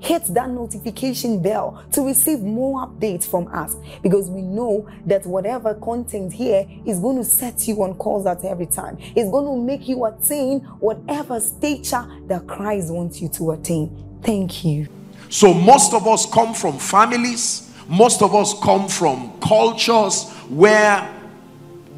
Hit that notification bell to receive more updates from us, because we know that whatever content here is going to set you on course at every time. It's going to make you attain whatever stature that Christ wants you to attain. Thank you. So most of us come from families. Most of us come from cultures where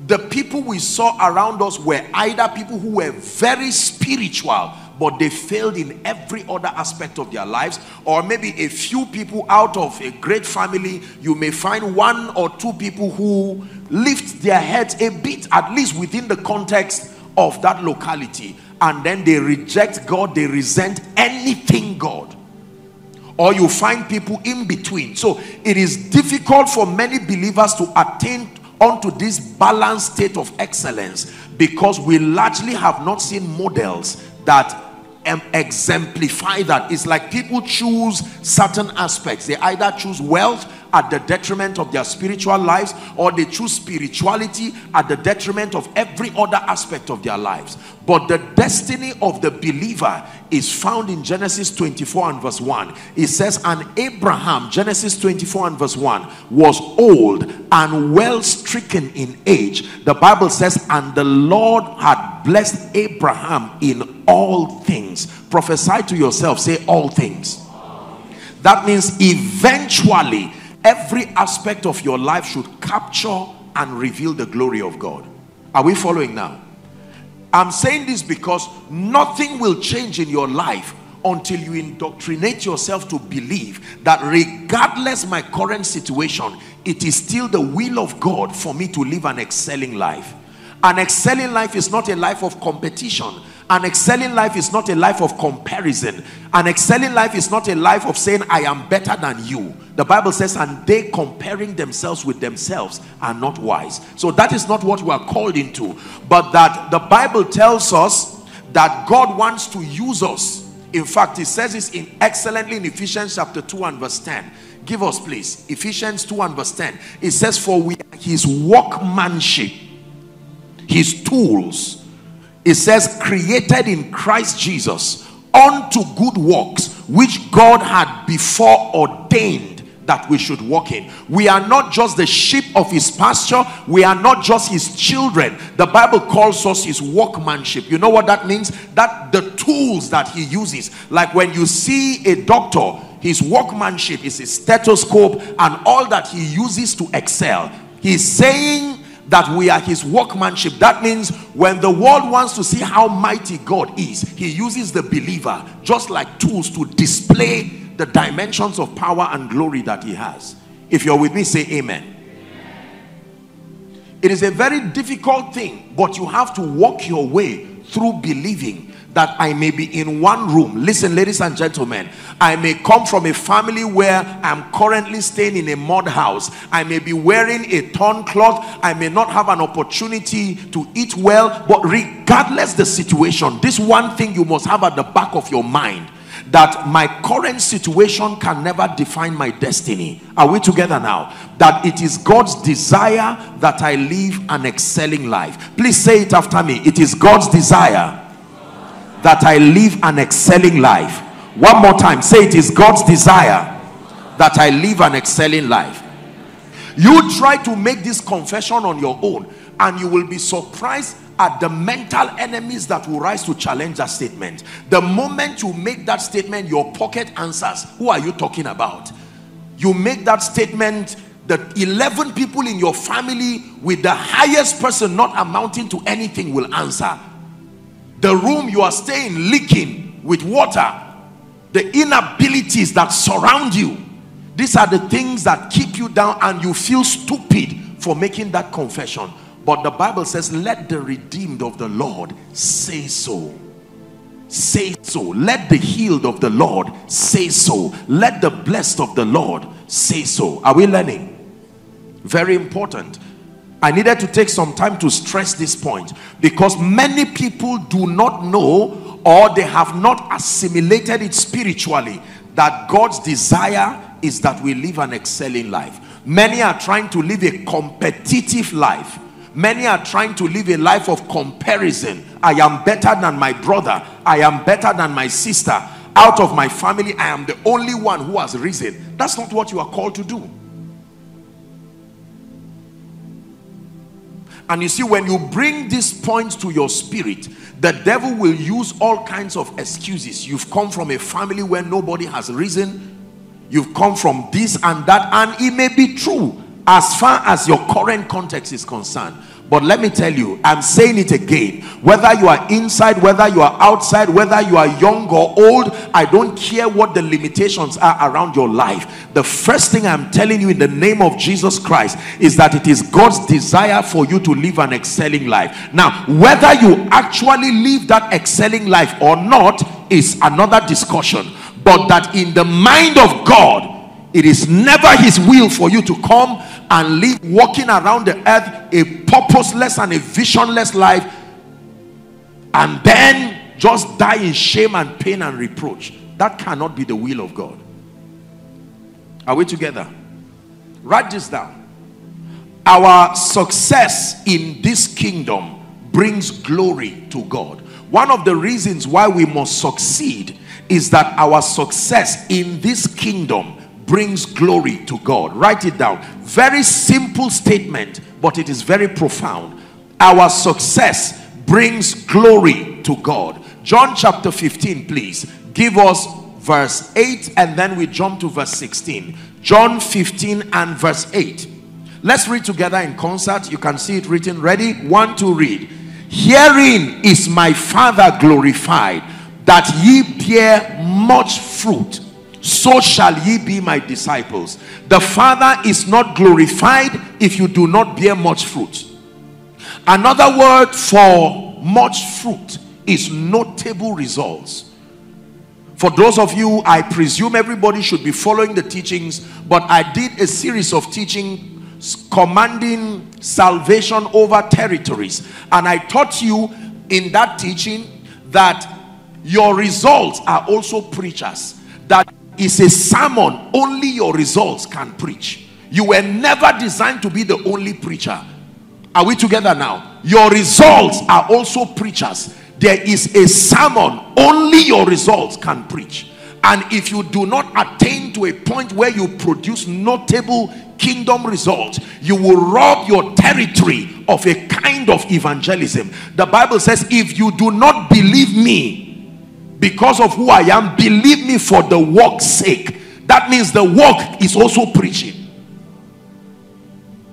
the people we saw around us were either people who were very spiritual, but they failed in every other aspect of their lives. Or maybe a few people out of a great family, you may find one or two people who lift their heads a bit, at least within the context of that locality. And then they reject God, they resent anything God. Or you find people in between. So it is difficult for many believers to attain onto this balanced state of excellence, because we largely have not seen models that exemplify that. It's like people choose certain aspects. They either choose wealth at the detriment of their spiritual lives, or they choose spirituality at the detriment of every other aspect of their lives. But the destiny of the believer is found in Genesis 24 and verse 1. It says, and Abraham, Genesis 24 and verse 1, was old and well stricken in age. The Bible says, and the Lord had blessed Abraham in all things. Prophesy to yourself, say all things. That means eventually every aspect of your life should capture and reveal the glory of God. Are we following now? I'm saying this because nothing will change in your life until you indoctrinate yourself to believe that regardless my current situation, it is still the will of God for me to live an excelling life. An excelling life is not a life of competition. An excelling life is not a life of comparison. An excelling life is not a life of saying, I am better than you. The Bible says, and they comparing themselves with themselves are not wise. So that is not what we are called into. But that the Bible tells us that God wants to use us. In fact, it says this excellently in Ephesians chapter 2 and verse 10. Give us, please. Ephesians 2 and verse 10. It says, for we are his workmanship, his tools. It says, created in Christ Jesus unto good works, which God had before ordained that we should walk in. We are not just the sheep of his pasture. We are not just his children. The Bible calls us his workmanship. You know what that means? That the tools that he uses, like when you see a doctor, his workmanship is his stethoscope and all that he uses to excel. He's saying that we are his workmanship. That means when the world wants to see how mighty God is, he uses the believer just like tools to display the dimensions of power and glory that he has. If you're with me, say amen. Amen. It is a very difficult thing, but you have to walk your way through believing that I may be in one room. Listen, ladies and gentlemen, I may come from a family where I'm currently staying in a mud house. I may be wearing a torn cloth. I may not have an opportunity to eat well. But regardless the situation, this one thing you must have at the back of your mind, that my current situation can never define my destiny. Are we together now? That it is God's desire that I live an excelling life. Please say it after me. It is God's desire that I live an excelling life. One more time, say it is God's desire that I live an excelling life. You try to make this confession on your own and you will be surprised at the mental enemies that will rise to challenge that statement. The moment you make that statement, your pocket answers, who are you talking about? You make that statement that 11 people in your family with the highest person not amounting to anything will answer. The room you are staying leaking with water, the inabilities that surround you, these are the things that keep you down, and you feel stupid for making that confession. But the Bible says, let the redeemed of the Lord say so. Say so. Let the healed of the Lord say so. Let the blessed of the Lord say so. Are we learning? Very important. I needed to take some time to stress this point, because many people do not know, or they have not assimilated it spiritually, that God's desire is that we live an excelling life. Many are trying to live a competitive life. Many are trying to live a life of comparison. I am better than my brother. I am better than my sister. Out of my family, I am the only one who has risen. That's not what you are called to do. And you see, when you bring these points to your spirit, the devil will use all kinds of excuses. You've come from a family where nobody has risen. You've come from this and that. And it may be true as far as your current context is concerned. But let me tell you, I'm saying it again, whether you are inside, whether you are outside, whether you are young or old, I don't care what the limitations are around your life. The first thing I'm telling you in the name of Jesus Christ is that it is God's desire for you to live an excelling life. Now, whether you actually live that excelling life or not is another discussion. But that in the mind of God, it is never his will for you to come and live walking around the earth a purposeless and a visionless life, and then just die in shame and pain and reproach. That cannot be the will of God. Are we together? Write this down. Our success in this kingdom brings glory to God. One of the reasons why we must succeed is that our success in this kingdom brings glory to God. Write it down. Very simple statement, but it is very profound. Our success brings glory to God. John chapter 15, please. Give us verse 8 and then we jump to verse 16. John 15 and verse 8. Let's read together in concert. You can see it written. Ready? 1, 2, read. Herein is my Father glorified, that ye bear much fruit. So shall ye be my disciples. The Father is not glorified if you do not bear much fruit. Another word for much fruit is notable results. For those of you, I presume everybody should be following the teachings, but I did a series of teaching commanding salvation over territories, and I taught you in that teaching that your results are also preachers. That is a sermon only your results can preach. You were never designed to be the only preacher. Are we together now? Your results are also preachers. There is a sermon only your results can preach. And if you do not attain to a point where you produce notable kingdom results, you will rob your territory of a kind of evangelism. The Bible says, if you do not believe me because of who I am, believe me for the work's sake. That means the work is also preaching.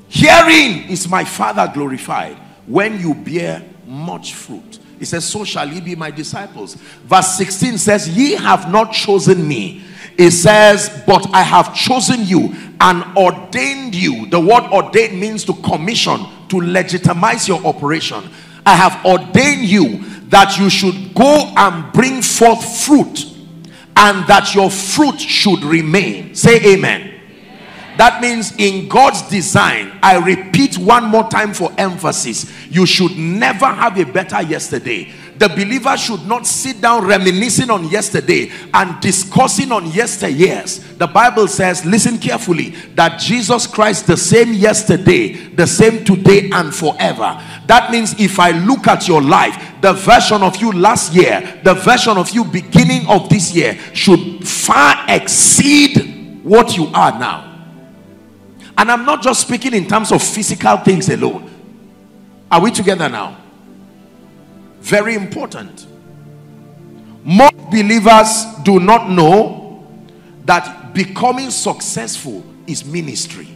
Herein is my Father glorified, when you bear much fruit. It says, so shall ye be my disciples. Verse 16 says, ye have not chosen me. It says, but I have chosen you and ordained you. The word ordained means to commission, to legitimize your operation. I have ordained you that you should go and bring forth fruit, and that your fruit should remain. Say amen. Amen. That means in God's design, I repeat one more time for emphasis, you should never have a better yesterday. The believer should not sit down reminiscing on yesterday and discussing on yesteryears. The Bible says, listen carefully, that Jesus Christ the same yesterday, the same today and forever. That means if I look at your life, the version of you last year, the version of you beginning of this year should far exceed what you are now. And I'm not just speaking in terms of physical things alone. Are we together now? Very important. Most believers do not know that becoming successful is ministry.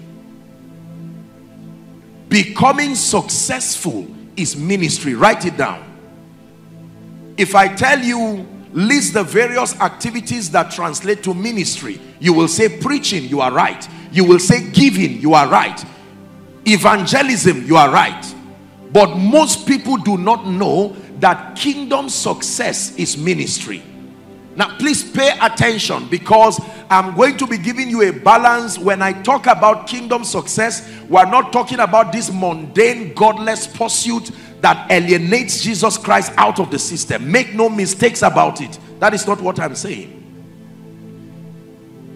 Becoming successful is ministry. Write it down. If I tell you, list the various activities that translate to ministry, you will say preaching, you are right. You will say giving, you are right. Evangelism, you are right. But most people do not know that kingdom success is ministry. Now please pay attention, because I'm going to be giving you a balance. When I talk about kingdom success, we're not talking about this mundane, godless pursuit that alienates Jesus Christ out of the system. Make no mistakes about it. That is not what I'm saying.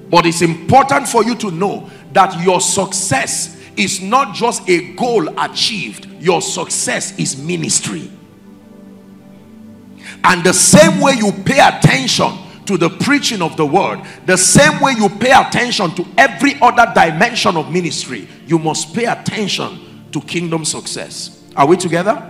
But it's important for you to know that your success is not just a goal achieved. Your success is ministry. And the same way you pay attention to the preaching of the word, the same way you pay attention to every other dimension of ministry, you must pay attention to kingdom success. Are we together?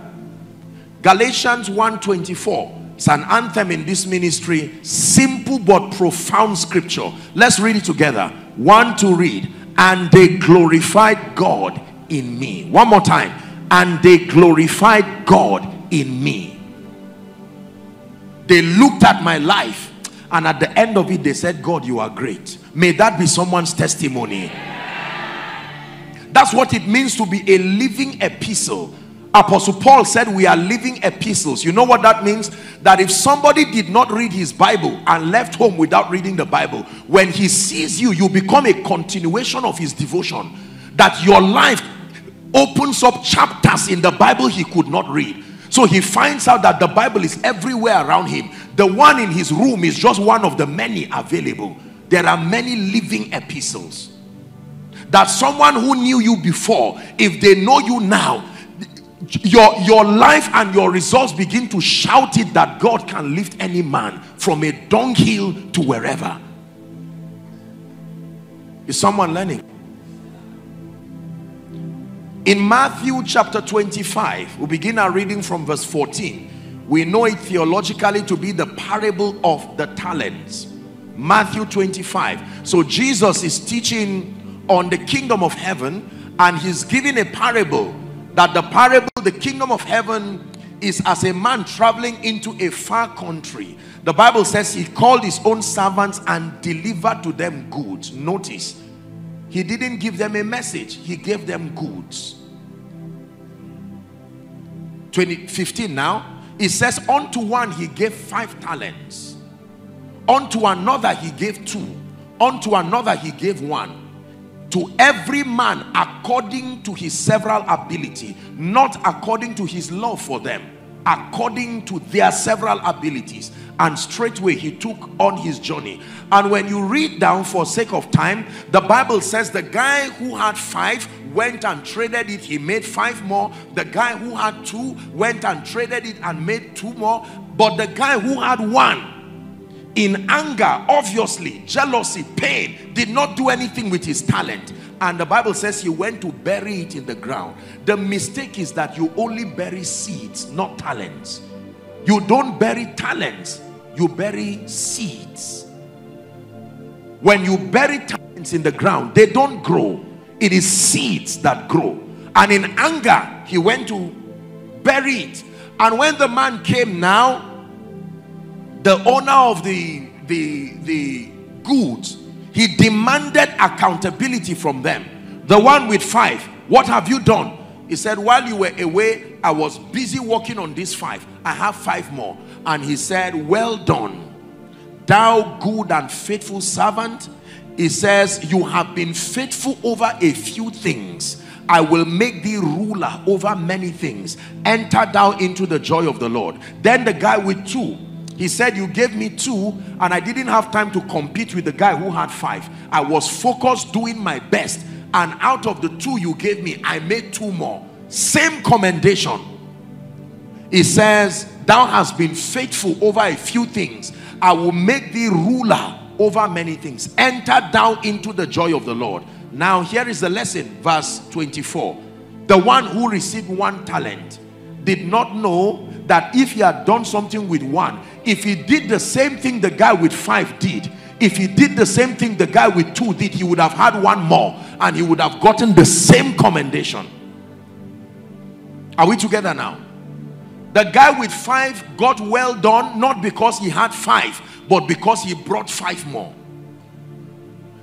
Galatians 1:24. It's an anthem in this ministry. Simple but profound scripture. Let's read it together. One to read. And they glorified God in me. One more time. And they glorified God in me. They looked at my life, and at the end of it they said, God, you are great. May that be someone's testimony. That's what it means to be a living epistle. Apostle Paul said we are living epistles. You know what that means? That if somebody did not read his Bible and left home without reading the Bible, when he sees you, you become a continuation of his devotion. That your life opens up chapters in the Bible he could not read. So he finds out that the Bible is everywhere around him. The one in his room is just one of the many available. There are many living epistles. That someone who knew you before, if they know you now, your life and your results begin to shout it, that God can lift any man from a dunghill to wherever. Is someone learning? In Matthew chapter 25, we begin our reading from verse 14. We know it theologically to be the parable of the talents. Matthew 25. So Jesus is teaching on the kingdom of heaven, and he's giving a parable. That the parable, the kingdom of heaven, is as a man traveling into a far country. The Bible says he called his own servants and delivered to them goods. Notice. He didn't give them a message. He gave them goods. 15 now. It says, unto one he gave 5 talents. Unto another he gave 2. Unto another he gave 1. To every man according to his several ability. Not according to his love for them. According to their several abilities. And straightway he took on his journey. And when you read down, for sake of time, the Bible says the guy who had 5 went and traded it, he made 5 more. The guy who had 2 went and traded it and made 2 more. But the guy who had 1, in anger, obviously, jealousy, pain, did not do anything with his talent. And the Bible says he went to bury it in the ground. The mistake is that you only bury seeds, not talents. You don't bury talents, you bury seeds. When you bury talents in the ground, they don't grow. It is seeds that grow. And in anger, he went to bury it. And when the man came now, the owner of the goods, he demanded accountability from them. The one with 5, what have you done? He said, while you were away, I was busy working on these 5. I have 5 more. And he said, well done, thou good and faithful servant. He says, you have been faithful over a few things. I will make thee ruler over many things. Enter thou into the joy of the Lord. Then the guy with 2, he said, you gave me 2 and I didn't have time to compete with the guy who had 5. I was focused doing my best, and out of the 2 you gave me, I made 2 more. Same commendation. He says, thou hast been faithful over a few things, I will make thee ruler over many things. Enter down into the joy of the Lord. Now here is the lesson, verse 24. The one who received 1 talent did not know that if he had done something with 1, if he did the same thing the guy with 5 did, if he did the same thing the guy with two did, he would have had one more and he would have gotten the same commendation. Are we together now? The guy with five got well done, not because he had five, but because he brought five more.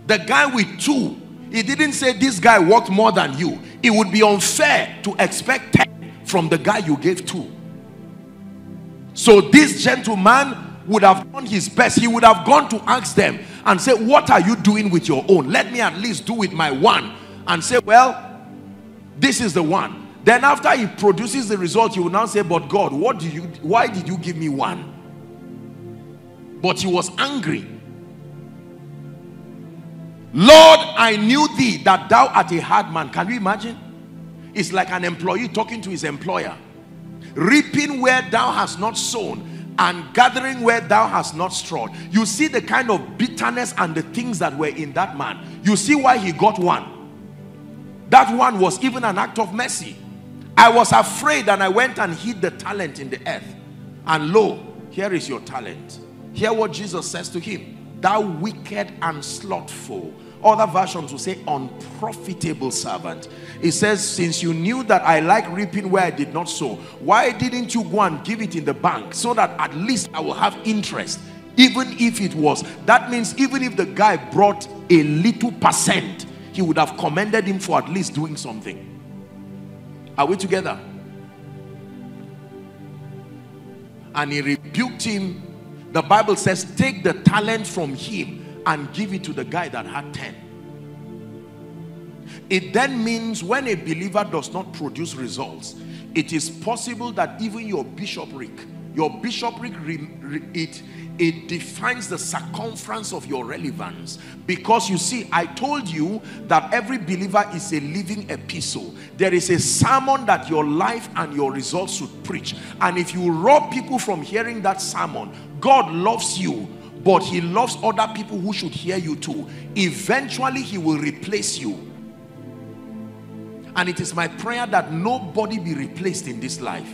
The guy with two, he didn't say this guy worked more than you. It would be unfair to expect 10 from the guy you gave two. So this gentleman would have done his best. He would have gone to ask them and say, what are you doing with your own? Let me at least do with my one. And say, well, this is the one. Then after he produces the result, he will now say, but God, why did you give me one? But he was angry. Lord, I knew thee that thou art a hard man. Can you imagine? It's like an employee talking to his employer. Reaping where thou hast not sown and gathering where thou hast not strawed. You see the kind of bitterness and the things that were in that man. You see why he got one. That one was even an act of mercy. I was afraid and I went and hid the talent in the earth. And lo, here is your talent. Hear what Jesus says to him. Thou wicked and slothful. Other versions will say unprofitable servant. It says, since you knew that I like reaping where I did not sow, why didn't you go and give it in the bank so that at least I will have interest? Even if it was. That means even if the guy brought a little percent, he would have commended him for at least doing something. Are we together? And he rebuked him. The Bible says, take the talent from him and give it to the guy that had 10. It then means when a believer does not produce results, it is possible that even your bishopric, it defines the circumference of your relevance. Because you see, I told you that every believer is a living epistle. There is a sermon that your life and your results should preach. And if you rob people from hearing that sermon, God loves you, but he loves other people who should hear you too. Eventually, he will replace you. And it is my prayer that nobody be replaced in this life.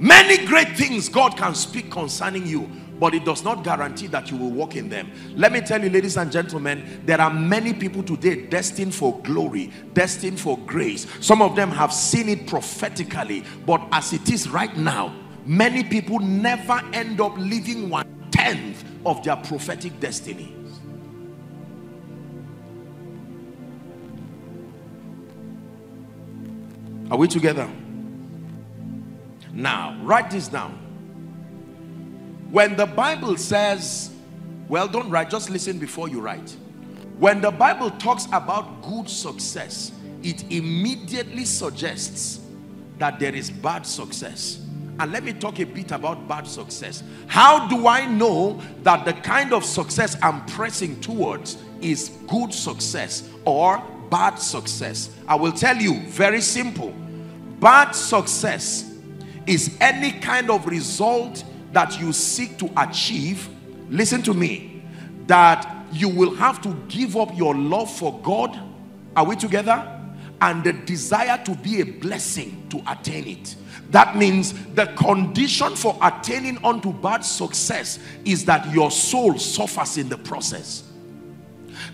Many great things God can speak concerning you, but it does not guarantee that you will walk in them. Let me tell you, ladies and gentlemen, there are many people today destined for glory, destined for grace. Some of them have seen it prophetically, but as it is right now, many people never end up living 1/10 of their prophetic destiny. Are we together? Now, write this down. When the Bible says, well, don't write, just listen before you write. When the Bible talks about good success, it immediately suggests that there is bad success. And let me talk a bit about bad success. How do I know that the kind of success I'm pressing towards is good success or bad success? I will tell you, very simple. Bad success is any kind of result that you seek to achieve, listen to me, that you will have to give up your love for God, are we together? And the desire to be a blessing to attain it. That means the condition for attaining unto bad success is that your soul suffers in the process.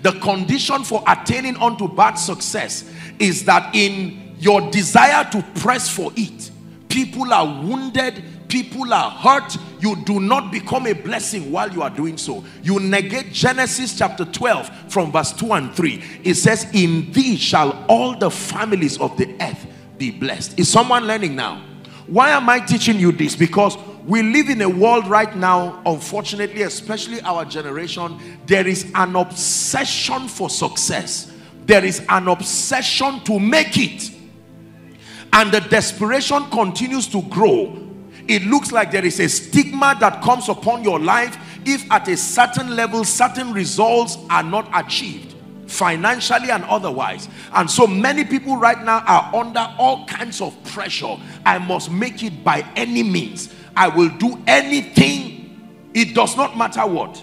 The condition for attaining unto bad success is that in your desire to press for it, people are wounded, people are hurt. You do not become a blessing while you are doing so. You negate Genesis chapter 12 from verse 2 and 3. It says, in thee shall all the families of the earth be blessed. Is someone learning now? Why am I teaching you this? Because we live in a world right now, unfortunately, especially our generation, there is an obsession for success. There is an obsession to make it. And the desperation continues to grow. It looks like there is a stigma that comes upon your life if at a certain level, certain results are not achieved, financially and otherwise. And so many people right now are under all kinds of pressure. I must make it by any means. I will do anything. It does not matter what.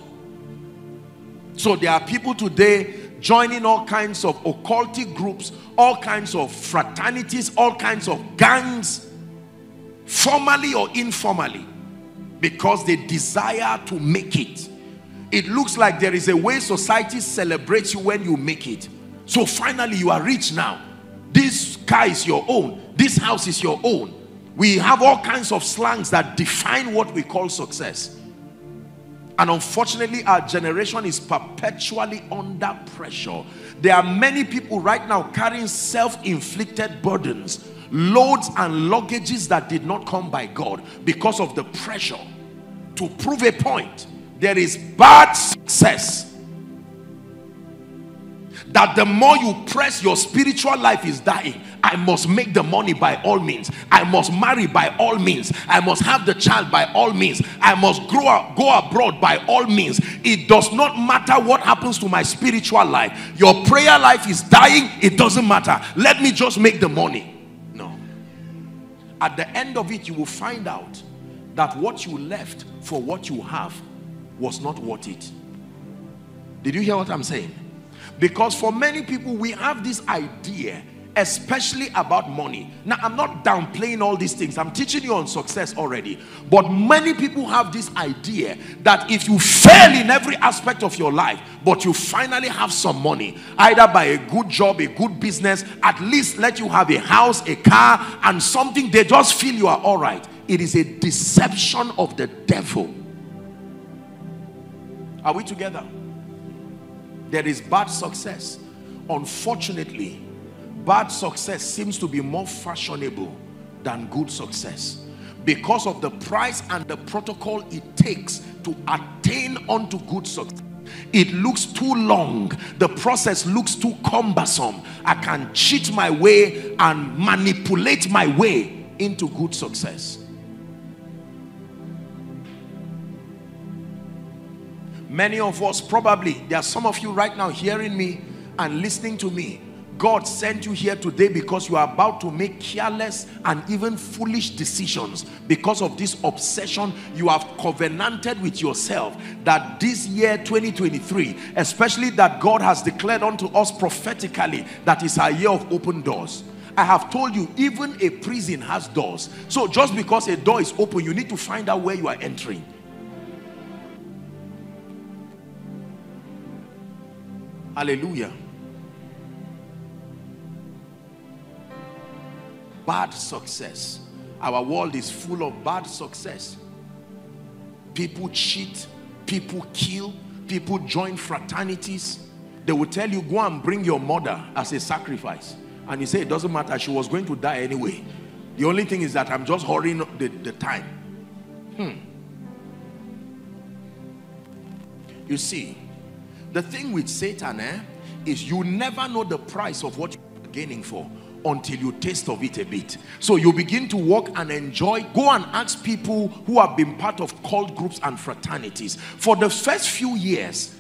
So there are people today joining all kinds of occultic groups, all kinds of fraternities, all kinds of gangs, formally or informally. because they desire to make it. It looks like there is a way society celebrates you when you make it. So finally you are rich now. This car is your own. This house is your own. We have all kinds of slangs that define what we call success. And unfortunately, our generation is perpetually under pressure. There are many people right now carrying self-inflicted burdens, loads and luggages that did not come by God because of the pressure to prove a point. There is bad success. That the more you press, your spiritual life is dying. I must make the money by all means. I must marry by all means. I must have the child by all means. I must grow up, go abroad by all means. It does not matter what happens to my spiritual life. Your prayer life is dying. It doesn't matter. Let me just make the money. No. At the end of it, you will find out that what you left for what you have was not worth it. Did you hear what I'm saying? Because for many people, we have this idea, especially about money. Now, I'm not downplaying all these things. I'm teaching you on success already. But many people have this idea that if you fail in every aspect of your life, but you finally have some money, either by a good job, a good business, at least let you have a house, a car, and something, they just feel you are all right. It is a deception of the devil. Are we together? There is bad success. Unfortunately, bad success seems to be more fashionable than good success because of the price and the protocol it takes to attain unto good success. It looks too long. The process looks too cumbersome. I can cheat my way and manipulate my way into good success. Many of us, probably, there are some of you right now hearing me and listening to me. God sent you here today because you are about to make careless and even foolish decisions. Because of this obsession, you have covenanted with yourself that this year 2023, especially that God has declared unto us prophetically, that is our year of open doors. I have told you, even a prison has doors. So just because a door is open, you need to find out where you are entering. Hallelujah. Bad success. Our world is full of bad success. People cheat, people kill, people join fraternities. They will tell you, go and bring your mother as a sacrifice. And you say, it doesn't matter, she was going to die anyway. The only thing is that I'm just hurrying the time. You see, the thing with Satan is you never know the price of what you're gaining for until you taste of it a bit. So you begin to walk and enjoy. Go and ask people who have been part of cult groups and fraternities. For the first few years,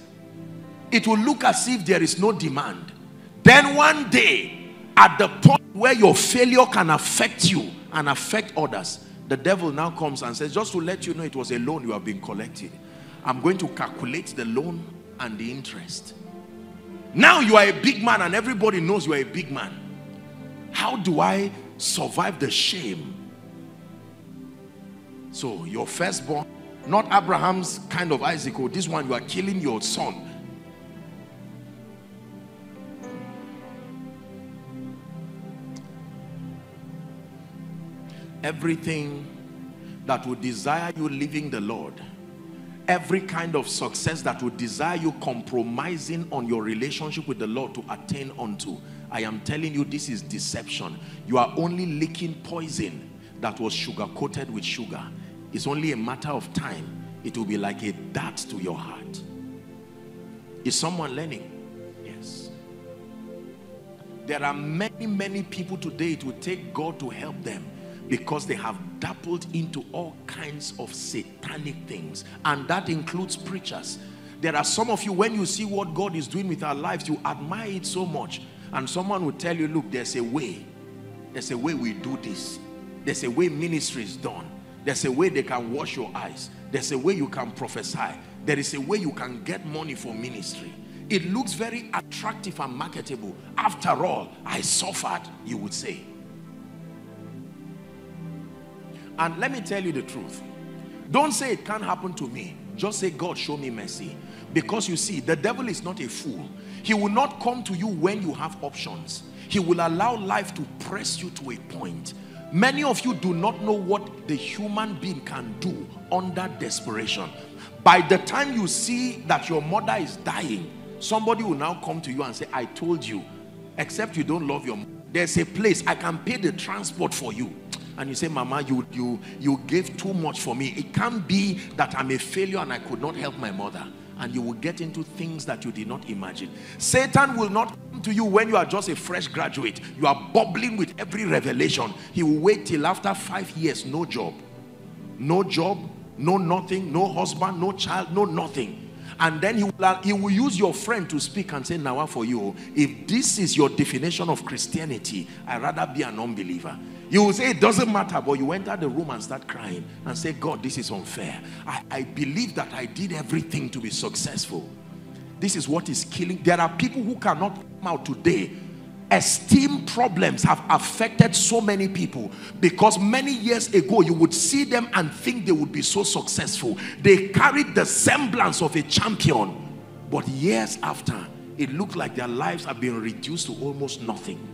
it will look as if there is no demand. Then one day, at the point where your failure can affect you and affect others, the devil now comes and says, just to let you know, it was a loan you have been collecting. I'm going to calculate the loan and the interest. Now you are a big man and everybody knows you are a big man. How do I survive the shame? So your firstborn, not Abraham's kind of Isaac, or this one, you are killing your son. Everything that would desire you leaving the Lord, every kind of success that would desire you compromising on your relationship with the Lord to attain unto, I am telling you, this is deception. You are only licking poison that was sugar-coated with sugar. It's only a matter of time. It will be like a dart to your heart. Is someone learning? Yes. There are many, many people today, it will take God to help them, because they have dabbled into all kinds of satanic things, and that includes preachers. There are some of you, when you see what God is doing with our lives, you admire it so much, and someone will tell you, look, there's a way we do this, there's a way ministry is done, there's a way they can wash your eyes, there's a way you can prophesy, there is a way you can get money for ministry. It looks very attractive and marketable. After all, I suffered, you would say. And let me tell you the truth. Don't say it can't happen to me. Just say, God, show me mercy. Because you see, the devil is not a fool. He will not come to you when you have options. He will allow life to press you to a point. Many of you do not know what the human being can do under desperation. By the time you see that your mother is dying, somebody will now come to you and say, I told you, except you don't love your mother. There's a place I can pay the transport for you. And you say, Mama, you gave too much for me. It can't be that I'm a failure and I could not help my mother. And you will get into things that you did not imagine. Satan will not come to you when you are just a fresh graduate. You are bubbling with every revelation. He will wait till after 5 years, no job. No job, no nothing, no husband, no child, no nothing. And then he will use your friend to speak and say, Nawa for you. If this is your definition of Christianity, I'd rather be an unbeliever. You will say, it doesn't matter, but you enter the room and start crying and say, God, this is unfair. I believe that I did everything to be successful. This is what is killing. There are people who cannot come out today. Esteem problems have affected so many people, because many years ago you would see them and think they would be so successful. They carried the semblance of a champion, but years after, it looked like their lives have been reduced to almost nothing.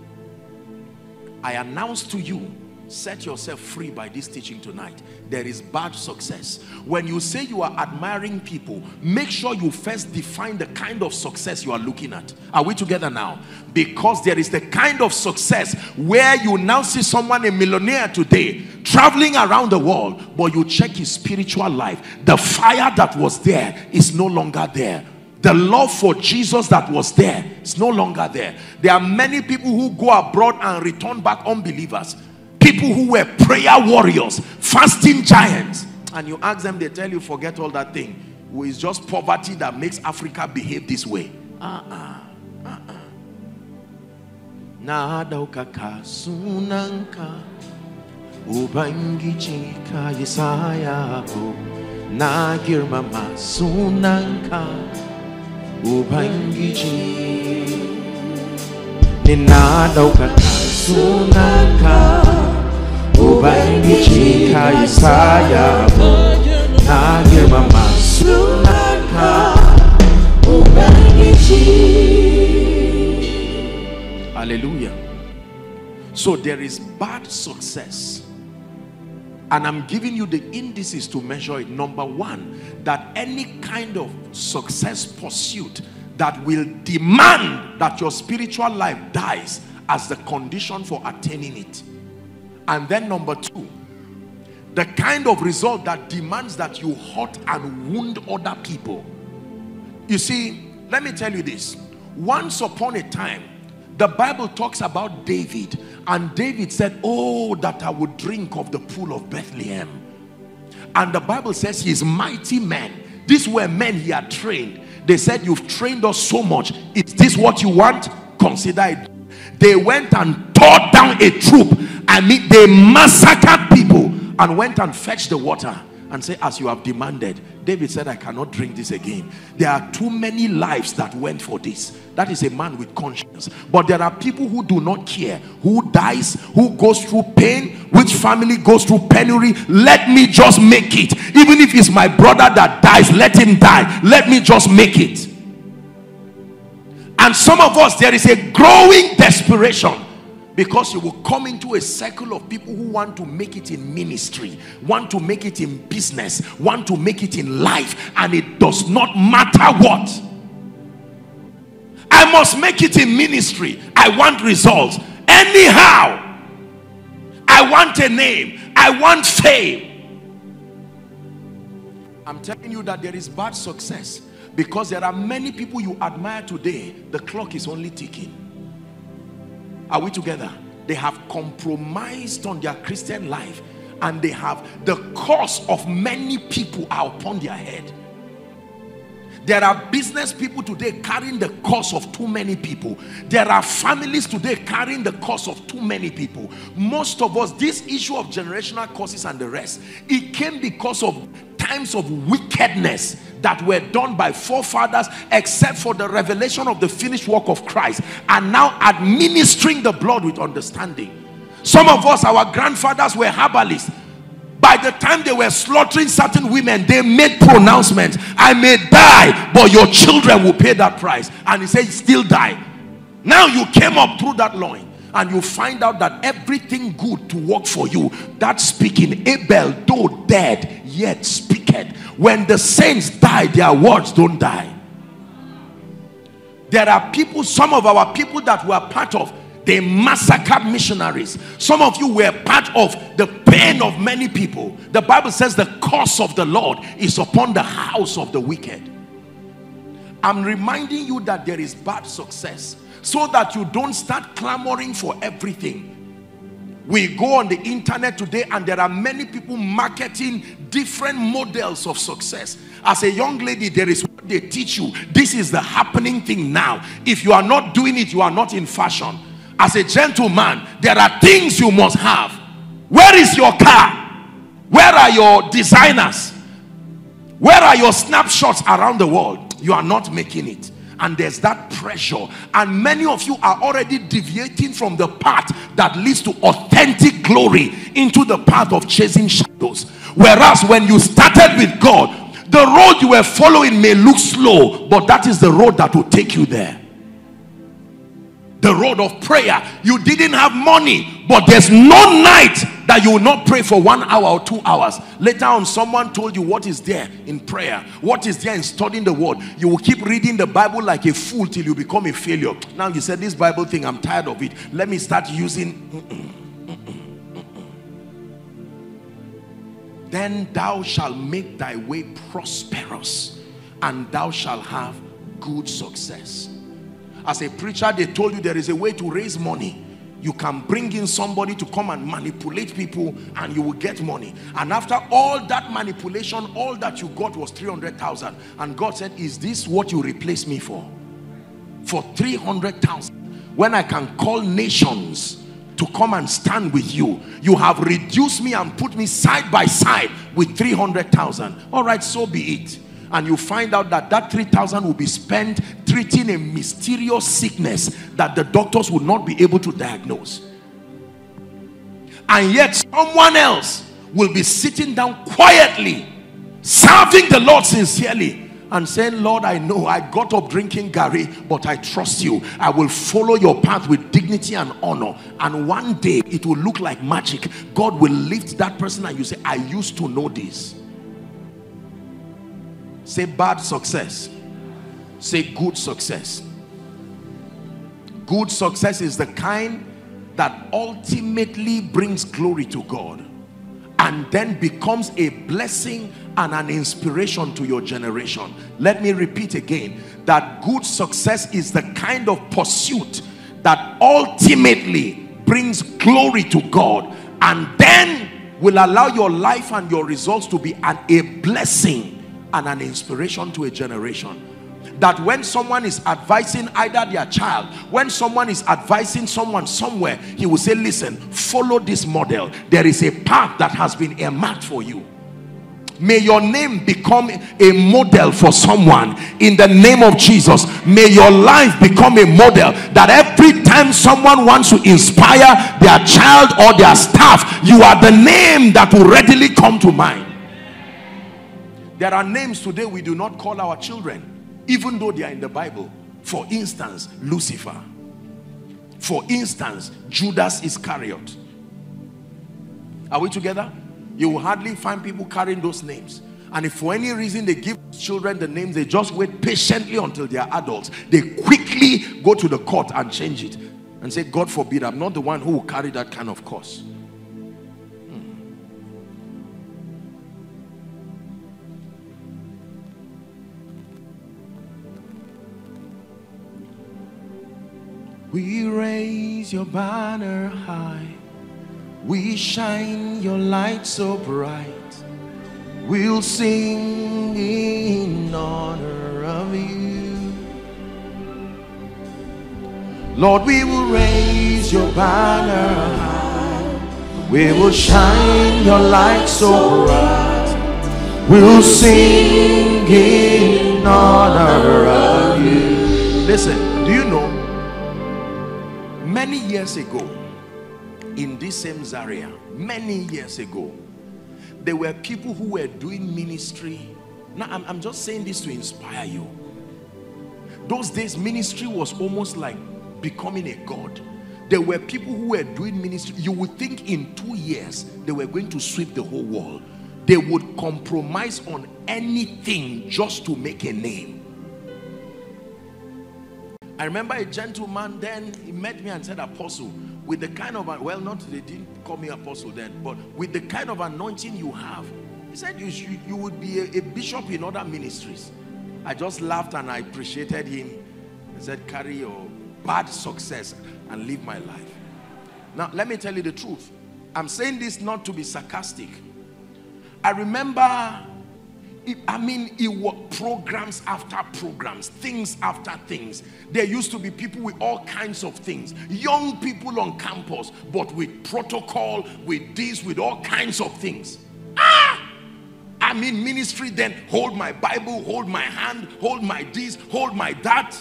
I announce to you, set yourself free by this teaching tonight. There is bad success. When you say you are admiring people, make sure you first define the kind of success you are looking at. Are we together now? Because there is the kind of success where you now see someone, a millionaire today, traveling around the world, but you check his spiritual life. The fire that was there is no longer there. The love for Jesus that was there is no longer there. There are many people who go abroad and return back unbelievers. People who were prayer warriors, fasting giants, and you ask them, they tell you, forget all that thing. It's just poverty that makes Africa behave this way. Ubangiji ka Isaya mo na girma masunaka Ubangiji. Hallelujah. So there is bad success, and I'm giving you the indices to measure it. Number one, that any kind of success pursuit that will demand that your spiritual life dies as the condition for attaining it. And then number two, the kind of result that demands that you hurt and wound other people. You see, let me tell you this. Once upon a time, the Bible talks about David. And David said, oh, that I would drink of the pool of Bethlehem. And the Bible says he's mighty men. These were men he had trained. They said, you've trained us so much. Is this what you want? Consider it. They went and tore down a troop. I mean, they massacred people and went and fetched the water and say, as you have demanded. David said, I cannot drink this again. There are too many lives that went for this. That is a man with conscience. But there are people who do not care, who dies, who goes through pain, which family goes through penury. Let me just make it. Even if it's my brother that dies, let him die. Let me just make it. And some of us, there is a growing desperation. Because you will come into a circle of people who want to make it in ministry, want to make it in business, want to make it in life, and it does not matter what. I must make it in ministry. I want results. Anyhow, I want a name. I want fame. I'm telling you that there is bad success, because there are many people you admire today. The clock is only ticking. Are we together? They have compromised on their Christian life, and they have the curse of many people are upon their head. There are business people today carrying the curse of too many people. There are families today carrying the curse of too many people. Most of us, this issue of generational curses and the rest, it came because of times of wickedness that were done by forefathers, except for the revelation of the finished work of Christ, and now administering the blood with understanding. Some of us, our grandfathers were herbalists. By the time they were slaughtering certain women, they made pronouncements. I may die, but your children will pay that price. And he said, still die. Now you came up through that loin, and you find out that everything good to work for you, that speaking, Abel, though dead, yet speaketh. When the saints die, their words don't die. There are people, some of our people that we are part of, they massacred missionaries. Some of you were part of the pain of many people. The Bible says the curse of the Lord is upon the house of the wicked. I'm reminding you that there is bad success, so that you don't start clamoring for everything. We go on the internet today and there are many people marketing different models of success. As a young lady, there is what they teach you. This is the happening thing now. If you are not doing it, you are not in fashion. As a gentleman, there are things you must have. Where is your car? Where are your designers? Where are your snapshots around the world? You are not making it. And there's that pressure. And many of you are already deviating from the path that leads to authentic glory into the path of chasing shadows. Whereas when you started with God, the road you were following may look slow, but that is the road that will take you there. The road of prayer. You didn't have money, but there's no night that you will not pray for 1 hour or 2 hours. Later on, someone told you what is there in prayer, what is there in studying the word. You will keep reading the Bible like a fool till you become a failure. Now you said, this Bible thing, I'm tired of it, let me start using. Then thou shalt make thy way prosperous, and thou shalt have good success. As a preacher, they told you there is a way to raise money. You can bring in somebody to come and manipulate people and you will get money. And after all that manipulation, all that you got was 300,000. And God said, is this what you replace me for? For 300,000. When I can call nations to come and stand with you, you have reduced me and put me side by side with 300,000. All right, so be it. And you find out that that 3,000 will be spent treating a mysterious sickness that the doctors would not be able to diagnose. And yet someone else will be sitting down quietly, serving the Lord sincerely and saying, Lord, I know I got up drinking Gary, but I trust you. I will follow your path with dignity and honor. And one day it will look like magic. God will lift that person and you say, I used to know this. Say bad success. Say good success. Good success is the kind that ultimately brings glory to God and then becomes a blessing and an inspiration to your generation. Let me repeat again that good success is the kind of pursuit that ultimately brings glory to God and then will allow your life and your results to be a blessing and an inspiration to a generation. That when someone is advising either their child, when someone is advising someone somewhere, he will say, listen, follow this model. There is a path that has been earmarked for you. May your name become a model for someone in the name of Jesus. May your life become a model that every time someone wants to inspire their child or their staff, you are the name that will readily come to mind. There are names today we do not call our children, even though they are in the Bible. For instance, Lucifer. For instance, Judas Iscariot. Are we together? You will hardly find people carrying those names. And if for any reason they give children the names, they just wait patiently until they are adults. They quickly go to the court and change it. And say, God forbid, I'm not the one who will carry that kind of curse. We raise your banner high, we shine your light so bright, we'll sing in honor of you. Lord, we will raise your banner high, we will shine your light so bright, we'll sing in honor of you. Listen, do you know? Many years ago, in this same Zaria, many years ago, There were people who were doing ministry. Now, I'm just saying this to inspire you. Those days, ministry was almost like becoming a god. There were people who were doing ministry. You would think in 2 years, they were going to sweep the whole world. They would compromise on anything just to make a name. I remember a gentleman then, he met me and said, Apostle, with the kind of, well, not, they didn't call me Apostle then, but with the kind of anointing you have, he said, you would be a bishop in other ministries. I just laughed and I appreciated him. I said, carry your bad success and live my life. Now, let me tell you the truth. I'm saying this not to be sarcastic. I remember, it was programs after programs, things after things. There used to be people with all kinds of things, young people on campus, but with protocol, with this, with all kinds of things. Ministry then, hold my Bible, hold my hand, hold my this, hold my that.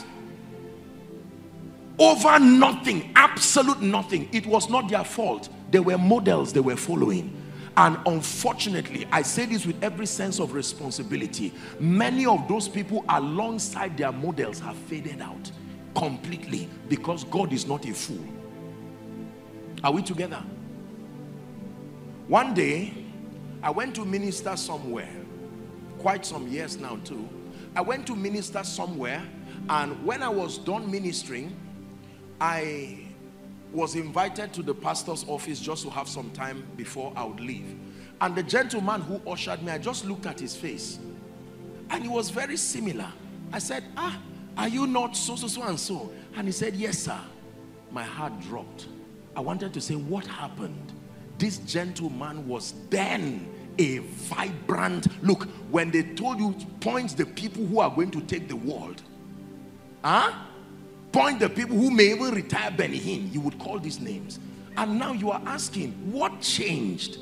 Over nothing, absolute nothing. It was not their fault. There were models they were following. And unfortunately, I say this with every sense of responsibility, many of those people alongside their models have faded out completely because God is not a fool. Are we together? One day, I went to minister somewhere, quite some years now too. I went to minister somewhere, and when I was done ministering, I was invited to the pastor's office just to have some time before I would leave. And the gentleman who ushered me, I just looked at his face and he was very similar. I said, are you not so, so, so and so? And he said, yes, sir. My heart dropped. I wanted to say, what happened? This gentleman was then a vibrant, look, when they told you, point the people who are going to take the world. Point the people who may even retire Benihin, you would call these names. And now you are asking, what changed?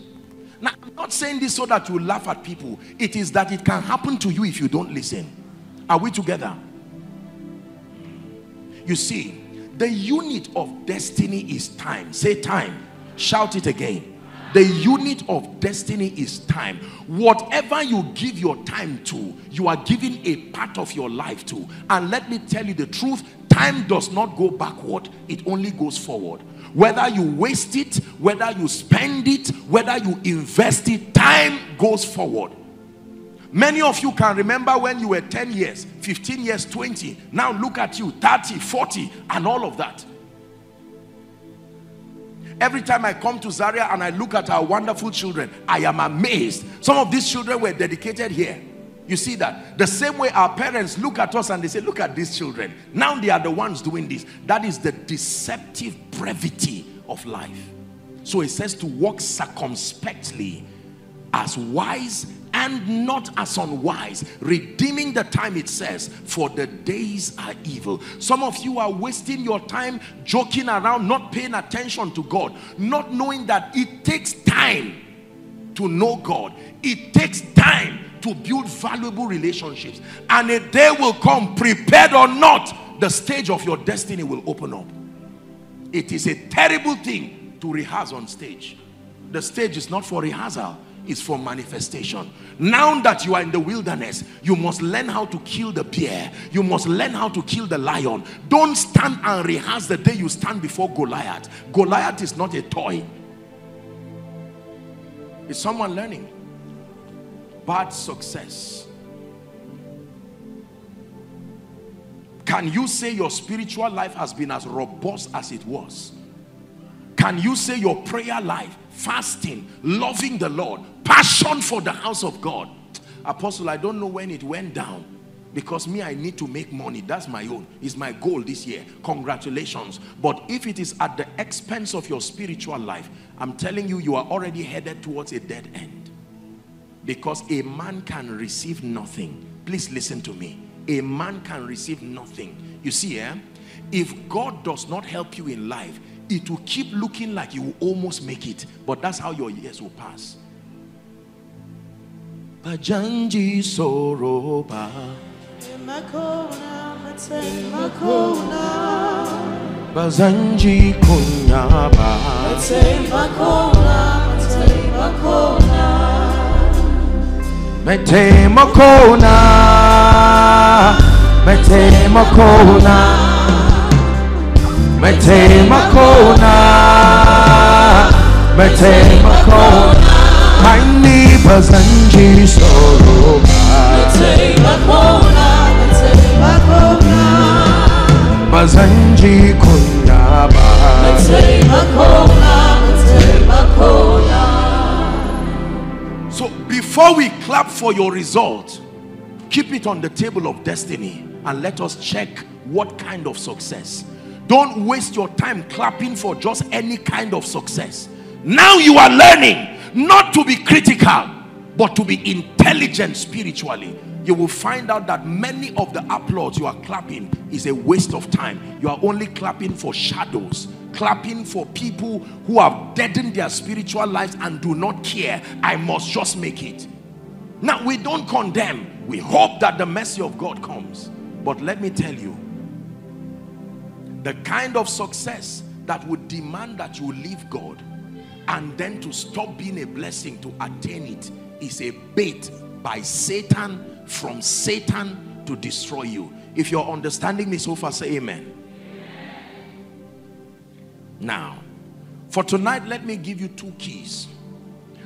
Now, I'm not saying this so that you laugh at people. It is that it can happen to you if you don't listen. Are we together? You see, the unit of destiny is time. Say time. Shout it again. The unit of destiny is time. Whatever you give your time to, you are giving a part of your life to. And let me tell you the truth. Time does not go backward, it only goes forward. Whether you waste it, whether you spend it, whether you invest it, time goes forward. Many of you can remember when you were 10 years, 15 years, 20. Now look at you, 30, 40, and all of that. Every time I come to Zaria and I look at our wonderful children, I am amazed. Some of these children were dedicated here. You see that? The same way our parents look at us and they say, look at these children. Now they are the ones doing this. That is the deceptive brevity of life. So it says to walk circumspectly as wise and not as unwise, redeeming the time, it says, for the days are evil. Some of you are wasting your time joking around, not paying attention to God, not knowing that it takes time to know God. It takes time to build valuable relationships, and a day will come, prepared or not, the stage of your destiny will open up. It is a terrible thing to rehearse on stage. The stage is not for rehearsal, it's for manifestation. Now that you are in the wilderness, you must learn how to kill the bear. You must learn how to kill the lion. Don't stand and rehearse the day you stand before Goliath. Goliath is not a toy. Is someone learning? Bad success. Can you say your spiritual life has been as robust as it was? Can you say your prayer life, fasting, loving the Lord, passion for the house of God? Apostle, I don't know when it went down, because me, I need to make money. That's my own. It's my goal this year. Congratulations. But if it is at the expense of your spiritual life, I'm telling you, you are already headed towards a dead end. Because a man can receive nothing. Please listen to me. A man can receive nothing. You see, if God does not help you in life, it will keep looking like you will almost make it. But that's how your years will pass. My neighbors and Jesus. So before we clap for your result, keep it on the table of destiny and let us check what kind of success. Don't waste your time clapping for just any kind of success. Now you are learning not to be critical, but to be intelligent spiritually. You will find out that many of the applause you are clapping is a waste of time. You are only clapping for shadows, clapping for people who have deadened their spiritual lives and do not care. I must just make it. Now, we don't condemn. We hope that the mercy of God comes. But let me tell you, the kind of success that would demand that you leave God and then to stop being a blessing to attain it is a bait by Satan, from Satan, to destroy you. If you're understanding me so far, say amen. Now, for tonight, let me give you two keys.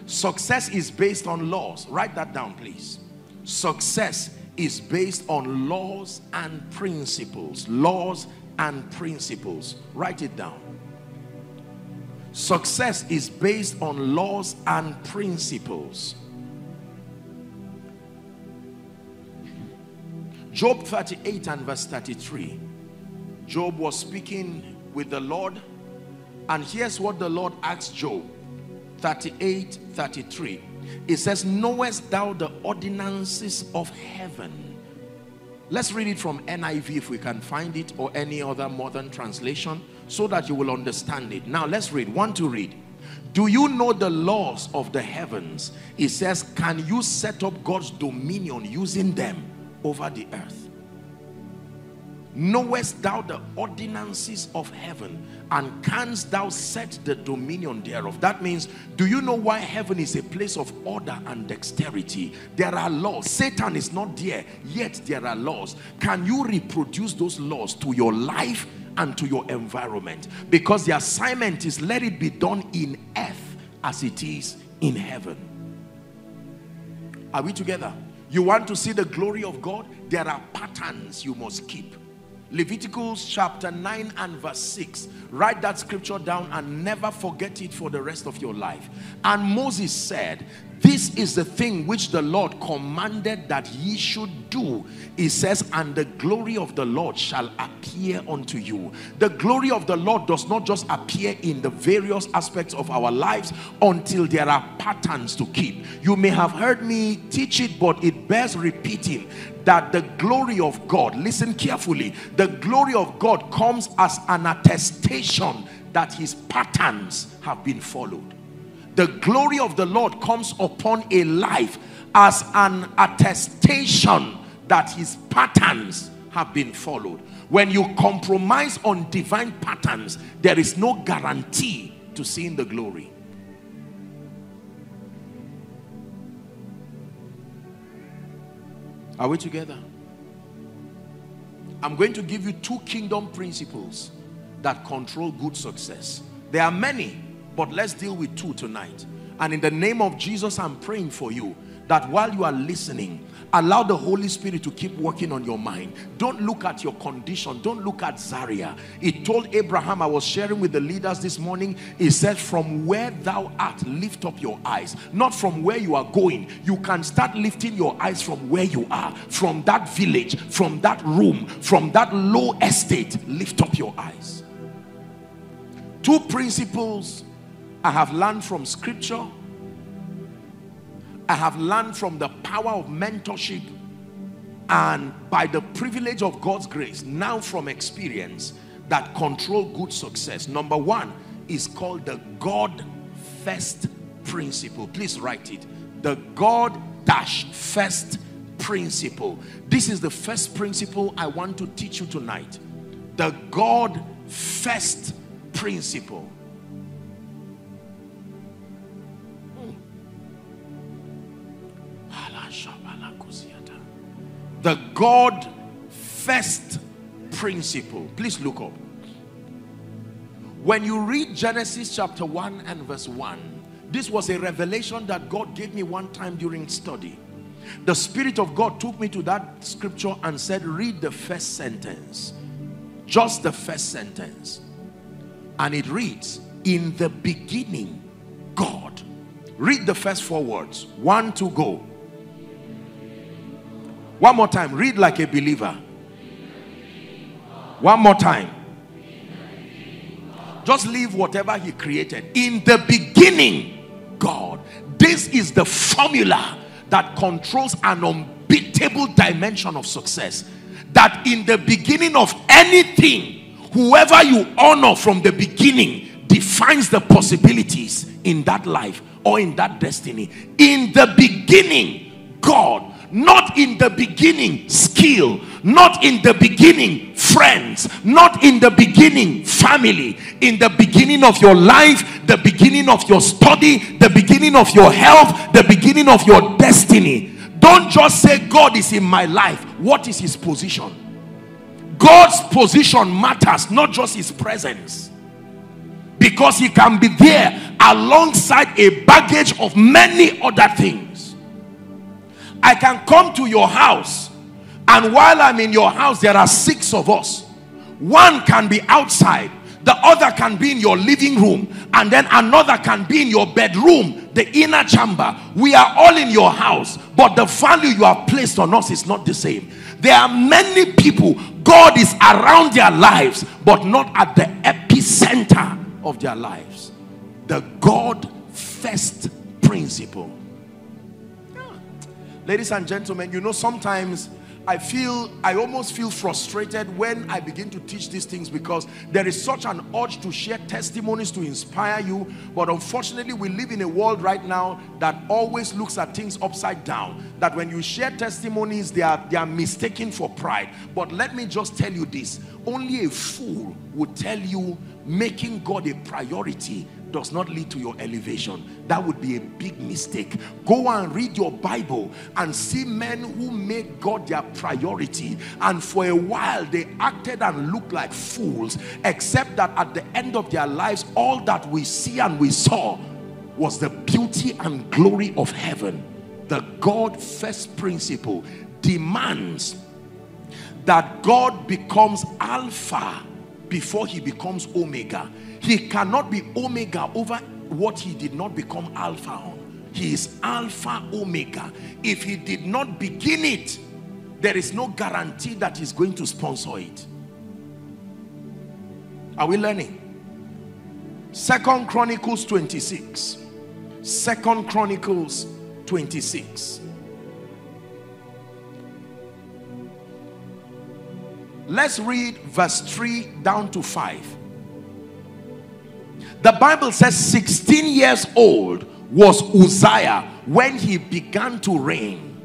Success is based on laws. Write that down, please. Success is based on laws and principles. Laws and principles. Write it down. Success is based on laws and principles. Job 38 and verse 33. Job was speaking with the Lord, and here's what the Lord asked Job. 38:33. It says, knowest thou the ordinances of heaven? Let's read it from NIV if we can find it, or any other modern translation, so that you will understand it. Now let's read. One to read. Do you know the laws of the heavens? It says, can you set up God's dominion using them over the earth? Knowest thou the ordinances of heaven, and canst thou set the dominion thereof? That means, do you know why heaven is a place of order and dexterity? There are laws. Satan is not there, yet there are laws. Can you reproduce those laws to your life and to your environment? Because the assignment is, let it be done in earth as it is in heaven. Are we together? You want to see the glory of God? There are patterns you must keep. Leviticus chapter 9 and verse 6. Write that scripture down and never forget it for the rest of your life. And Moses said, this is the thing which the Lord commanded that ye should do. He says, and the glory of the Lord shall appear unto you. The glory of the Lord does not just appear in the various aspects of our lives until there are patterns to keep. You may have heard me teach it, but it bears repeating that the glory of God, listen carefully, the glory of God comes as an attestation that his patterns have been followed. The glory of the Lord comes upon a life as an attestation that his patterns have been followed. When you compromise on divine patterns, there is no guarantee to seeing the glory. Are we together? I'm going to give you two kingdom principles that control good success. There are many, but let's deal with two tonight. And in the name of Jesus, I'm praying for you that while you are listening, allow the Holy Spirit to keep working on your mind. Don't look at your condition. Don't look at Zaria. It told Abraham, I was sharing with the leaders this morning, it said, from where thou art, lift up your eyes. Not from where you are going. You can start lifting your eyes from where you are. From that village, from that room, from that low estate, lift up your eyes. Two principles I have learned from scripture. I have learned from the power of mentorship, and by the privilege of God's grace, now from experience, that control good success. Number one is called the God first principle. Please write it. The God first principle. This is the first principle I want to teach you tonight. The God first principle. The God first principle. Please look up. When you read Genesis chapter 1 and verse 1, this was a revelation that God gave me one time during study. The Spirit of God took me to that scripture and said, read the first sentence. Just the first sentence. And it reads, in the beginning, God. Read the first four words. 1, 2, go. One more time. Read like a believer. One more time. Just leave whatever he created. In the beginning, God. This is the formula that controls an unbeatable dimension of success. That in the beginning of anything, whoever you honor from the beginning defines the possibilities in that life or in that destiny. In the beginning, God. Not in the beginning, skill. Not in the beginning, friends. Not in the beginning, family. In the beginning of your life, the beginning of your study, the beginning of your health, the beginning of your destiny. Don't just say God is in my life. What is his position? God's position matters, not just his presence. Because he can be there alongside a baggage of many other things. I can come to your house, and while I'm in your house, there are 6 of us. One can be outside, the other can be in your living room, and then another can be in your bedroom, the inner chamber. We are all in your house, but the value you have placed on us is not the same. There are many people, God is around their lives, but not at the epicenter of their lives. The God first principle. Ladies and gentlemen, you know, sometimes I almost feel frustrated when I begin to teach these things, because there is such an urge to share testimonies to inspire you. But unfortunately, we live in a world right now that always looks at things upside down. That when you share testimonies, they are mistaken for pride. But let me just tell you this. Only a fool would tell you making God a priority does not lead to your elevation. That would be a big mistake. Go and read your Bible and see men who made God their priority, and for a while they acted and looked like fools, except that at the end of their lives, all that we see and we saw was the beauty and glory of heaven. The God first principle demands that God becomes Alpha before he becomes Omega. He cannot be Omega over what he did not become Alpha on. He is Alpha Omega. If he did not begin it, there is no guarantee that he's going to sponsor it. Are we learning? 2 Chronicles 26. 2 Chronicles 26. Let's read verse 3 down to 5. The Bible says 16 years old was Uzziah when he began to reign.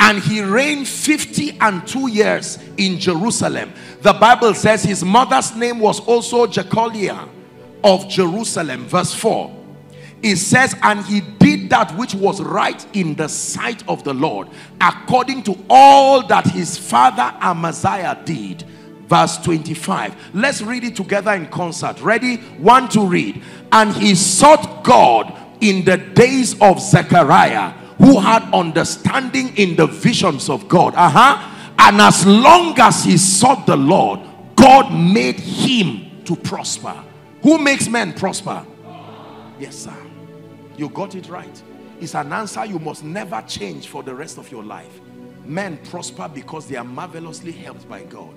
And he reigned 52 years in Jerusalem. The Bible says his mother's name was also Jecoliah of Jerusalem. Verse 4. It says, and he did that which was right in the sight of the Lord, according to all that his father Amaziah did. Verse 25. Let's read it together in concert. Ready? 1, to read. And he sought God in the days of Zechariah, who had understanding in the visions of God. And as long as he sought the Lord, God made him to prosper. Who makes men prosper? Yes, sir. You got it right. It's an answer you must never change for the rest of your life. Men prosper because they are marvelously helped by God.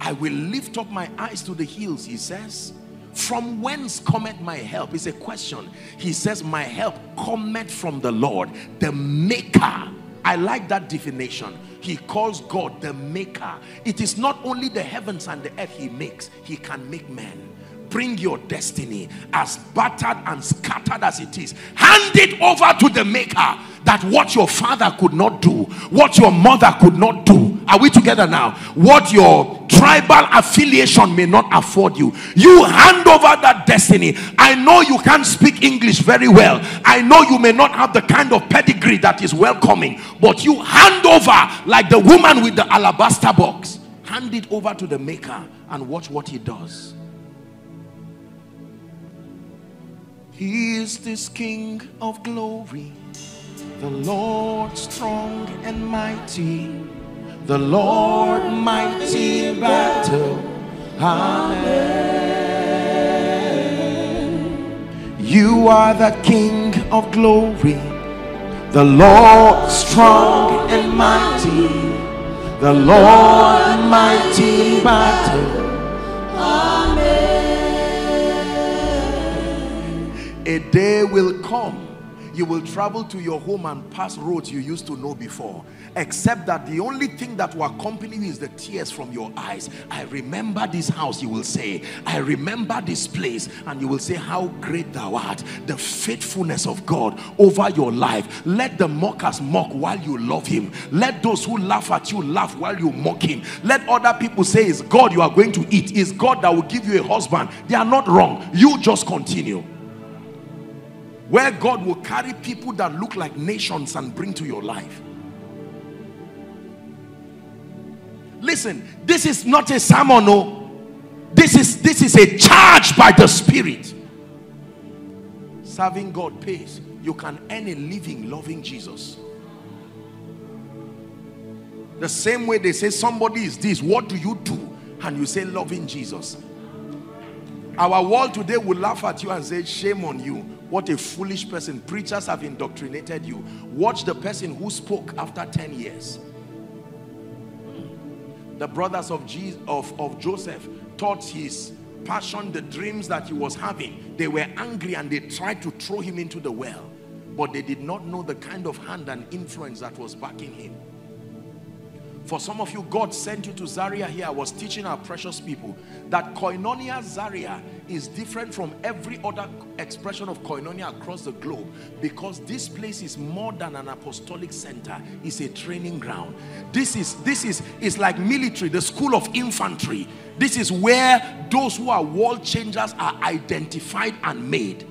I will lift up my eyes to the hills, he says. From whence cometh my help? It's a question. He says, my help cometh from the Lord, the maker. I like that definition. He calls God the maker. It is not only the heavens and the earth he makes. He can make men. Bring your destiny, as battered and scattered as it is, hand it over to the maker, that what your father could not do, what your mother could not do. Are we together now? What your tribal affiliation may not afford you. You hand over that destiny. I know you can't speak English very well. I know you may not have the kind of pedigree that is welcoming, but you hand over like the woman with the alabaster box. Hand it over to the maker and watch what he does. He is this King of glory, the Lord strong and mighty, the Lord mighty in battle. Amen. You are the King of glory, the Lord strong and mighty, the Lord mighty in battle. Amen. A day will come, you will travel to your home and pass roads you used to know before, except that the only thing that will accompany you is the tears from your eyes. I remember this house, you will say. I remember this place. And you will say, how great thou art, the faithfulness of God over your life. Let the mockers mock while you love him. Let those who laugh at you laugh while you mock him. Let other people say, it's God you are going to eat, it's God that will give you a husband. They are not wrong. You just continue. Where God will carry people that look like nations and bring to your life. Listen, this is not a sermon, no. This is a charge by the Spirit. Serving God pays. You can earn a living loving Jesus. The same way they say somebody is this, what do you do? And you say loving Jesus. Our world today will laugh at you and say, shame on you. What a foolish person. Preachers have indoctrinated you. Watch the person who spoke after 10 years. The brothers of Joseph taught his passion, the dreams that he was having. They were angry and they tried to throw him into the well. But they did not know the kind of hand and influence that was backing him. For some of you, God sent you to Zaria here. I was teaching our precious people that Koinonia Zaria is different from every other expression of Koinonia across the globe, because this place is more than an apostolic center. It's a training ground. It's like military, the school of infantry. This is where those who are world changers are identified and made.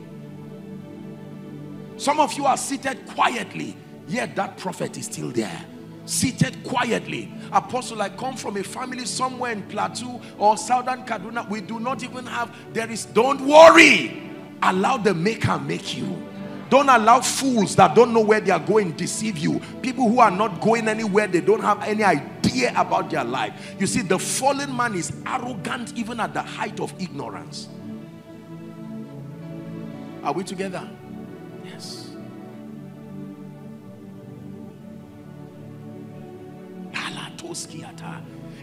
Some of you are seated quietly, yet that prophet is still there. Seated quietly. Apostle, I come from a family somewhere in Plateau or southern Kaduna. We do not even have, don't worry. Allow the maker make you. Don't allow fools that don't know where they are going deceive you. People who are not going anywhere, they don't have any idea about their life. You see, the fallen man is arrogant even at the height of ignorance. Are we together? Yes.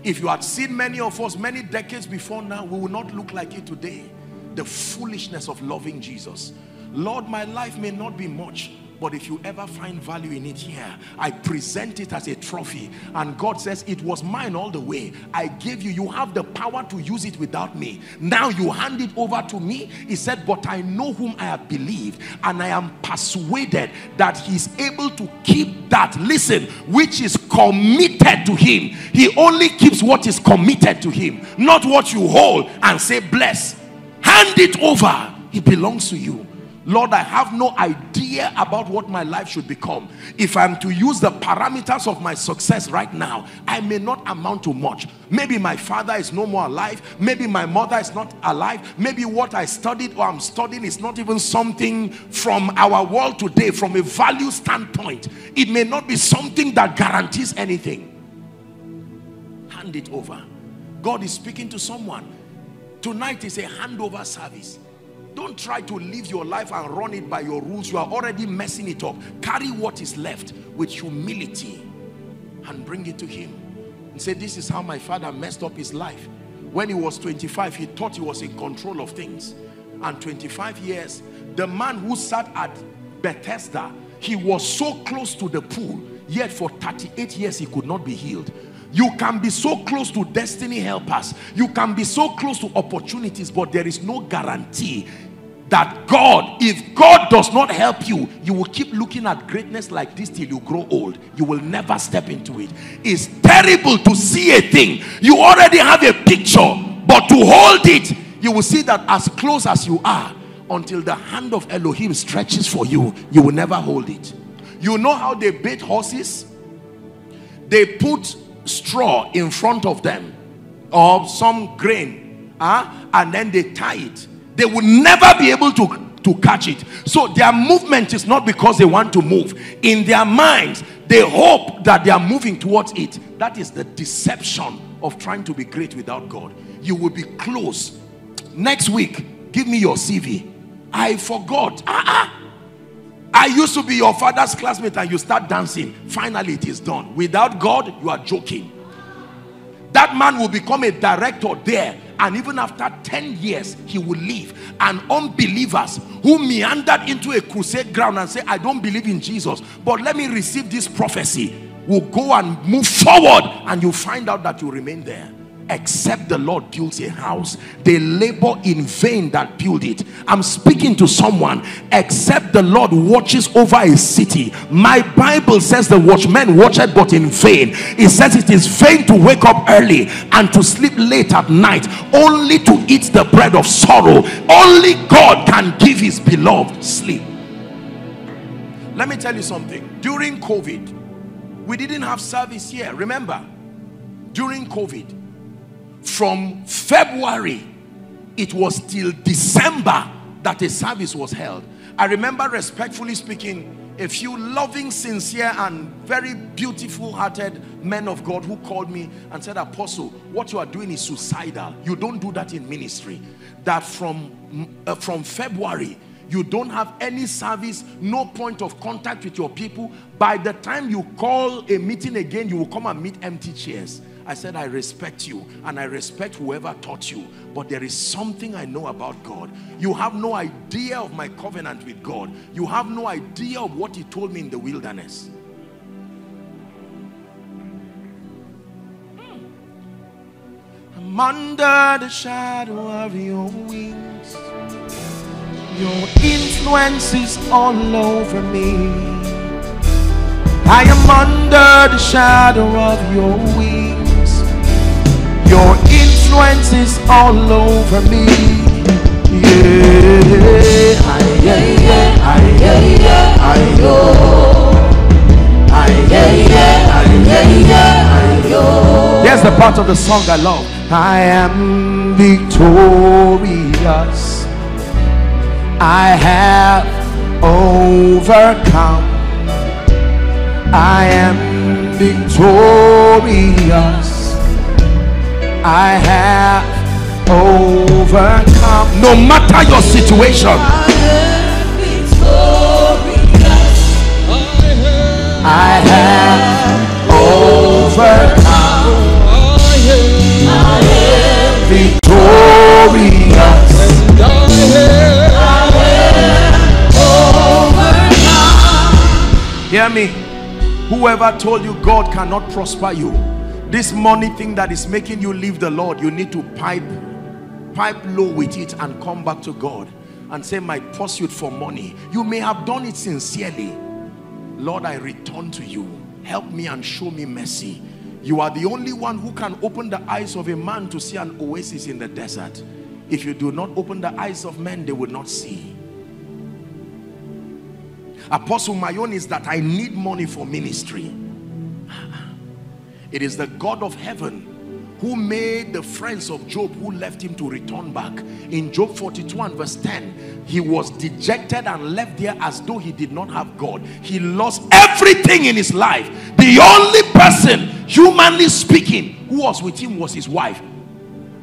If you had seen many of us many decades before now, we will not look like you today. The foolishness of loving Jesus. Lord, my life may not be much, but if you ever find value in it here, I present it as a trophy. And God says, it was mine all the way. I gave you, you have the power to use it without me. Now you hand it over to me. He said, but I know whom I have believed, and I am persuaded that he is able to keep that, listen, which is committed to him. He only keeps what is committed to him, not what you hold and say, bless. Hand it over. It belongs to you. Lord, I have no idea about what my life should become. If I'm to use the parameters of my success right now, I may not amount to much. Maybe my father is no more alive. Maybe my mother is not alive. Maybe what I studied or I'm studying is not even something from our world today, from a value standpoint. It may not be something that guarantees anything. Hand it over. God is speaking to someone. Tonight is a handover service. Don't try to live your life and run it by your rules. You are already messing it up. Carry what is left with humility and bring it to him. And say, this is how my father messed up his life. When he was 25, he thought he was in control of things. And 25 years, the man who sat at Bethesda, he was so close to the pool, yet for 38 years he could not be healed. You can be so close to destiny helpers. You can be so close to opportunities, but there is no guarantee. that God, if God does not help you, you will keep looking at greatness like this till you grow old. You will never step into it. It's terrible to see a thing. You already have a picture, but to hold it, you will see that as close as you are, until the hand of Elohim stretches for you, you will never hold it. You know how they bait horses? They put straw in front of them, or some grain, and then they tie it. They will never be able to catch it. So their movement is not because they want to move. In their minds, they hope that they are moving towards it. That is the deception of trying to be great without God. You will be close. Next week, give me your CV. I forgot. I used to be your father's classmate, and you start dancing. Finally, it is done. Without God, you are joking. That man will become a director there, and even after 10 years he will leave. And unbelievers who meandered into a crusade ground and say, I don't believe in Jesus, but let me receive this prophecy, will go and move forward, and you find out that you remain there. Except the Lord builds a house, they labor in vain that build it. I'm speaking to someone. Except the Lord watches over a city. My Bible says the watchman watcheth but in vain. It says it is vain to wake up early and to sleep late at night, only to eat the bread of sorrow. Only God can give his beloved sleep. Let me tell you something. During COVID, we didn't have service here. Remember, during COVID, from February, it was till December that a service was held. I remember, respectfully speaking, a few loving, sincere, and very beautiful-hearted men of God who called me and said, Apostle, what you are doing is suicidal. You don't do that in ministry. That from February, you don't have any service, no point of contact with your people. By the time you call a meeting again, you will come and meet empty chairs. I said, I respect you, and I respect whoever taught you, but there is something I know about God. You have no idea of my covenant with God. You have no idea of what he told me in the wilderness. I'm under the shadow of your wings. Your influence is all over me. I am under the shadow of your wings. Your influence is all over me. Yeah, There's the part of the song I love. I am victorious. I have overcome. I am victorious. I have overcome. No matter your situation, I have overcome. I am victorious. I have overcome. Hear me. Whoever told you God cannot prosper you, this money thing that is making you leave the Lord, you need to pipe low with it and come back to God and say, my pursuit for money, you may have done it sincerely. Lord, I return to you. Help me and show me mercy. You are the only one who can open the eyes of a man to see an oasis in the desert. If you do not open the eyes of men, they will not see. Apostle, my own is that I need money for ministry. It is the God of heaven who made the friends of Job who left him to return back. In Job 42 and verse 10, he was dejected and left there as though he did not have God. He lost everything in his life. The only person, humanly speaking, who was with him was his wife.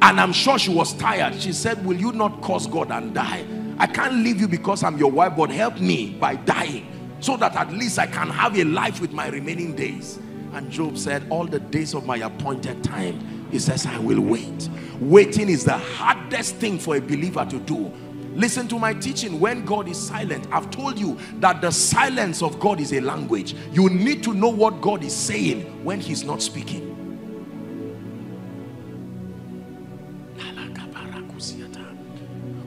And I'm sure she was tired. She said, will you not curse God and die? I can't leave you because I'm your wife, but help me by dying so that at least I can have a life with my remaining days. And Job said, all the days of my appointed time, he says, I will wait. Waiting is the hardest thing for a believer to do. Listen to my teaching. When God is silent, I've told you that the silence of God is a language. You need to know what God is saying when he's not speaking.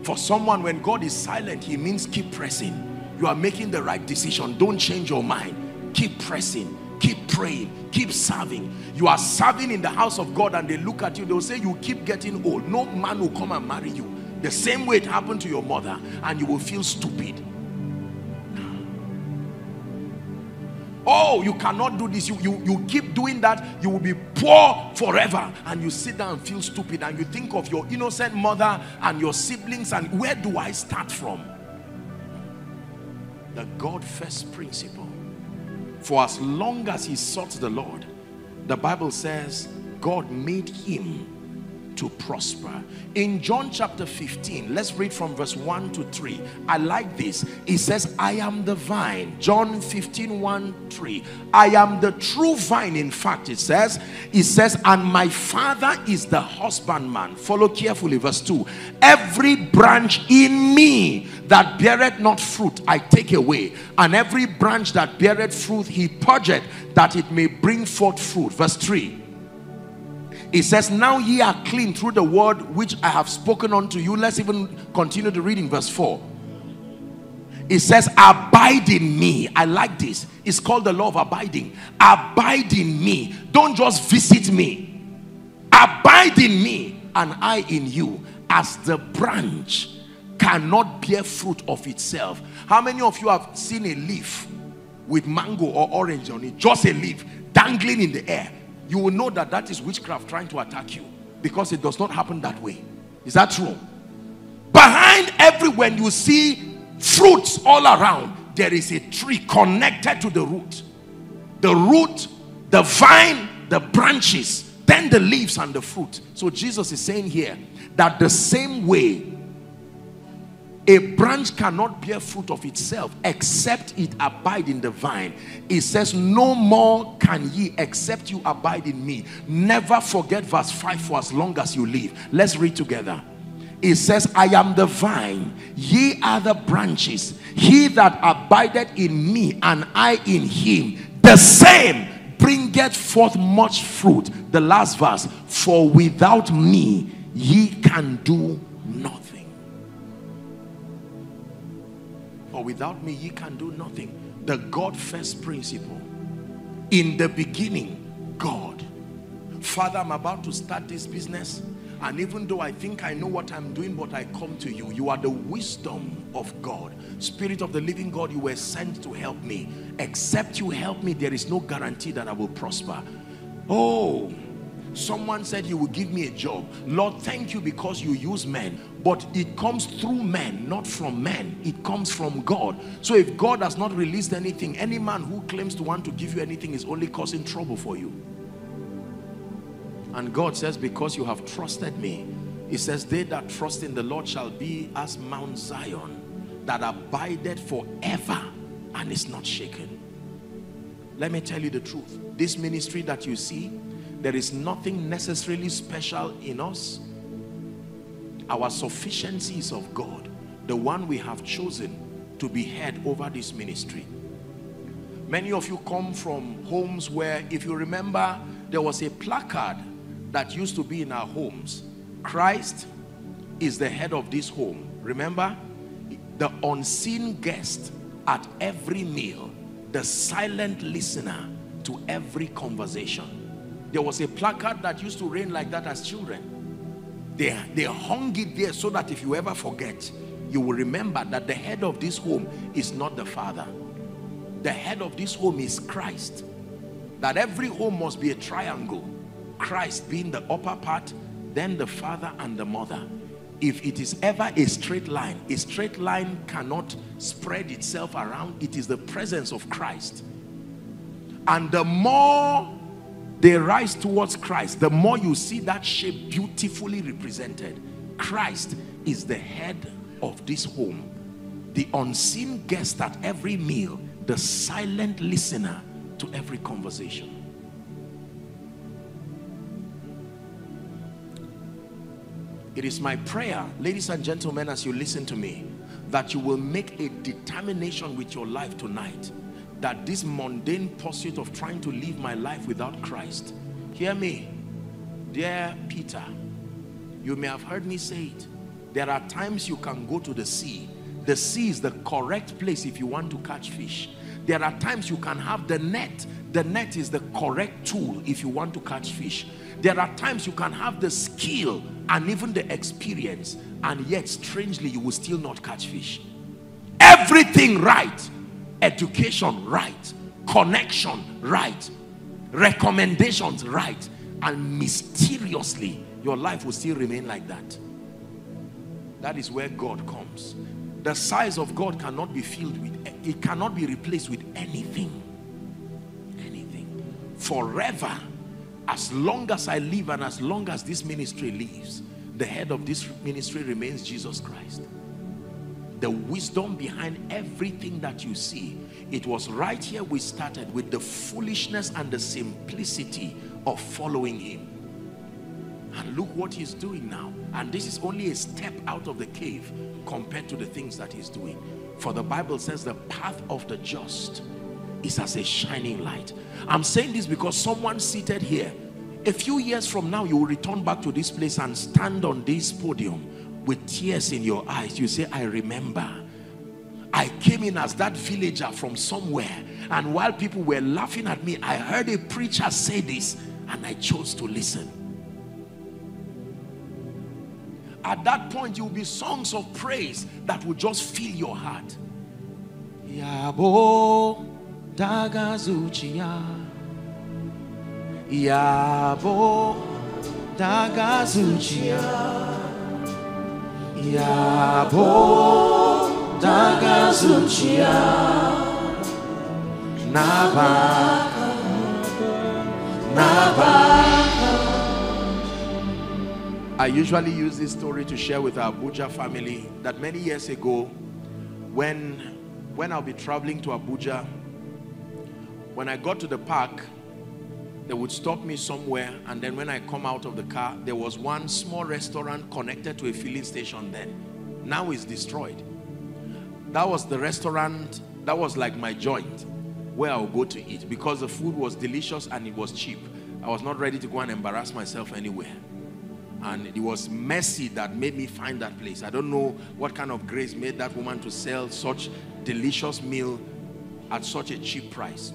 For someone, when God is silent, he means keep pressing. You are making the right decision. Don't change your mind. Keep pressing. Keep praying. Keep serving. You are serving in the house of God and they look at you. They'll say, you keep getting old. No man will come and marry you. The same way it happened to your mother, and you will feel stupid. Oh, you cannot do this. You keep doing that, you will be poor forever. And you sit down and feel stupid, and you think of your innocent mother and your siblings, and where do I start from? The God first principle. For as long as he sought the Lord, the Bible says God made him to prosper. In John chapter 15, let's read from verse 1 to 3. I like this. It says, I am the vine. John 15, 1, 3. I am the true vine, in fact, it says, and my Father is the husbandman. Follow carefully, verse 2. Every branch in me that beareth not fruit, I take away. And every branch that beareth fruit, he purgeth, that it may bring forth fruit. Verse 3. It says, now ye are clean through the word which I have spoken unto you. Let's even continue to read in verse 4. It says, abide in me. I like this. It's called the law of abiding. Abide in me. Don't just visit me. Abide in me, and I in you. As the branch cannot bear fruit of itself. How many of you have seen a leaf with mango or orange on it, just a leaf dangling in the air? You will know that that is witchcraft trying to attack you, because it does not happen that way. Is that true? Behind every, when you see fruits all around, there is a tree connected to the root. The root, the vine, the branches, then the leaves and the fruit. So Jesus is saying here that the same way a branch cannot bear fruit of itself except it abide in the vine. It says, no more can ye except you abide in me. Never forget verse 5 for as long as you live. Let's read together. It says, I am the vine, ye are the branches. He that abideth in me and I in him, the same bringeth forth much fruit. The last verse, for without me ye can do nothing. Without me ye can do nothing. The God first principle. In the beginning, God. Father, I'm about to start this business, and even though I think I know what I'm doing, but I come to you. You are the wisdom of God. Spirit of the living God, you were sent to help me. Except you help me, there is no guarantee that I will prosper. Oh, someone said you will give me a job. Lord, thank you, because you use men, but it comes through men, not from men. It comes from God. So if God has not released anything, any man who claims to want to give you anything is only causing trouble for you. And God says, because you have trusted me, he says, they that trust in the Lord shall be as Mount Zion, that abideth forever and is not shaken. Let me tell you the truth. This ministry that you see, there is nothing necessarily special in us. Our sufficiency is of God, the one we have chosen to be head over this ministry. Many of you come from homes where, if you remember, there was a placard that used to be in our homes. Christ is the head of this home. Remember? The unseen guest at every meal, the silent listener to every conversation. There was a placard that used to reign like that as children. They hung it there so that if you ever forget, you will remember that the head of this home is not the father. The head of this home is Christ. That every home must be a triangle. Christ being the upper part, then the father and the mother. If it is ever a straight line cannot spread itself around. It is the presence of Christ. And the more they rise towards Christ, the more you see that shape beautifully represented. Christ is the head of this home, the unseen guest at every meal, the silent listener to every conversation. It is my prayer, ladies and gentlemen, as you listen to me, that you will make a determination with your life tonight, that this mundane pursuit of trying to live my life without Christ. Hear me, dear Peter, you may have heard me say it, There are times you can go to the sea. The sea is the correct place if you want to catch fish. There are times you can have the net. The net is the correct tool if you want to catch fish. There are times you can have the skill and even the experience, and yet strangely you will still not catch fish. Everything right. Education right. Connection right. Recommendations right. And mysteriously your life will still remain like that. That is where God comes. The size of God cannot be filled with, it cannot be replaced with anything. Anything. Forever, as long as I live and as long as this ministry lives, the head of this ministry remains Jesus Christ. The wisdom behind everything that you see, it was right here we started with the foolishness and the simplicity of following him. And look what he's doing now. And this is only a step out of the cave compared to the things that he's doing. For the Bible says the path of the just is as a shining light. I'm saying this because someone seated here, a few years from now, you will return back to this place and stand on this podium with tears in your eyes. You say, I remember. I came in as that villager from somewhere. And while people were laughing at me, I heard a preacher say this and I chose to listen. At that point, you'll be songs of praise that will just fill your heart. Yabo dagazuchiya, Yabo dagazuchiya, Yabo dagazuchiya, Nabaka, Nabaka. I usually use this story to share with our Abuja family that many years ago, when I'll be traveling to Abuja, when I got to the park, they would stop me somewhere, and then when I come out of the car, there was one small restaurant connected to a filling station then. Now it's destroyed. That was the restaurant, that was like my joint where I'll go to eat because the food was delicious and it was cheap. I was not ready to go and embarrass myself anywhere. And it was mercy that made me find that place. I don't know what kind of grace made that woman to sell such delicious meal at such a cheap price.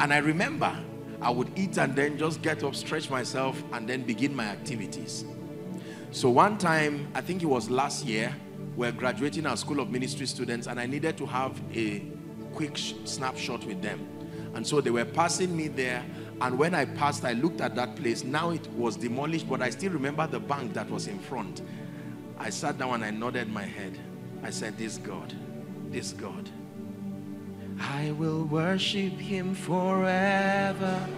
And I remember I would eat and then just get up, stretch myself, and then begin my activities. So one time, I think it was last year, we were graduating our School of Ministry students, and I needed to have a quick snapshot with them. And so they were passing me there, and when I passed, I looked at that place. Now it was demolished, but I still remember the bank that was in front. I sat down and I nodded my head. I said, this God, I will worship him forever,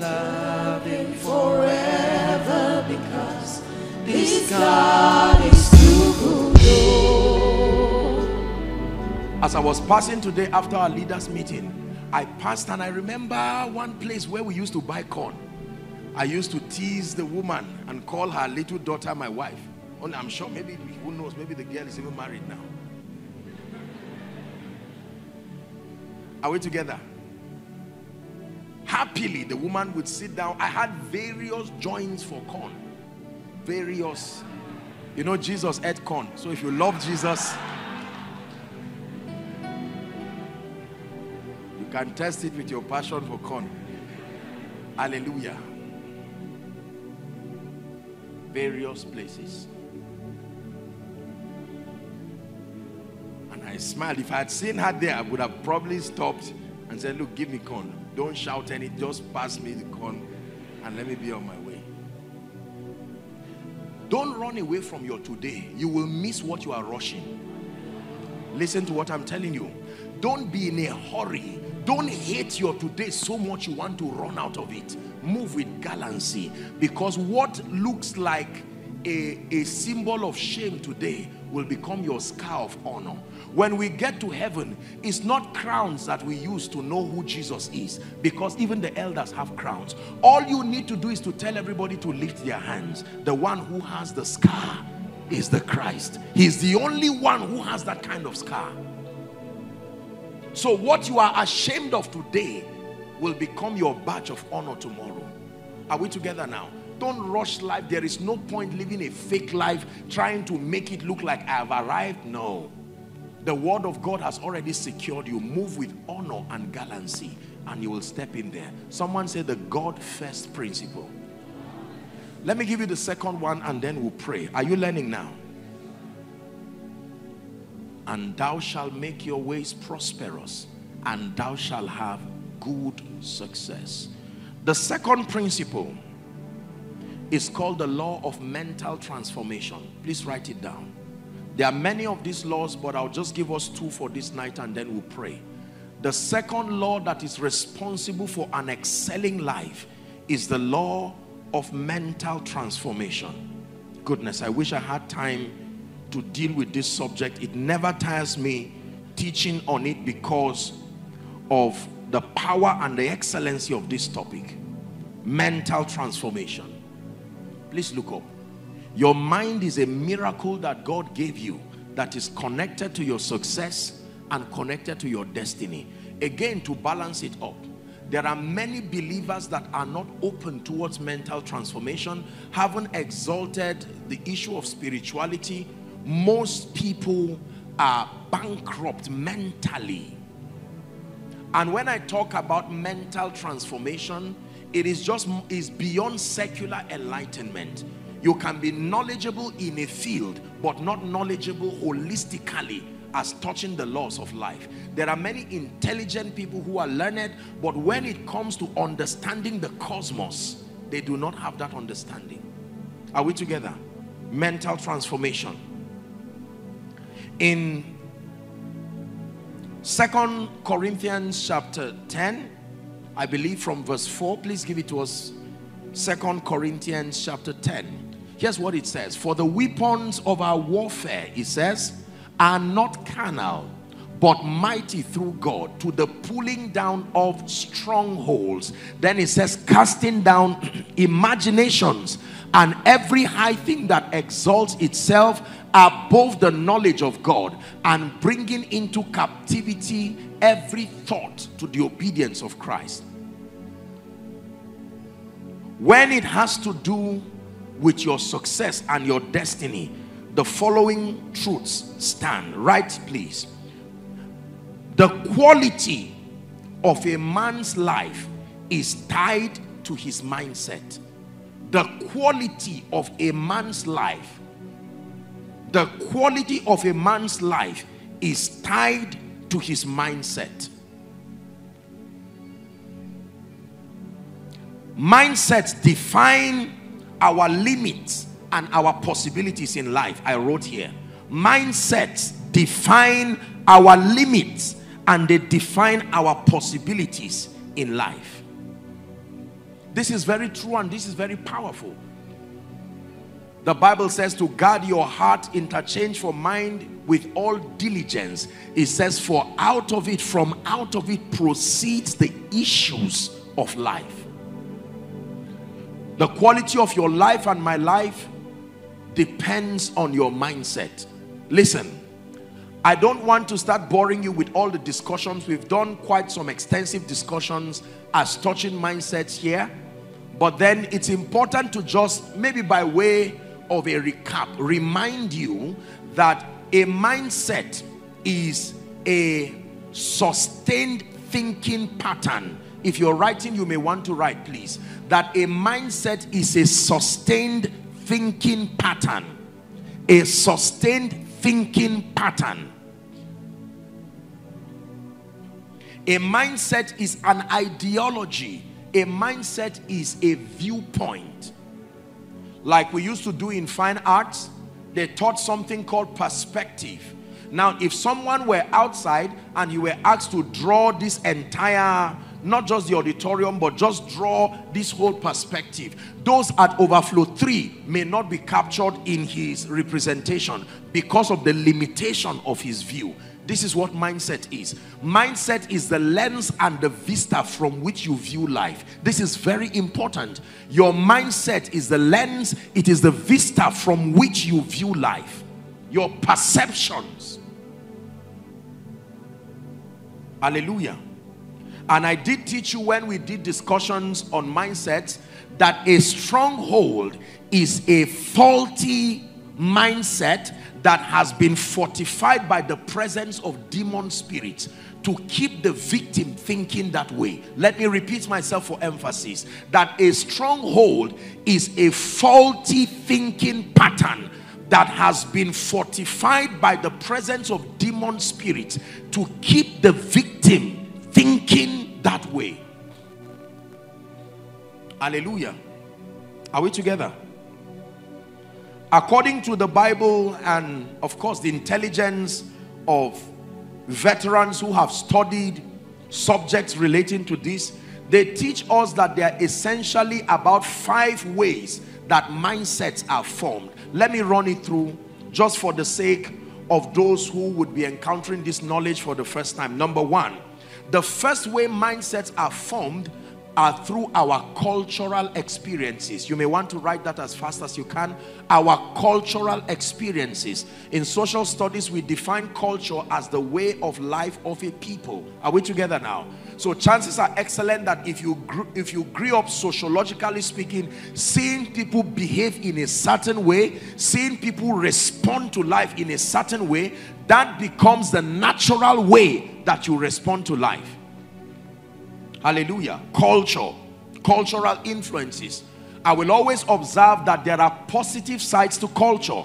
love him forever, because this God is too good. As I was passing today after our leaders' meeting, I passed and I remember one place where we used to buy corn. I used to tease the woman and call her little daughter my wife. Only I'm sure, maybe, who knows, maybe the girl is even married now. Are we together? Happily, the woman would sit down. I had various joints for corn. Various. You know, Jesus ate corn. So if you love Jesus, can test it with your passion for corn. Hallelujah. Various places. And I smiled. If I had seen her there, I would have probably stopped and said, look, give me corn. Don't shout any, just pass me the corn and let me be on my way. Don't run away from your today. You will miss what you are rushing. Listen to what I'm telling you. Don't be in a hurry. Don't hate your today so much you want to run out of it. Move with gallancy, because what looks like a symbol of shame today will become your scar of honor. When we get to heaven, it's not crowns that we use to know who Jesus is, because even the elders have crowns. All you need to do is to tell everybody to lift their hands. The one who has the scar is the Christ. He's the only one who has that kind of scar. So what you are ashamed of today will become your badge of honor tomorrow. Are we together now? Don't rush life. There is no point living a fake life trying to make it look like I have arrived. No. The word of God has already secured you. Move with honor and gallancy and you will step in there. Someone say the God first principle. Let me give you the second one and then we'll pray. Are you learning now? And thou shalt make your ways prosperous, and thou shalt have good success. The second principle is called the law of mental transformation. Please write it down. There are many of these laws, but I'll just give us two for this night and then we'll pray. The second law that is responsible for an excelling life is the law of mental transformation. Goodness, I wish I had time to deal with this subject. It never tires me teaching on it because of the power and the excellency of this topic. Mental transformation. Please look up. Your mind is a miracle that God gave you that is connected to your success and connected to your destiny. Again, to balance it up, there are many believers that are not open towards mental transformation, haven't exalted the issue of spirituality. Most people are bankrupt mentally. And when I talk about mental transformation, it is just is beyond secular enlightenment. You can be knowledgeable in a field, but not knowledgeable holistically as touching the laws of life. There are many intelligent people who are learned, but when it comes to understanding the cosmos, they do not have that understanding. Are we together? Mental transformation. In 2 Corinthians chapter 10, I believe from verse 4, please give it to us. 2 Corinthians chapter 10. Here's what it says. For the weapons of our warfare, it says, are not carnal, but mighty through God to the pulling down of strongholds. Then it says, casting down imaginations and every high thing that exalts itself above the knowledge of God, and bringing into captivity every thought to the obedience of Christ. When it has to do with your success and your destiny, the following truths stand. Right, please. The quality of a man's life is tied to his mindset. The quality of a man's life, the quality of a man's life is tied to his mindset. Mindsets define our limits and our possibilities in life. I wrote here, mindsets define our limits and they define our possibilities in life. This is very true and this is very powerful. The Bible says to guard your heart, interchange for mind with all diligence. It says, for out of it, from out of it proceeds the issues of life. The quality of your life and my life depends on your mindset. Listen, I don't want to start boring you with all the discussions. We've done quite some extensive discussions as touching mindsets here. But then it's important to just, maybe by way of a recap, remind you that a mindset is a sustained thinking pattern. If you're writing, you may want to write, please, that a mindset is a sustained thinking pattern. A sustained thinking pattern. A mindset is an ideology. A mindset is a viewpoint. Like we used to do in fine arts, they taught something called perspective. Now, if someone were outside and you were asked to draw this entire, not just the auditorium, but just draw this whole perspective, those at overflow 3 may not be captured in his representation because of the limitation of his view. This is what mindset is. Mindset is the lens and the vista from which you view life. This is very important. Your mindset is the lens, it is the vista from which you view life. Your perceptions. Hallelujah. And I did teach you when we did discussions on mindsets that a stronghold is a faulty mindset that has been fortified by the presence of demon spirits to keep the victim thinking that way. Let me repeat myself for emphasis. That a stronghold is a faulty thinking pattern that has been fortified by the presence of demon spirits to keep the victim thinking that way. Hallelujah. Are we together? According to the Bible and of course the intelligence of veterans who have studied subjects relating to this, they teach us that there are essentially about 5 ways that mindsets are formed. Let me run it through just for the sake of those who would be encountering this knowledge for the first time. Number 1, the first way mindsets are formed are through our cultural experiences. You may want to write that as fast as you can. Our cultural experiences. In social studies, we define culture as the way of life of a people. Are we together now? So chances are excellent that if you grew up, sociologically speaking, seeing people behave in a certain way, seeing people respond to life in a certain way, that becomes the natural way that you respond to life. Hallelujah. Culture, cultural influences. I will always observe that there are positive sides to culture.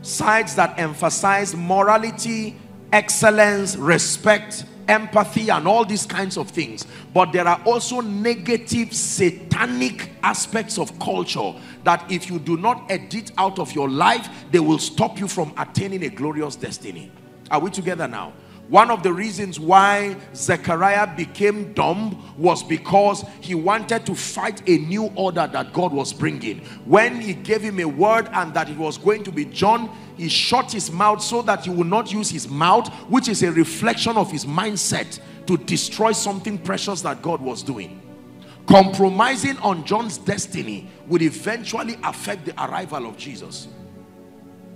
Sides that emphasize morality, excellence, respect, empathy, and all these kinds of things. But there are also negative, satanic aspects of culture that if you do not edit out of your life, they will stop you from attaining a glorious destiny. Are we together now? One of the reasons why Zechariah became dumb was because he wanted to fight a new order that God was bringing. When he gave him a word and that it was going to be John, he shut his mouth so that he would not use his mouth, which is a reflection of his mindset, to destroy something precious that God was doing. Compromising on John's destiny would eventually affect the arrival of Jesus.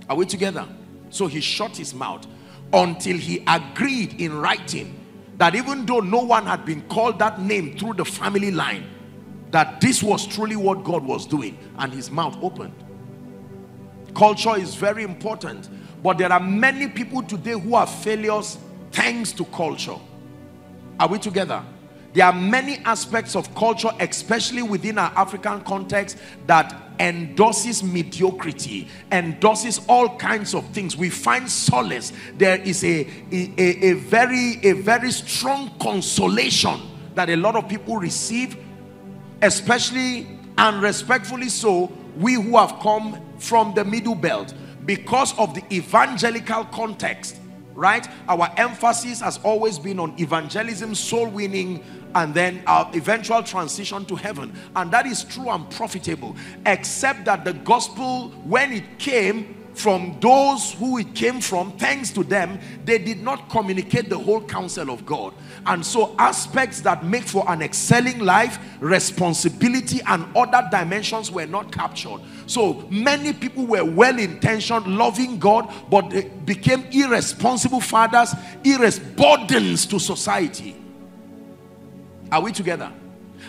Are we together? So he shut his mouth until he agreed in writing that even though no one had been called that name through the family line, that this was truly what God was doing, and his mouth opened. Culture is very important, but there are many people today who are failures thanks to culture. Are we together? There are many aspects of culture, especially within our African context, that endorses mediocrity, endorses all kinds of things. We find solace. There is a very strong consolation that a lot of people receive, especially and respectfully so, we who have come from the Middle Belt, because of the evangelical context. Right? Our emphasis has always been on evangelism, soul winning, and then our eventual transition to heaven. And that is true and profitable, except that the gospel, when it came from those who it came from, thanks to them, they did not communicate the whole counsel of God. And so aspects that make for an excelling life, responsibility, and other dimensions were not captured. So many people were well-intentioned, loving God, but they became irresponsible fathers, burdens to society. Are we together?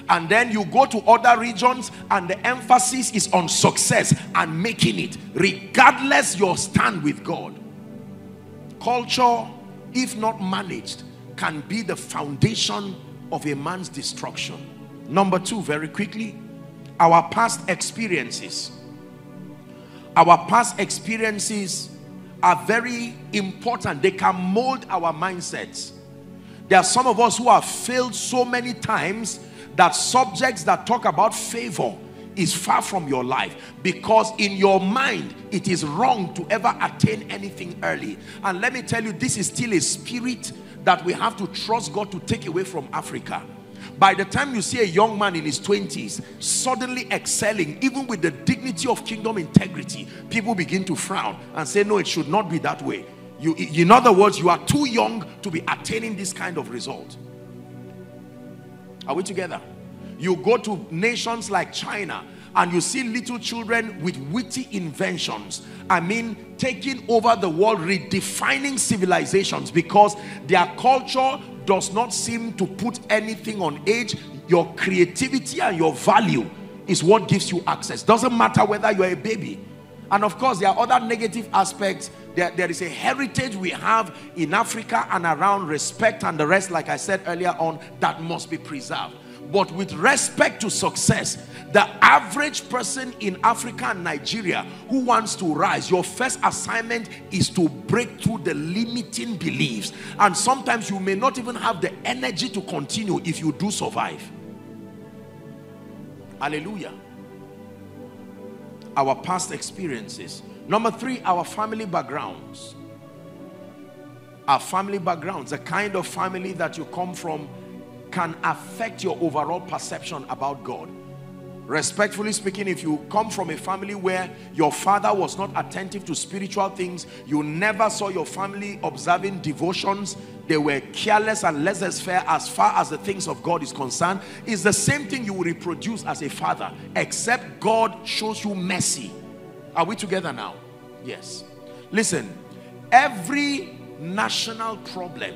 And then you go to other regions and the emphasis is on success and making it, regardless your stand with God. Culture, if not managed, can be the foundation of a man's destruction. Number 2, very quickly, our past experiences. Our past experiences are very important. They can mold our mindsets. There are some of us who have failed so many times that subjects that talk about favor is far from your life, because in your mind it is wrong to ever attain anything early. And let me tell you, this is still a spirit that we have to trust God to take away from Africa. By the time you see a young man in his 20s suddenly excelling, even with the dignity of kingdom integrity, people begin to frown and say, no, it should not be that way. In other words, you are too young to be attaining this kind of result. Are we together? You go to nations like China and you see little children with witty inventions. I mean, taking over the world, redefining civilizations, because their culture does not seem to put anything on age. your creativity and your value is what gives you access. Doesn't matter whether you're a baby. And of course, there are other negative aspects. There is a heritage we have in Africa and around respect and the rest, like I said earlier on, that must be preserved. But with respect to success, the average person in Africa and Nigeria who wants to rise, your first assignment is to break through the limiting beliefs. And sometimes you may not even have the energy to continue if you do survive. Hallelujah. Our past experiences. Number three, our family backgrounds. Our family backgrounds, the kind of family that you come from, can affect your overall perception about God. Respectfully speaking, if you come from a family where your father was not attentive to spiritual things, you never saw your family observing devotions, they were careless and laissez-faire as far as the things of God is concerned, it's the same thing you will reproduce as a father, except God shows you mercy. Are we together now? Yes. Listen, every national problem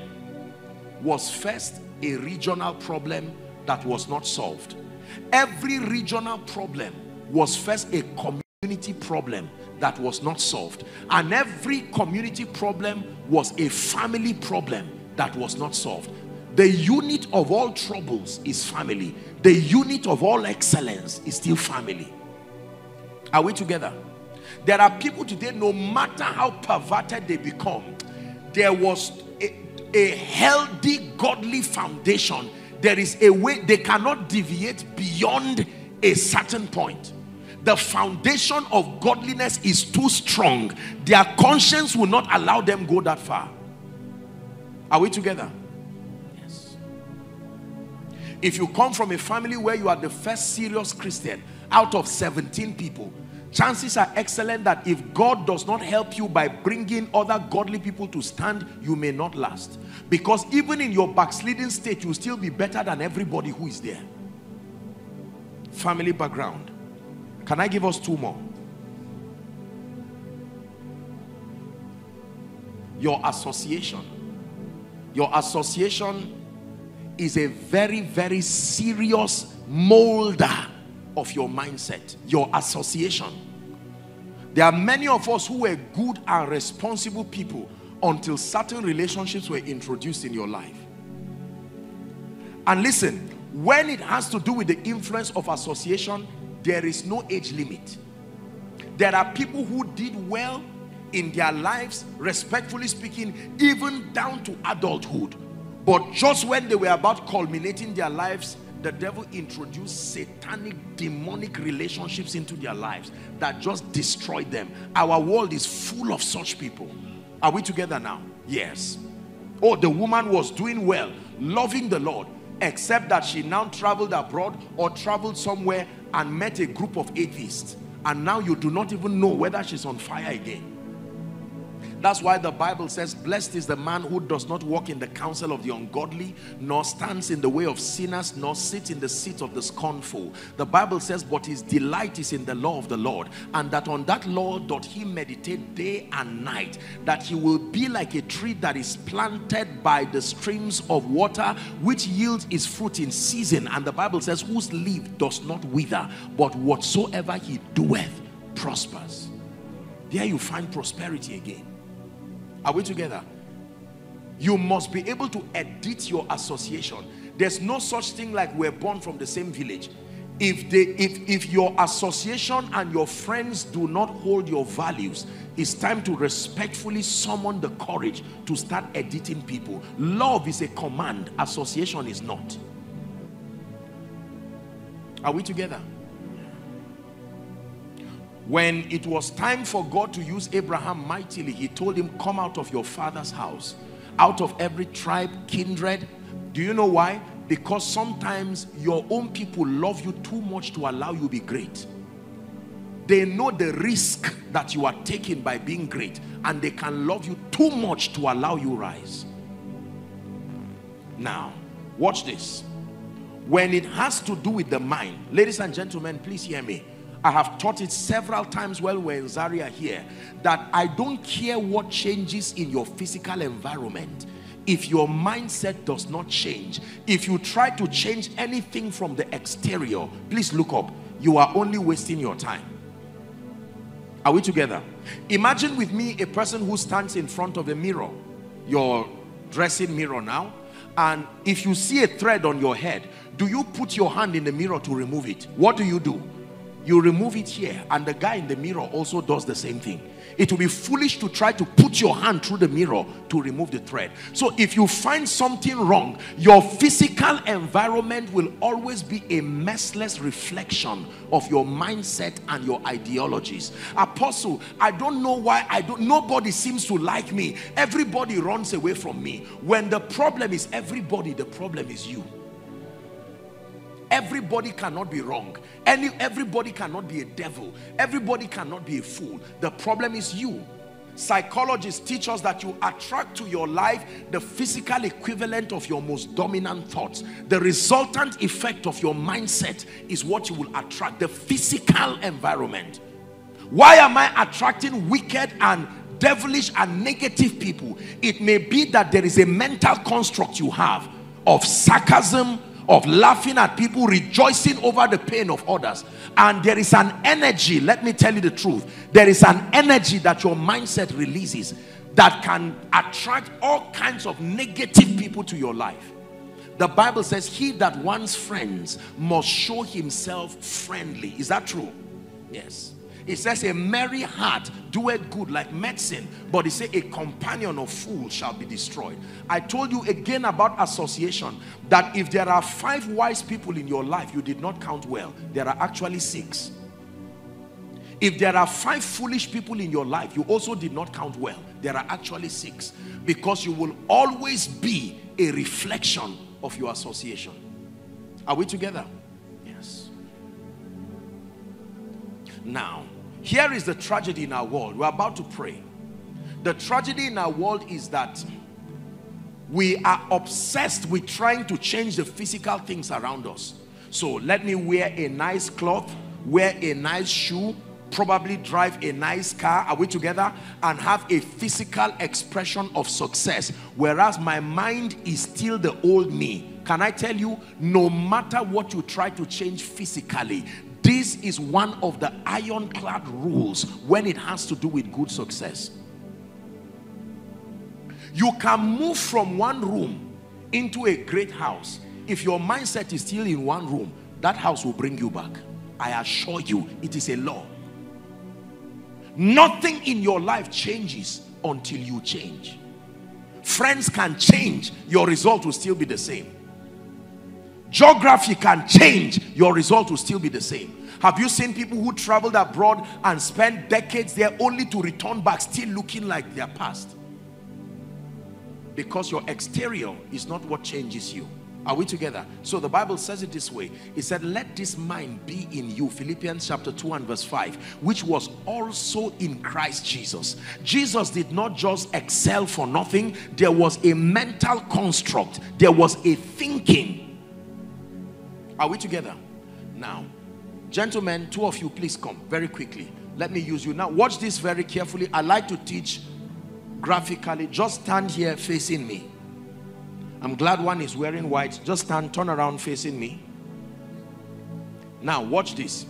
was first a regional problem that was not solved. Every regional problem was first a community problem that was not solved. And every community problem was a family problem that was not solved. The unit of all troubles is family. The unit of all excellence is still family. Are we together? There are people today, no matter how perverted they become, there was a healthy, godly foundation. There is a way they cannot deviate beyond a certain point. The foundation of godliness is too strong. Their conscience will not allow them go that far. Are we together? Yes. If you come from a family where you are the first serious Christian out of 17 people, chances are excellent that if God does not help you by bringing other godly people to stand, you may not last. Because even in your backsliding state, you'll still be better than everybody who is there. Family background. Can I give us two more? Your association. Your association is a very, very serious molder of your mindset, your association. There are many of us who were good and responsible people until certain relationships were introduced in your life. And listen, when it has to do with the influence of association, there is no age limit. There are people who did well in their lives, respectfully speaking, even down to adulthood. But just when they were about culminating their lives, the devil introduced satanic, demonic relationships into their lives that just destroyed them. Our world is full of such people. Are we together now? Yes. Oh, the woman was doing well, loving the Lord, except that she now traveled abroad or traveled somewhere and met a group of atheists. And now you do not even know whether she's on fire again. That's why the Bible says, blessed is the man who does not walk in the counsel of the ungodly, nor stands in the way of sinners, nor sits in the seat of the scornful. The Bible says, but his delight is in the law of the Lord, and that on that law doth he meditate day and night, that he will be like a tree that is planted by the streams of water, which yields its fruit in season. And the Bible says, whose leaf does not wither, but whatsoever he doeth prospers. There you find prosperity again. Are we together? You must be able to edit your association. There's no such thing like we're born from the same village. If your association and your friends do not hold your values, it's time to respectfully summon the courage to start editing people. Love is a command, association is not. Are we together? When it was time for God to use Abraham mightily, he told him, come out of your father's house, out of every tribe, kindred. Do you know why? Because sometimes your own people love you too much to allow you to be great. They know the risk that you are taking by being great, and they can love you too much to allow you rise. Now, watch this. When it has to do with the mind, ladies and gentlemen, please hear me. I have taught it several times while we're in Zaria here, that I don't care what changes in your physical environment. if your mindset does not change, if you try to change anything from the exterior, please look up, you are only wasting your time. Are we together? Imagine with me a person who stands in front of a mirror, your dressing mirror now, and if you see a thread on your head, do you put your hand in the mirror to remove it? What do? You remove it here, and the guy in the mirror also does the same thing. It will be foolish to try to put your hand through the mirror to remove the thread. So if you find something wrong, your physical environment will always be a messless reflection of your mindset and your ideologies. Apostle, I don't know why nobody seems to like me. Everybody runs away from me. When the problem is everybody, the problem is you. Everybody cannot be wrong. Everybody cannot be a devil. Everybody cannot be a fool. The problem is you. Psychologists teach us that you attract to your life the physical equivalent of your most dominant thoughts. The resultant effect of your mindset is what you will attract, the physical environment. Why am I attracting wicked and devilish and negative people? It may be that there is a mental construct you have of sarcasm, of laughing at people, rejoicing over the pain of others. And there is an energy, let me tell you the truth, there is an energy that your mindset releases that can attract all kinds of negative people to your life. The Bible says, he that wants friends must show himself friendly. Is that true? Yes. It says a merry heart doeth good like medicine, but it says a companion of fools shall be destroyed. I told you again about association, that if there are 5 wise people in your life, you did not count well. There are actually 6. If there are 5 foolish people in your life, you also did not count well. There are actually 6, because you will always be a reflection of your association. Are we together? Yes. Now, here is the tragedy in our world. We're about to pray. The tragedy in our world is that we are obsessed with trying to change the physical things around us. So let me wear a nice cloth, wear a nice shoe, probably drive a nice car. Are we together? And have a physical expression of success, whereas my mind is still the old me. Can I tell you, no matter what you try to change physically, this is one of the ironclad rules when it has to do with good success. You can move from one room into a great house. If your mindset is still in one room, that house will bring you back. I assure you, it is a law. Nothing in your life changes until you change. Friends can change, your result will still be the same. Geography can change, your result will still be the same. Have you seen people who traveled abroad and spent decades there only to return back still looking like their past? Because your exterior is not what changes you. Are we together? So the Bible says it this way. It said, let this mind be in you, Philippians chapter 2 and verse 5, which was also in Christ Jesus. Jesus did not just excel for nothing. There was a mental construct. There was a thinking. Are we together? Now, gentlemen, 2 of you, please come very quickly. Let me use you. Now, watch this very carefully. I like to teach graphically. Just stand here facing me. I'm glad one is wearing white. Just stand, turn around facing me. Now, watch this.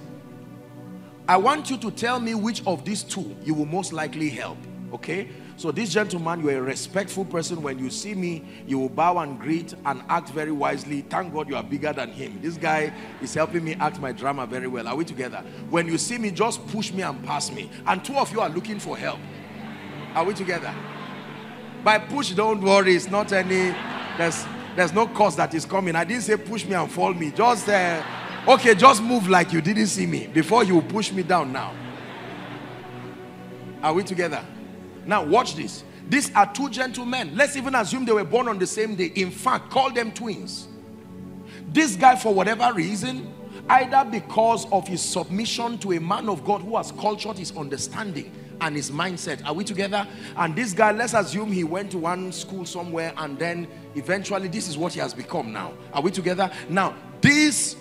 I want you to tell me which of these 2 you will most likely help, okay? So this gentleman, you're a respectful person. When you see me, you will bow and greet and act very wisely. Thank God you are bigger than him. This guy is helping me act my drama very well. Are we together? When you see me, just push me and pass me. And 2 of you are looking for help. Are we together? By push, don't worry. It's not any, there's no cause that is coming. I didn't say push me and fall me. Just, okay, just move like you didn't see me before you push me down now. Are we together? Now watch this. These are 2 gentlemen. Let's even assume they were born on the same day. In fact, call them twins. This guy, for whatever reason, either because of his submission to a man of God who has cultured his understanding and his mindset. Are we together? And this guy, let's assume he went to one school somewhere and then eventually this is what he has become now. Are we together? Now, these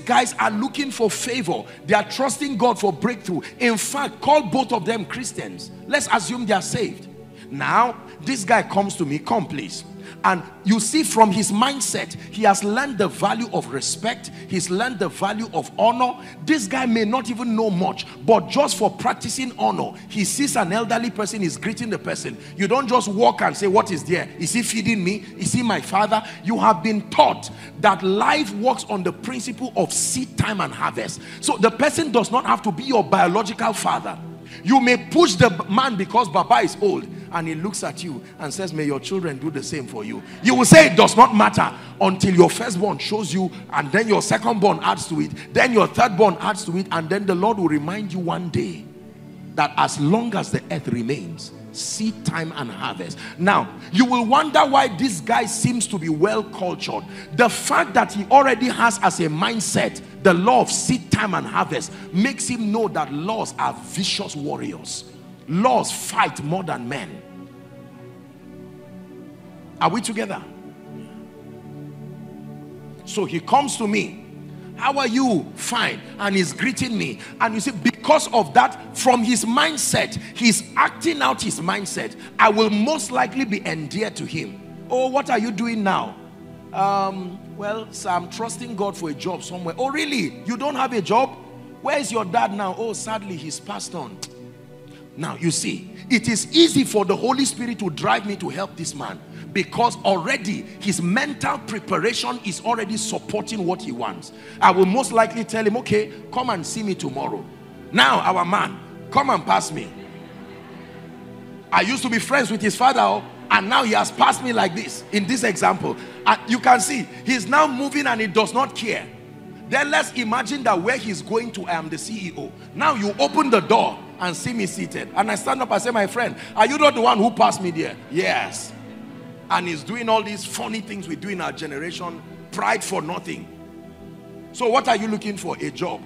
guys are looking for favor. They are trusting God for breakthrough. In fact, call both of them Christians. Let's assume they are saved. Now, this guy comes to me. Come, please. And you see from his mindset, he has learned the value of respect. He's learned the value of honor. This guy may not even know much, but just for practicing honor, he sees an elderly person, is greeting the person. You don't just walk and say, what is there? Is he feeding me? Is he my father? You have been taught that life works on the principle of seed time and harvest. So the person does not have to be your biological father. You may push the man because Baba is old, and he looks at you and says, may your children do the same for you. You will say it does not matter until your firstborn shows you, and then your secondborn adds to it, then your thirdborn adds to it, and then the Lord will remind you one day that as long as the earth remains, seed time and harvest. Now, you will wonder why this guy seems to be well cultured. The fact that he already has as a mindset the law of seed time and harvest makes him know that laws are vicious warriors. Laws fight more than men. Are we together? So he comes to me. How are you? Fine. And he's greeting me. And you see, because of that, from his mindset, he's acting out his mindset. I will most likely be endeared to him. Oh, what are you doing now? Well, sir, I'm trusting God for a job somewhere. Oh, really? You don't have a job? Where is your dad now? Oh, sadly, he's passed on. Now, you see, it is easy for the Holy Spirit to drive me to help this man, because already his mental preparation is already supporting what he wants. I will most likely tell him, okay, come and see me tomorrow. Now, our man, come and pass me. I used to be friends with his father, and now he has passed me like this, in this example. And you can see, he's now moving and he does not care. Then let's imagine that where he's going to, I am the CEO. Now you open the door and see me seated. And I stand up and say, my friend, are you not the one who passed me there? Yes. And he's doing all these funny things we do in our generation. Pride for nothing. So what are you looking for? A job.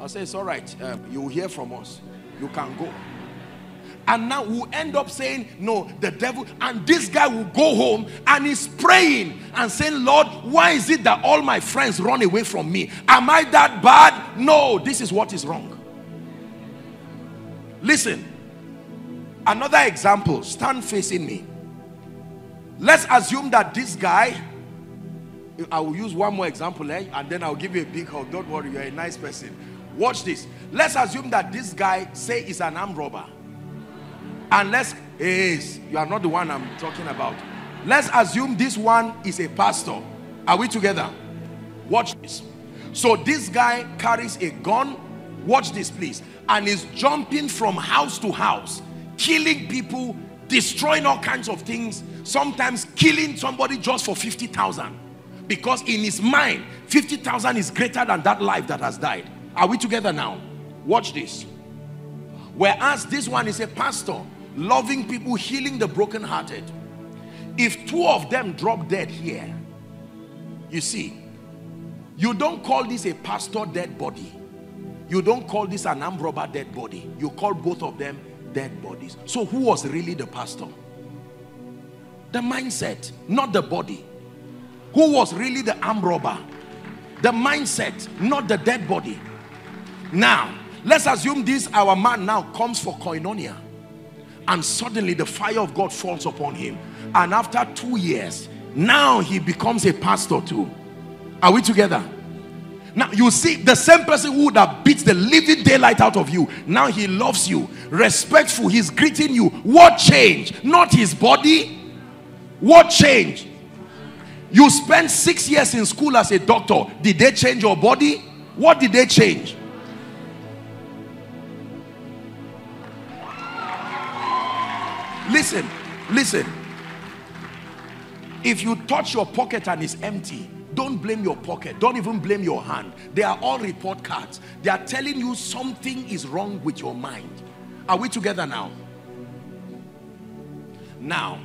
I'll say, it's all right. You'll hear from us. You can go. And now we'll end up saying, no, the devil. And this guy will go home and he's praying and saying, Lord, why is it that all my friends run away from me? Am I that bad? No, this is what is wrong. Listen, another example, stand facing me. Let's assume that this guy, I will use one more example, and then I'll give you a big hug. Don't worry, you're a nice person. Watch this. Let's assume that this guy, say, is an armed robber. And let's, you are not the one I'm talking about. Let's assume this one is a pastor. Are we together? Watch this. So this guy carries a gun. Watch this, please. And is jumping from house to house, killing people, destroying all kinds of things, sometimes killing somebody just for 50,000. Because in his mind, 50,000 is greater than that life that has died. Are we together now? Watch this. Whereas this one is a pastor, loving people, healing the brokenhearted. If two of them drop dead here, you see, you don't call this a pastor dead body. You don't call this an armed robber dead body. You call both of them dead bodies. So who was really the pastor? The mindset, not the body. Who was really the armed robber? The mindset, not the dead body. Now, let's assume this, our man now comes for koinonia. And suddenly the fire of God falls upon him. And after 2 years, now he becomes a pastor too. Are we together? Now, you see, the same person who would have beat the living daylight out of you, now he loves you, respectful, he's greeting you. What changed? Not his body. What changed? You spent 6 years in school as a doctor. Did they change your body? What did they change? Listen, listen. If you touch your pocket and it's empty, don't blame your pocket. Don't even blame your hand. They are all report cards. They are telling you something is wrong with your mind. Are we together now? Now,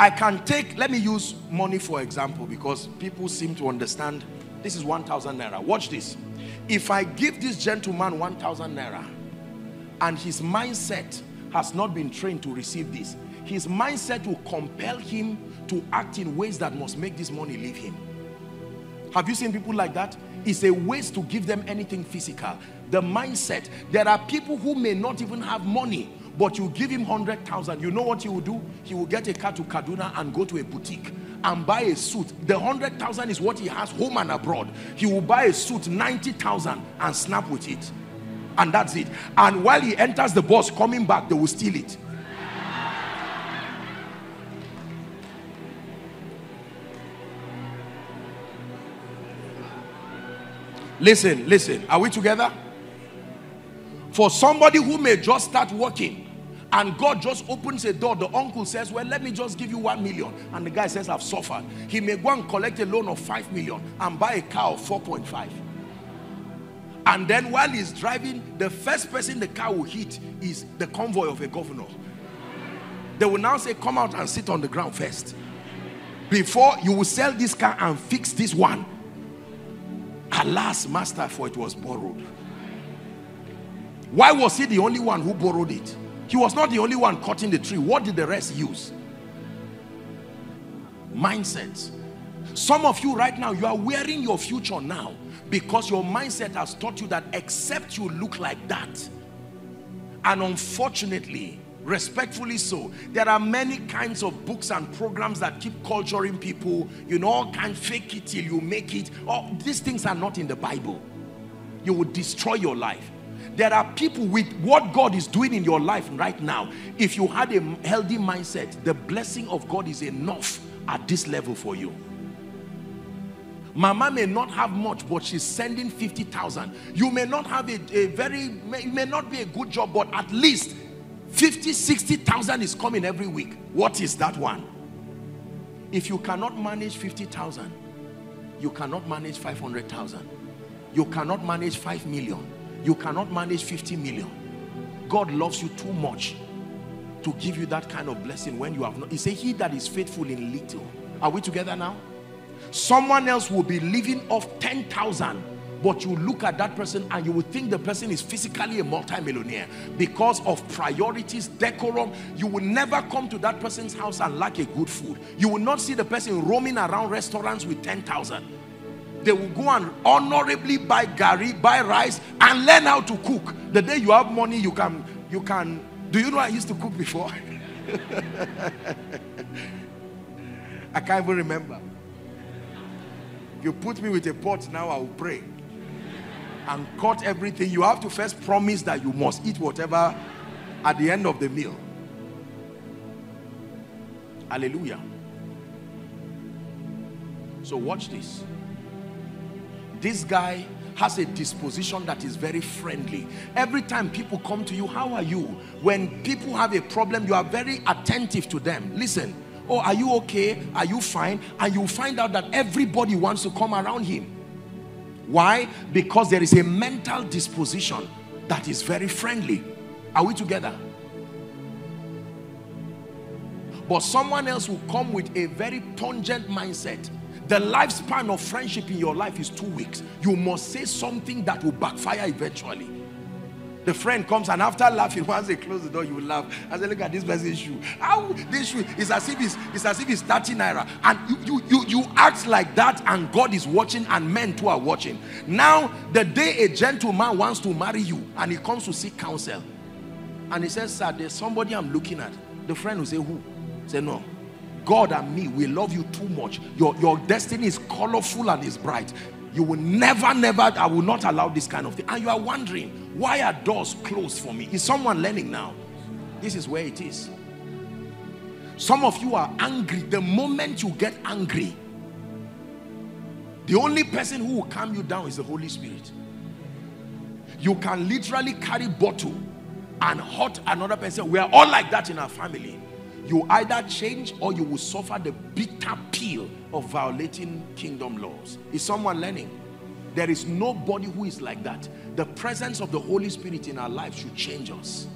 I can take, let me use money for example, because people seem to understand. This is 1,000 naira. Watch this. If I give this gentleman 1,000 naira and his mindset has not been trained to receive this, his mindset will compel him to act in ways that must make this money leave him. Have you seen people like that? It's a waste to give them anything physical. The mindset. There are people who may not even have money, but you give him 100,000. You know what he will do? He will get a car to Kaduna and go to a boutique and buy a suit. The 100,000 is what he has home and abroad. He will buy a suit, 90,000, and snap with it. And that's it. And while he enters the bus coming back, they will steal it. Listen, listen. Are we together? For somebody who may just start working and God just opens a door, the uncle says, well, let me just give you 1 million. And the guy says, I've suffered. He may go and collect a loan of 5 million and buy a car of 4.5. And then while he's driving, the first person the car will hit is the convoy of a governor. They will now say, come out and sit on the ground first. Before you will sell this car and fix this one. Alas, master, for it was borrowed. Why was he the only one who borrowed it? He was not the only one cutting the tree. What did the rest use? Mindsets. Some of you right now, you are wearing your future now because your mindset has taught you that except you look like that. And unfortunately, respectfully so, there are many kinds of books and programs that keep culturing people, you know, all kinds, fake it till you make it. Oh, these things are not in the Bible. You will destroy your life. There are people with what God is doing in your life right now. If you had a healthy mindset, the blessing of God is enough at this level for you. Mama may not have much, but she's sending 50,000. You may not have it may not be a good job, but at least 50, 60,000 is coming every week. What is that one? If you cannot manage 50,000, you cannot manage 500,000. You cannot manage 5 million. You cannot manage 50 million. God loves you too much to give you that kind of blessing when you have not. He said, he that is faithful in little. Are we together now? Someone else will be living off 10,000. But you look at that person and you will think the person is physically a multimillionaire because of priorities, decorum. You will never come to that person's house and lack a good food. You will not see the person roaming around restaurants with 10,000. They will go and honorably buy gari, buy rice, and learn how to cook. The day you have money, you can. Do you know I used to cook before? I can't even remember. You put me with a pot now, I will pray. And cut everything. You have to first promise that you must eat whatever at the end of the meal. Hallelujah. So watch this. This guy has a disposition that is very friendly. Every time people come to you, how are you? When people have a problem, you are very attentive to them. Listen. Oh, are you okay? Are you fine? And you find out that everybody wants to come around him. Why? Because there is a mental disposition that is very friendly. Are we together? But someone else will come with a very pungent mindset. The lifespan of friendship in your life is 2 weeks. You must say something that will backfire eventually. The friend comes and after laughing, once they close the door, you will laugh. I say, look at this person's shoe. How this shoe is as if it's 30 naira. And you act like that, and God is watching, and men too are watching. Now, the day a gentleman wants to marry you, and he comes to seek counsel, and he says, sir, there's somebody I'm looking at. The friend will say, who? Say, no. God and me, we love you too much. Your destiny is colorful and is bright. You will never, I will not allow this kind of thing. And you are wondering, why are doors closed for me? Is someone learning now? This is where it is. Some of you are angry. The moment you get angry, the only person who will calm you down is the Holy Spirit. You can literally carry bottle and hurt another person. We are all like that in our family. You either change or you will suffer the bitter pill of violating kingdom laws. Is someone learning? There is nobody who is like that. The presence of the Holy Spirit in our life should change us.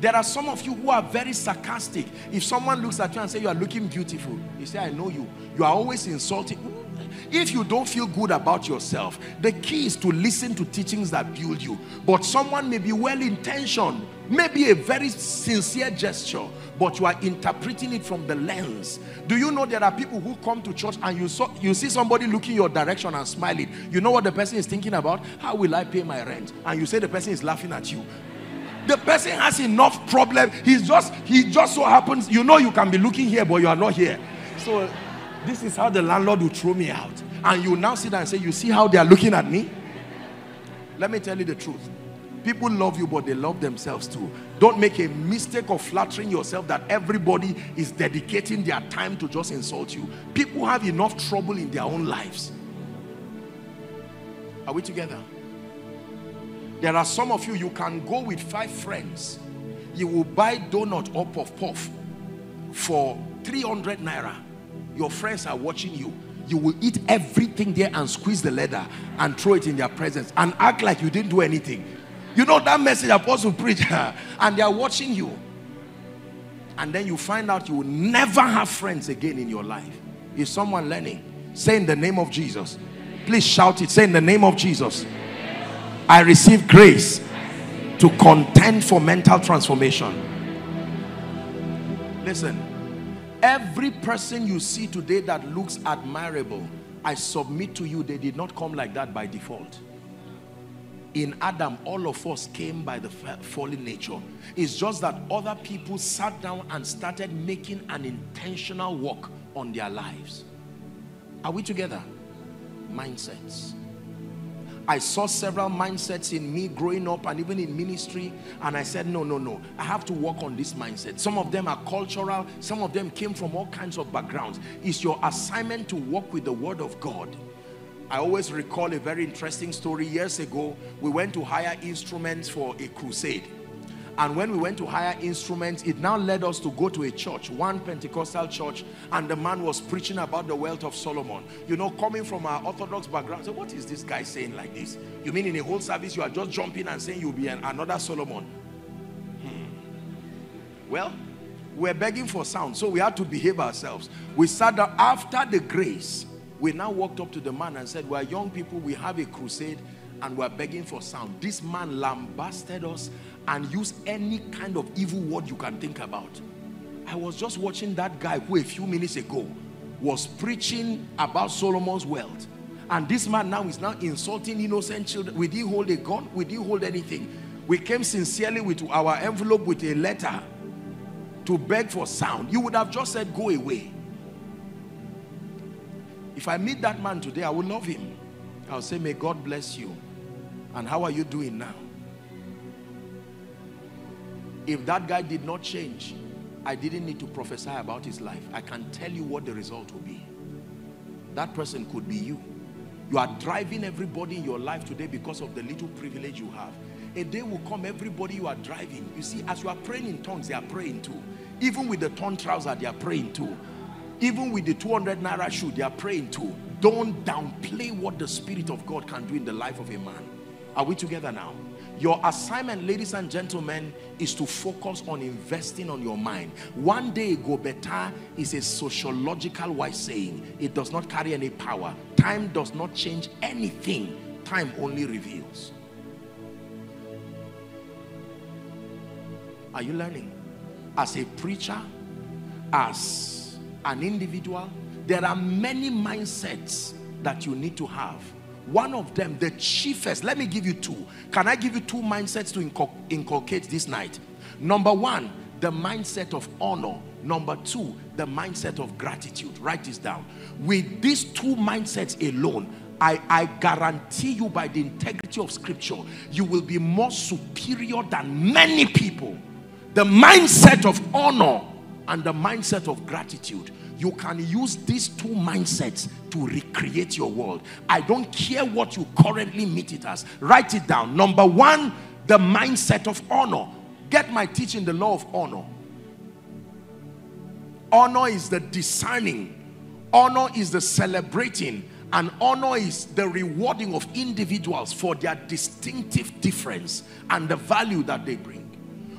There are some of you who are very sarcastic. If someone looks at you and says, you are looking beautiful, you say, I know you. You are always insulting. If you don't feel good about yourself, the key is to listen to teachings that build you. But someone may be well-intentioned, maybe a very sincere gesture, but you are interpreting it from the lens. Do you know there are people who come to church and you see somebody looking your direction and smiling. You know what the person is thinking about? How will I pay my rent? And you say the person is laughing at you. The person has enough problem. He just so happens, you know you can be looking here, but you are not here. So this is how the landlord will throw me out. And you now sit down and say, you see how they are looking at me? Let me tell you the truth. People love you, but they love themselves too. Don't make a mistake of flattering yourself that everybody is dedicating their time to just insult you. People have enough trouble in their own lives. Are we together? There are some of you, you can go with 5 friends. You will buy donut or puff-puff for 300 naira. Your friends are watching you. You will eat everything there and squeeze the leather and throw it in their presence and act like you didn't do anything. You know that message Apostle preached, and they are watching you. And then you find out you will never have friends again in your life. Is someone learning? Say in the name of Jesus. Please shout it. Say in the name of Jesus. I receive grace to contend for mental transformation. Listen, every person you see today that looks admirable, I submit to you, they did not come like that by default. In Adam, all of us came by the fallen nature. It's just that other people sat down and started making an intentional work on their lives. Are we together? Mindsets. I saw several mindsets in me growing up and even in ministry, and I said, no, no, no, I have to work on this mindset. Some of them are cultural, some of them came from all kinds of backgrounds. It's your assignment to work with the Word of God. I always recall a very interesting story. Years ago, we went to hire instruments for a crusade. And when we went to hire instruments, it now led us to go to a church, one Pentecostal church, and the man was preaching about the wealth of Solomon. You know, coming from our Orthodox background, so what is this guy saying like this? You mean in a whole service, you are just jumping and saying you'll be another Solomon? Well, we're begging for sound, so we had to behave ourselves. We sat down after the grace. We now walked up to the man and said, we are young people, we have a crusade, and we are begging for sound. This man lambasted us and used any kind of evil word you can think about. I was just watching that guy who a few minutes ago was preaching about Solomon's wealth. And this man now is now insulting innocent children. Will he hold a gun? Will he hold anything? We came sincerely with our envelope with a letter to beg for sound. You would have just said, go away. If I meet that man today, I will love him. I'll say, may God bless you. And how are you doing now? If that guy did not change, I didn't need to prophesy about his life. I can tell you what the result will be. That person could be you. You are driving everybody in your life today because of the little privilege you have. A day will come, everybody you are driving. You see, as you are praying in tongues, they are praying too. Even with the torn trousers, they are praying too. Even with the 200 naira shoe, they are praying too. Don't downplay what the Spirit of God can do in the life of a man. Are we together now? Your assignment, ladies and gentlemen, is to focus on investing on your mind. One day ago, better is a sociological wise saying. It does not carry any power. Time does not change anything. Time only reveals. Are you learning? As a preacher, as an individual, there are many mindsets that you need to have. One of them, the chiefest, let me give you 2. Can I give you 2 mindsets to inculcate this night? Number 1, the mindset of honor. Number 2, the mindset of gratitude. Write this down. With these 2 mindsets alone, I guarantee you by the integrity of Scripture, you will be more superior than many people. The mindset of honor and the mindset of gratitude. You can use these 2 mindsets to recreate your world. I don't care what you currently meet it as. Write it down. Number 1, the mindset of honor. Get my teaching, the law of honor. Honor is the discerning. Honor is the celebrating. And honor is the rewarding of individuals for their distinctive difference and the value that they bring.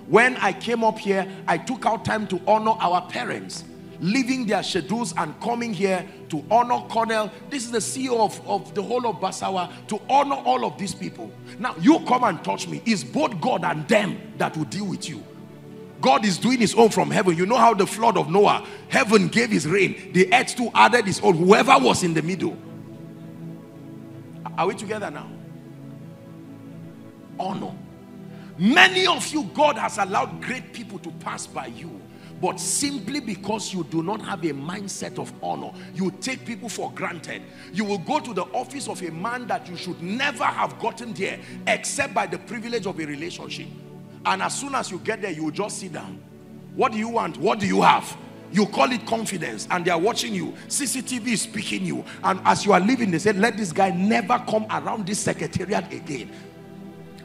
When I came up here, I took out time to honor our parents, leaving their schedules and coming here to honor Cornell. This is the CEO of the whole of Basawa, to honor all of these people. Now, you come and touch me. It's both God and them that will deal with you. God is doing his own from heaven. You know how the flood of Noah, heaven gave his rain. The earth too added his own, whoever was in the middle. Are we together now? Honor. Many of you, God has allowed great people to pass by you. But simply because you do not have a mindset of honor, you take people for granted. You will go to the office of a man that you should never have gotten there except by the privilege of a relationship. And as soon as you get there, you will just sit down. What do you want? What do you have? You call it confidence, and they are watching you. CCTV is picking you. And as you are leaving, they said, let this guy never come around this secretariat again.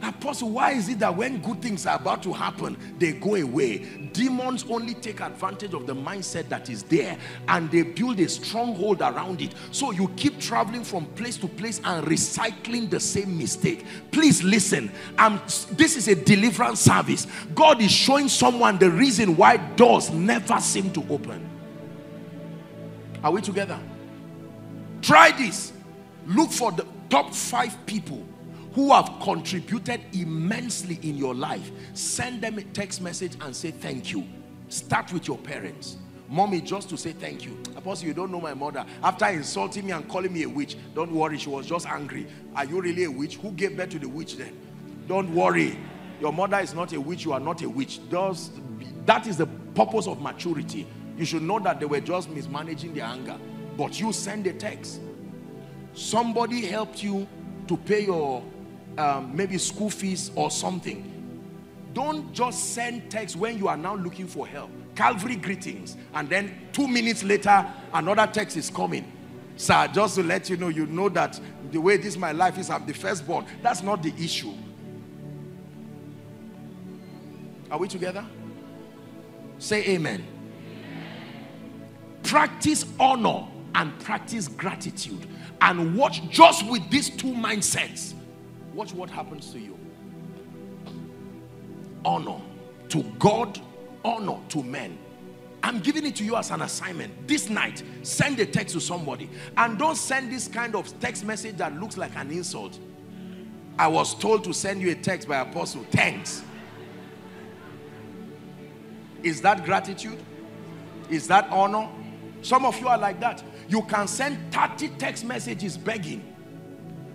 Apostle, why is it that when good things are about to happen, they go away? Demons only take advantage of the mindset that is there, and they build a stronghold around it. So you keep traveling from place to place and recycling the same mistake. Please listen. This is a deliverance service. God is showing someone the reason why doors never seem to open. Are we together? Try this. Look for the top 5 people who have contributed immensely in your life. Send them a text message and say thank you. Start with your parents. Mommy, just to say thank you. Apostle, you don't know my mother. After insulting me and calling me a witch, don't worry, she was just angry. Are you really a witch? Who gave birth to the witch then? Don't worry. Your mother is not a witch, you are not a witch. That is the purpose of maturity. You should know that they were just mismanaging their anger. But you send a text. Somebody helped you to pay your maybe school fees or something. Don't just send text when you are now looking for help. Calvary greetings, and then 2 minutes later another text is coming. Sir, just to let you know that the way this my life is, I'm the firstborn. That's not the issue. Are we together? Say amen. Practice honor and practice gratitude, and watch just with these 2 mindsets. Watch what happens to you. Honor to God, honor to men. I'm giving it to you as an assignment. This night, send a text to somebody. And don't send this kind of text message that looks like an insult. I was told to send you a text by Apostle. Thanks. Is that gratitude? Is that honor? Some of you are like that. You can send 30 text messages begging.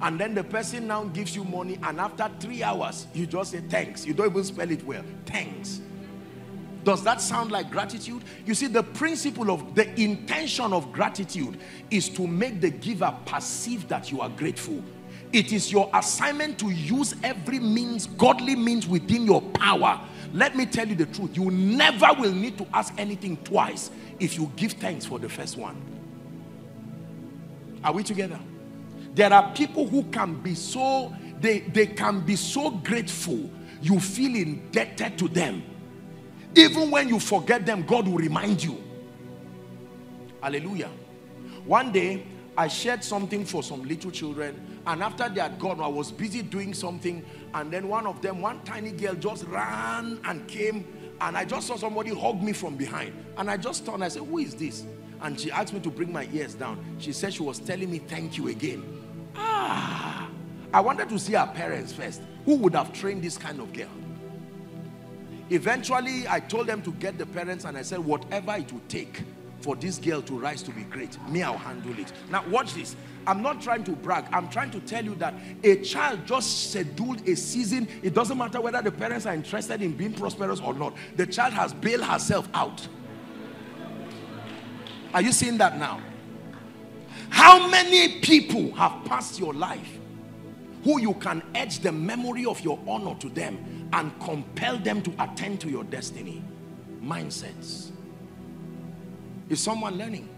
And then the person now gives you money, and after 3 hours, you just say thanks. You don't even spell it well. Thanks. Does that sound like gratitude? You see, the principle of the intention of gratitude is to make the giver perceive that you are grateful. It is your assignment to use every means, godly means within your power. Let me tell you the truth. You never will need to ask anything twice if you give thanks for the first one. Are we together? There are people who can be so, they can be so grateful, you feel indebted to them. Even when you forget them, God will remind you. Hallelujah. One day, I shared something for some little children, and after they had gone, I was busy doing something, and then one of them, one tiny girl just ran and came, and I just saw somebody hug me from behind, and I just turned, I said, who is this? And she asked me to bring my ears down. She said she was telling me thank you again. Ah! I wanted to see her parents first. Who would have trained this kind of girl? Eventually, I told them to get the parents, and I said, whatever it would take for this girl to rise to be great, me, I'll handle it. Now, watch this. I'm not trying to brag. I'm trying to tell you that a child just scheduled a season. It doesn't matter whether the parents are interested in being prosperous or not. The child has bailed herself out. Are you seeing that now? How many people have passed your life who you can etch the memory of your honor to them and compel them to attend to your destiny? Mindsets. Is someone learning?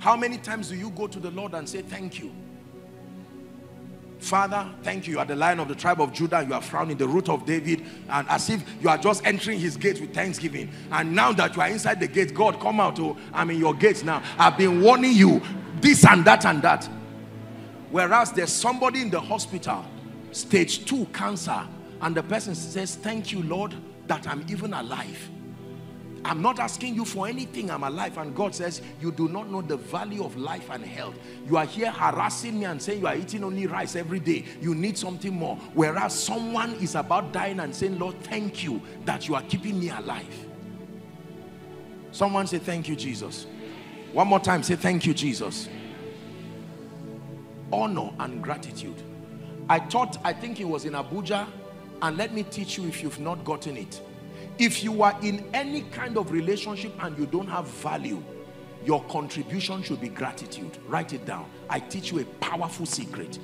How many times do you go to the Lord and say thank you? Father, thank you. You are the Lion of the tribe of Judah. You are found in the root of David. And as if you are just entering his gates with thanksgiving. And now that you are inside the gates, God, come out. Oh, I'm in your gates now. I've been warning you. This and that and that. Whereas there's somebody in the hospital, stage 2 cancer. And the person says, thank you, Lord, that I'm even alive. I'm not asking you for anything, I'm alive. And God says, you do not know the value of life and health. You are here harassing me and saying you are eating only rice every day. You need something more. Whereas someone is about dying and saying, Lord, thank you that you are keeping me alive. Someone say, thank you, Jesus. One more time, say, thank you, Jesus. Honor and gratitude. I think it was in Abuja, and let me teach you if you've not gotten it. If you are in any kind of relationship and you don't have value, your contribution should be gratitude. Write it down. I teach you a powerful secret.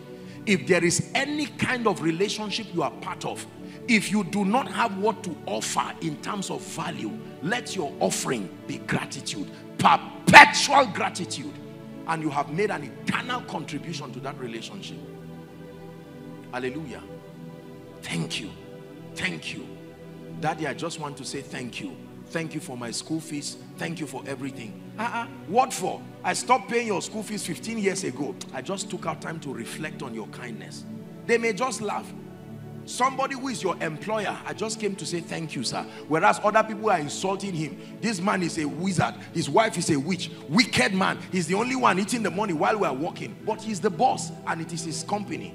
If there is any kind of relationship you are part of, if you do not have what to offer in terms of value, let your offering be gratitude, perpetual gratitude, and you have made an eternal contribution to that relationship. Hallelujah. Thank you. Thank you. Daddy, I just want to say thank you. Thank you for my school fees. Thank you for everything. What for? I stopped paying your school fees 15 years ago. I just took out time to reflect on your kindness. They may just laugh. Somebody who is your employer, I just came to say thank you, sir. Whereas other people are insulting him. This man is a wizard. His wife is a witch. Wicked man. He's the only one eating the money while we are working. But he's the boss and it is his company.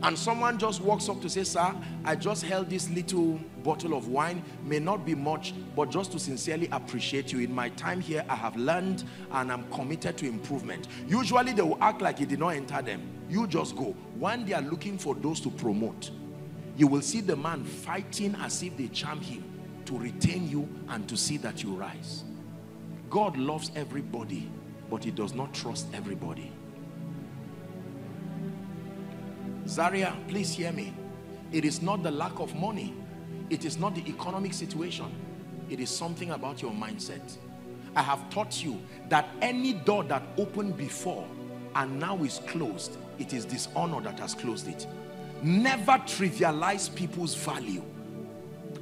And someone just walks up to say, sir, I just held this little bottle of wine, may not be much, but just to sincerely appreciate you. In my time here, I have learned and I'm committed to improvement. Usually they will act like it did not enter them. You just go. When they are looking for those to promote, you will see the man fighting as if they charm him to retain you and to see that you rise. God loves everybody, but he does not trust everybody. Zaria, please hear me. It is not the lack of money. It is not the economic situation. It is something about your mindset. I have taught you that any door that opened before and now is closed, it is dishonor that has closed it. Never trivialize people's value.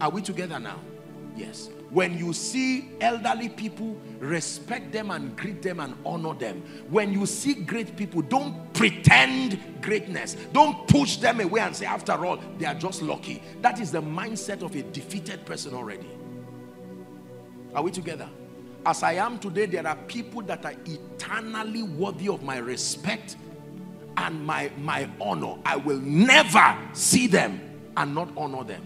Are we together now? Yes. When you see elderly people, respect them and greet them and honor them. When you see great people, don't pretend greatness. Don't push them away and say, after all, they are just lucky. That is the mindset of a defeated person already. Are we together? As I am today, there are people that are eternally worthy of my respect and my honor. I will never see them and not honor them.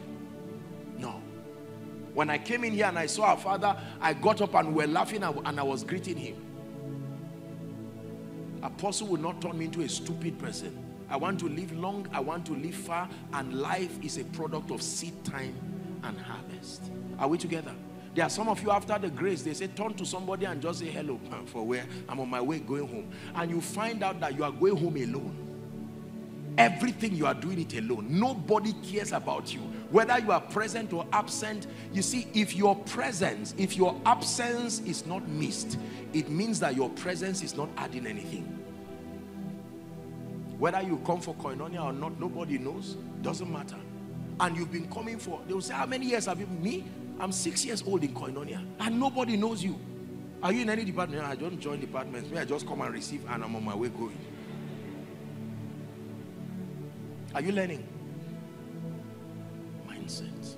When I came in here and I saw our father, I got up and we were laughing and I was greeting him. Apostle would not turn me into a stupid person. I want to live long, I want to live far, and life is a product of seed time and harvest. Are we together? There are some of you after the grace, they say turn to somebody and just say hello. For where? I'm on my way going home. And you find out that you are going home alone. Everything you are doing it alone. Nobody cares about you, whether you are present or absent. You see, if your presence, if your absence is not missed, it means that your presence is not adding anything. Whether you come for Koinonia or not, nobody knows. Doesn't matter. And you've been coming for, they will say, how many years have you been? Me? I'm 6 years old in Koinonia and nobody knows you. Are you in any department? I don't join departments. I just come and receive and I'm on my way going. Are you learning? Mindset.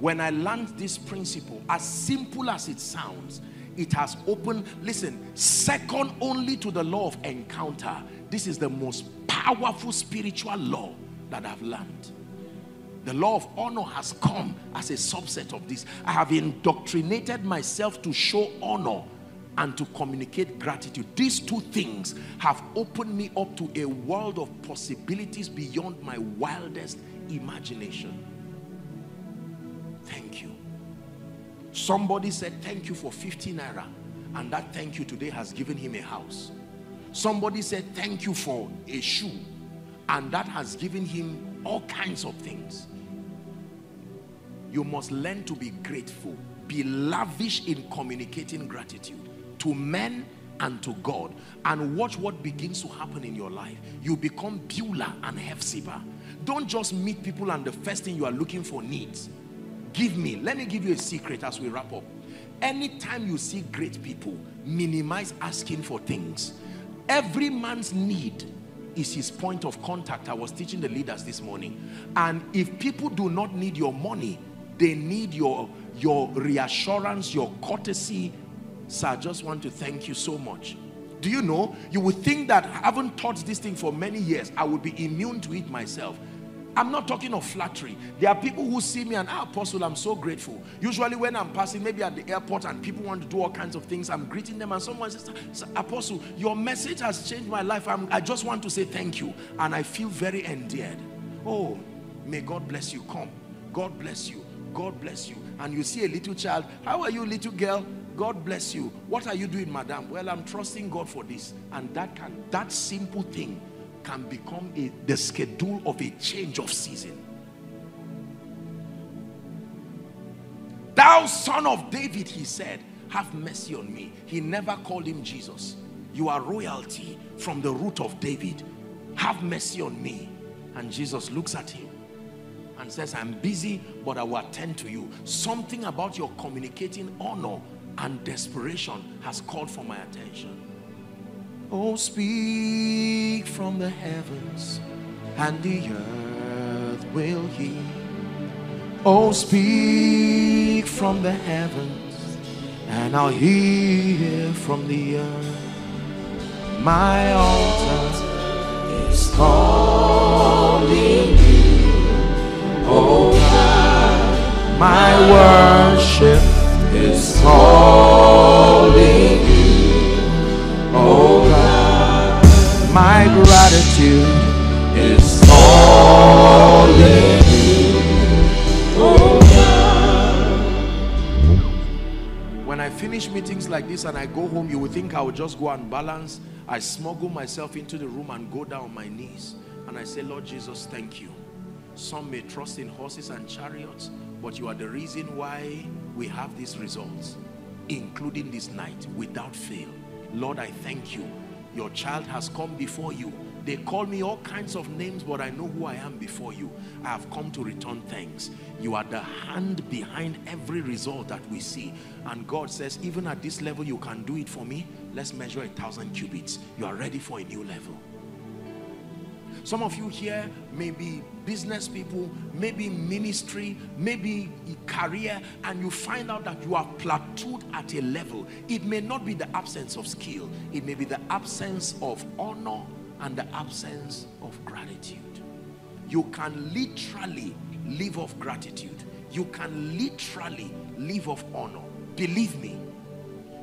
When I learned this principle, as simple as it sounds, it has opened, listen, second only to the law of encounter. This is the most powerful spiritual law that I've learned. The law of honor has come as a subset of this. I have indoctrinated myself to show honor and to communicate gratitude. These two things have opened me up to a world of possibilities beyond my wildest imagination. Thank you. Somebody said thank you for 50 naira, and that thank you today has given him a house. Somebody said thank you for a shoe, and that has given him all kinds of things. You must learn to be grateful. Be lavish in communicating gratitude to men and to God, and watch what begins to happen in your life. You become Beulah and Hephzibah. Don't just meet people and the first thing you are looking for needs. Give me, let me give you a secret as we wrap up. Anytime you see great people, minimize asking for things. Every man's need is his point of contact. I was teaching the leaders this morning, and if people do not need your money, they need your reassurance, your courtesy. Sir, I just want to thank you so much. Do you know, you would think that I haven't taught this thing for many years, I would be immune to it myself. I'm not talking of flattery. There are people who see me and, ah, Apostle, I'm so grateful. Usually when I'm passing, maybe at the airport, and people want to do all kinds of things, I'm greeting them and someone says, Apostle, your message has changed my life. I just want to say thank you. And I feel very endeared. Oh, may God bless you. Come. God bless you. God bless you. and you see a little child, how are you, little girl? God bless you. What are you doing, madam? Well, I'm trusting God for this. And that simple thing can become the schedule of a change of season. Thou son of David, he said, have mercy on me. He never called him Jesus. You are royalty from the root of David. Have mercy on me. And Jesus looks at him and says, I'm busy, but I will attend to you. Something about your communicating honor and desperation has called for my attention. Oh, speak from the heavens, and the earth will hear. Oh, speak from the heavens, and I'll hear from the earth. My altar is calling you, oh God. My worship is calling you, oh God. My gratitude is calling you, oh God. When I finish meetings like this and I go home, you would think I would just go and balance. I smuggle myself into the room and go down on my knees and I say, Lord Jesus, thank you. Some may trust in horses and chariots, but you are the reason why we have these results, including this night, without fail. Lord, I thank you. Your child has come before you. They call me all kinds of names, but I know who I am before you. I have come to return thanks. You are the hand behind every result that we see. And God says, even at this level, you can do it for me. Let's measure 1,000 cubits. You are ready for a new level. Some of you here may be business people, maybe ministry, maybe career, and you find out that you are plateaued at a level. It may not be the absence of skill. It may be the absence of honor and the absence of gratitude. You can literally live off gratitude. You can literally live off honor. Believe me.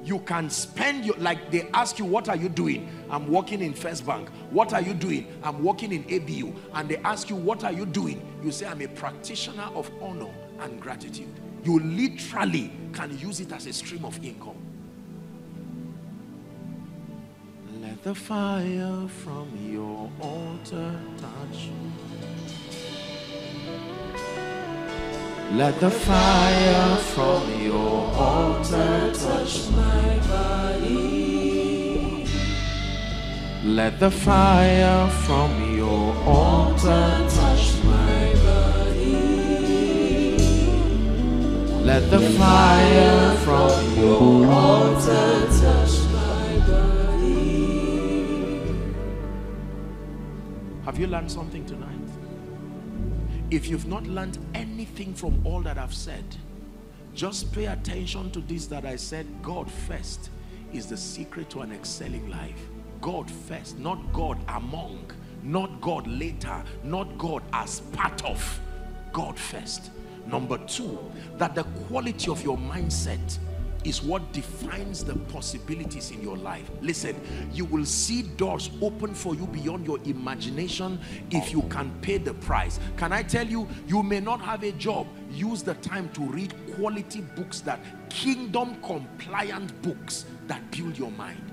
You can spend your, like they ask you, what are you doing? I'm working in First Bank. What are you doing? I'm working in ABU. And they ask you, what are you doing? You say, I'm a practitioner of honor and gratitude. You literally can use it as a stream of income. Let the fire from your altar touch. Let the fire from your altar touch my body. Let the fire from your altar touch my body. Let the fire from your altar touch my body. Have you learned something tonight? If you've not learned anything from all that I've said, just pay attention to this that I said. God first is the secret to an excelling life. God first, not God among, not God later, not God as part of. God first. Number two, that the quality of your mindset is what defines the possibilities in your life. Listen, you will see doors open for you beyond your imagination if you can pay the price. Can I tell you, you may not have a job. Use the time to read quality books, that kingdom compliant books that build your mind.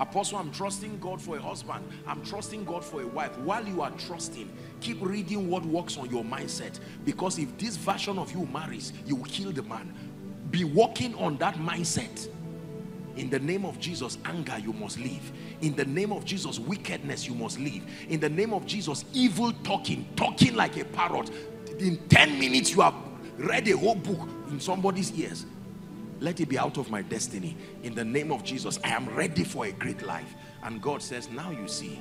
Apostle, I'm trusting God for a husband. I'm trusting God for a wife. While you are trusting, keep reading what works on your mindset, because if this version of you marries, you will kill the man. Be walking on that mindset. In the name of Jesus, anger, you must leave. In the name of Jesus, wickedness, you must leave. In the name of Jesus, evil talking like a parrot. In 10 minutes, you have read a whole book in somebody's ears. Let it be out of my destiny. In the name of Jesus, I am ready for a great life. And God says, now you see.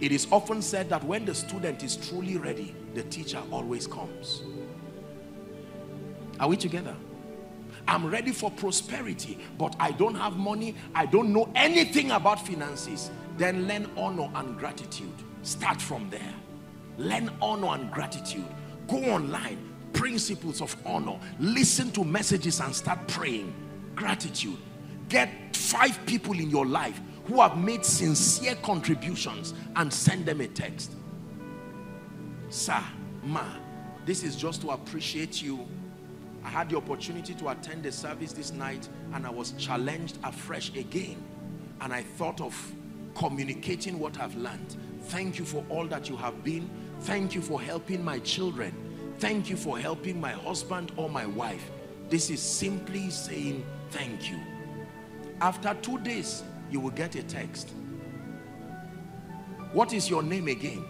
It is often said that when the student is truly ready, the teacher always comes. Are we together? I'm ready for prosperity, but I don't have money. I don't know anything about finances. Then learn honor and gratitude. Start from there. Learn honor and gratitude. Go online. Principles of honor. Listen to messages and start praying. Gratitude. Get 5 people in your life who have made sincere contributions and send them a text. Sir, ma, This is just to appreciate you. I had the opportunity to attend the service this night, and I was challenged afresh again. And I thought of communicating what I've learned. Thank you for all that you have been. Thank you for helping my children. Thank you for helping my husband or my wife. This is simply saying thank you. After 2 days, you will get a text. What is your name again?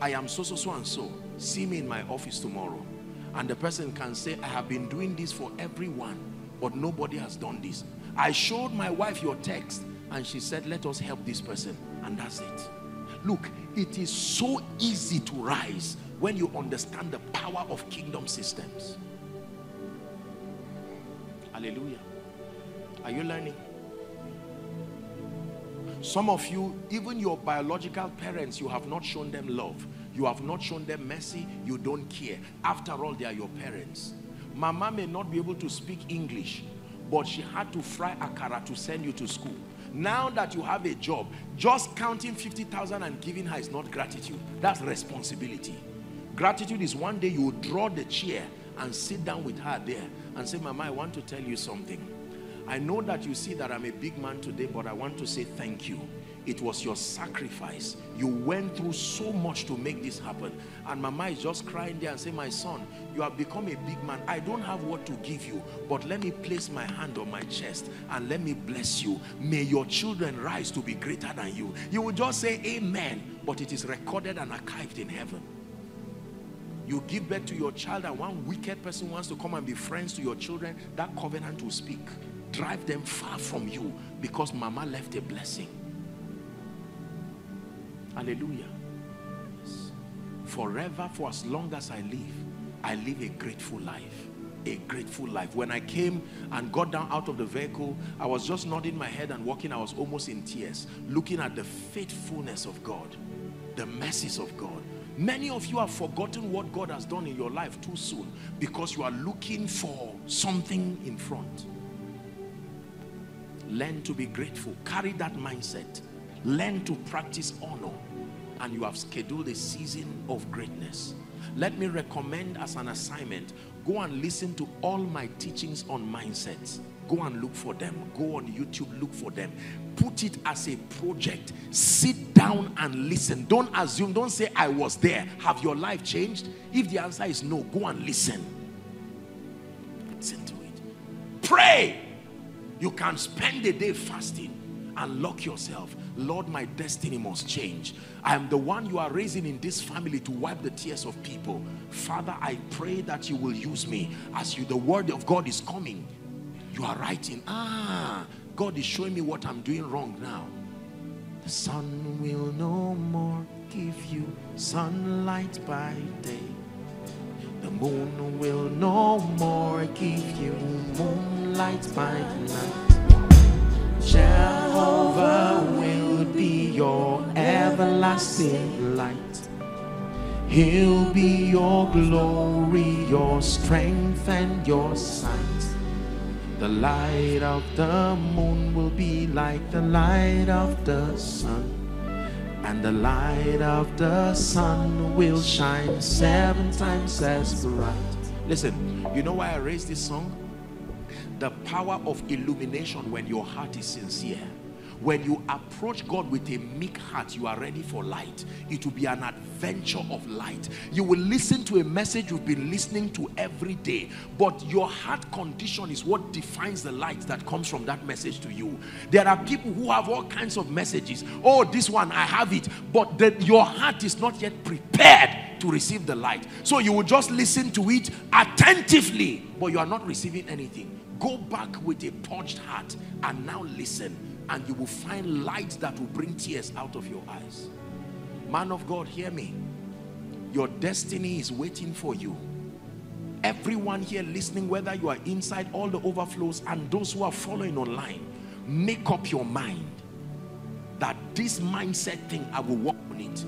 I am so, so, so, and so. See me in my office tomorrow. And the person can say, I have been doing this for everyone, but nobody has done this. I showed my wife your text, and she said, let us help this person. And that's it. Look, it is so easy to rise when you understand the power of kingdom systems. Hallelujah. Are you learning? Some of you, even your biological parents, you have not shown them love. You have not shown them mercy. You don't care. After all, they are your parents. Mama may not be able to speak English, but she had to fry akara to send you to school. Now that you have a job, just counting 50,000 and giving her is not gratitude. That's responsibility. Gratitude is one day you draw the chair and sit down with her there and say, Mama, I want to tell you something. I know that you see that I'm a big man today, but I want to say thank you. It was your sacrifice. You went through so much to make this happen. And Mama is just crying there and saying, my son, you have become a big man. I don't have what to give you, but let me place my hand on my chest and let me bless you. May your children rise to be greater than you. You will just say amen, but it is recorded and archived in heaven. You give birth to your child and one wicked person wants to come and be friends to your children, that covenant will speak. Drive them far from you because Mama left a blessing. Hallelujah. Yes. Forever, for as long as I live a grateful life. A grateful life. When I came and got down out of the vehicle, I was just nodding my head and walking. I was almost in tears, looking at the faithfulness of God, the mercies of God. Many of you have forgotten what God has done in your life too soon because you are looking for something in front. Learn to be grateful. Carry that mindset. Learn to practice honor, and you have scheduled a season of greatness. Let me recommend as an assignment, go and listen to all my teachings on mindsets. Go and look for them. Go on YouTube, look for them. Put it as a project. Sit down and listen. Don't assume. Don't say, I was there. Have your life changed? If the answer is no, go and listen. Listen to it. Pray. You can spend the day fasting. Unlock yourself. Lord, my destiny must change. I am the one you are raising in this family to wipe the tears of people. Father, I pray that you will use me as you, the word of God is coming. You are writing, God is showing me what I'm doing wrong now. The sun will no more give you sunlight by day. The moon will no more give you moonlight by night. Jehovah will be your everlasting light. He'll be your glory, your strength and your sight. The light of the moon will be like the light of the sun, and the light of the sun will shine 7 times as bright. Listen, you know why I raised this song? The power of illumination when your heart is sincere. When you approach God with a meek heart, you are ready for light. It will be an adventure of light. You will listen to a message you've been listening to every day, but your heart condition is what defines the light that comes from that message to you. There are people who have all kinds of messages. Oh, this one, I have it. But your heart is not yet prepared to receive the light. So you will just listen to it attentively, but you are not receiving anything. Go back with a purged heart and now listen, and you will find light that will bring tears out of your eyes. Man of God, hear me. Your destiny is waiting for you. Everyone here listening, whether you are inside all the overflows and those who are following online, make up your mind that this mindset thing, I will work on it.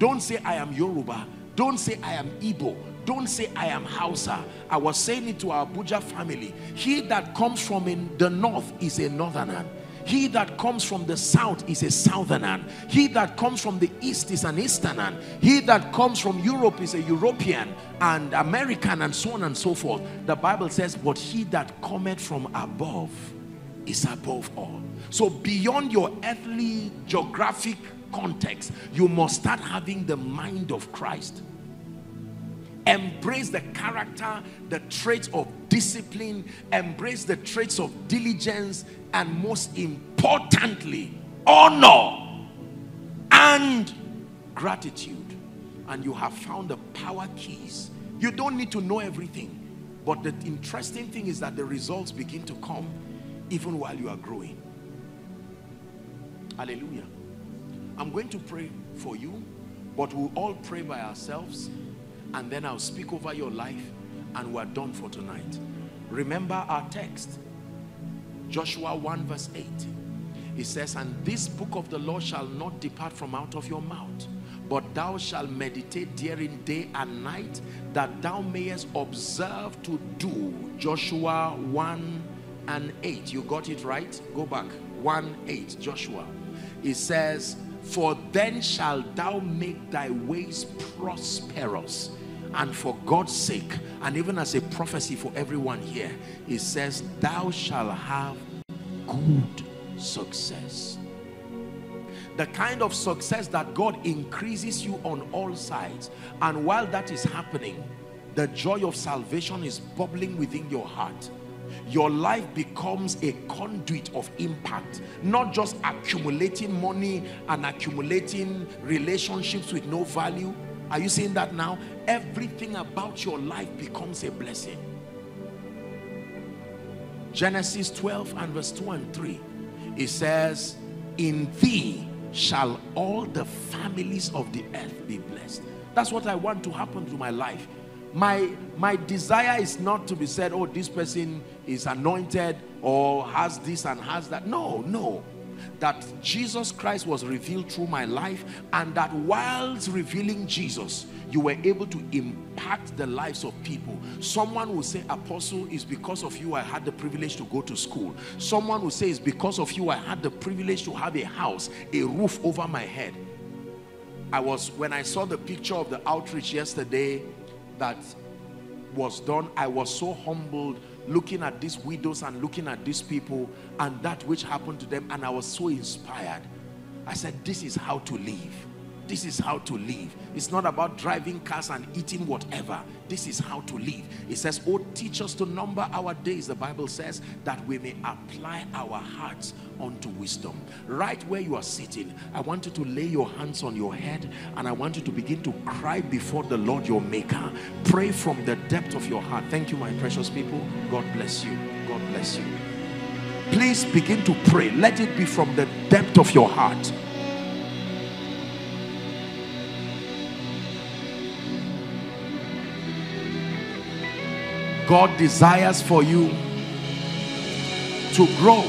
Don't say I am Yoruba. Don't say I am Igbo. Don't say I am Hausa. I was saying it to our Abuja family. He that comes from the north is a northerner. He that comes from the south is a southerner. He that comes from the east is an easterner. He that comes from Europe is a European and American, and so on and so forth. The Bible says, but he that cometh from above is above all. So beyond your earthly geographic context, you must start having the mind of Christ. Embrace the character, the traits of discipline, embrace the traits of diligence, and most importantly, honor and gratitude. And you have found the power keys. You don't need to know everything, but the interesting thing is that the results begin to come even while you are growing. Hallelujah. I'm going to pray for you, but we'll all pray by ourselves, and then I'll speak over your life and we're done for tonight. Remember our text, Joshua 1 verse 8. It says, and this book of the law shall not depart from out of your mouth, but thou shalt meditate therein day and night, that thou mayest observe to do. Joshua 1 and 8. You got it right? Go back. 1:8, Joshua. It says, for then shalt thou make thy ways prosperous. And for God's sake, and even as a prophecy for everyone here, it says, thou shalt have good success. The kind of success that God increases you on all sides. And while that is happening, the joy of salvation is bubbling within your heart. Your life becomes a conduit of impact, not just accumulating money and accumulating relationships with no value. Are you seeing that now? Everything about your life becomes a blessing. Genesis 12 and verse 2 and 3. It says, in thee shall all the families of the earth be blessed. That's what I want to happen to my life. My desire is not to be said, oh, this person is anointed or has this and has that. No, no. That Jesus Christ was revealed through my life, and that whilst revealing Jesus, you were able to impact the lives of people. Someone will say, Apostle, it's because of you I had the privilege to go to school. Someone will say, it's because of you I had the privilege to have a house, a roof over my head. When I saw the picture of the outreach yesterday that was done, I was so humbled, looking at these widows and looking at these people and that which happened to them, and I was so inspired. I said, this is how to live. This is how to live. It's not about driving cars and eating whatever. This is how to live. It says, oh, teach us to number our days, the Bible says, that we may apply our hearts unto wisdom. Right where you are sitting, I want you to lay your hands on your head, and I want you to begin to cry before the Lord your Maker. Pray from the depth of your heart. Thank you, my precious people. God bless you. God bless you. Please begin to pray. Let it be from the depth of your heart. God desires for you to grow.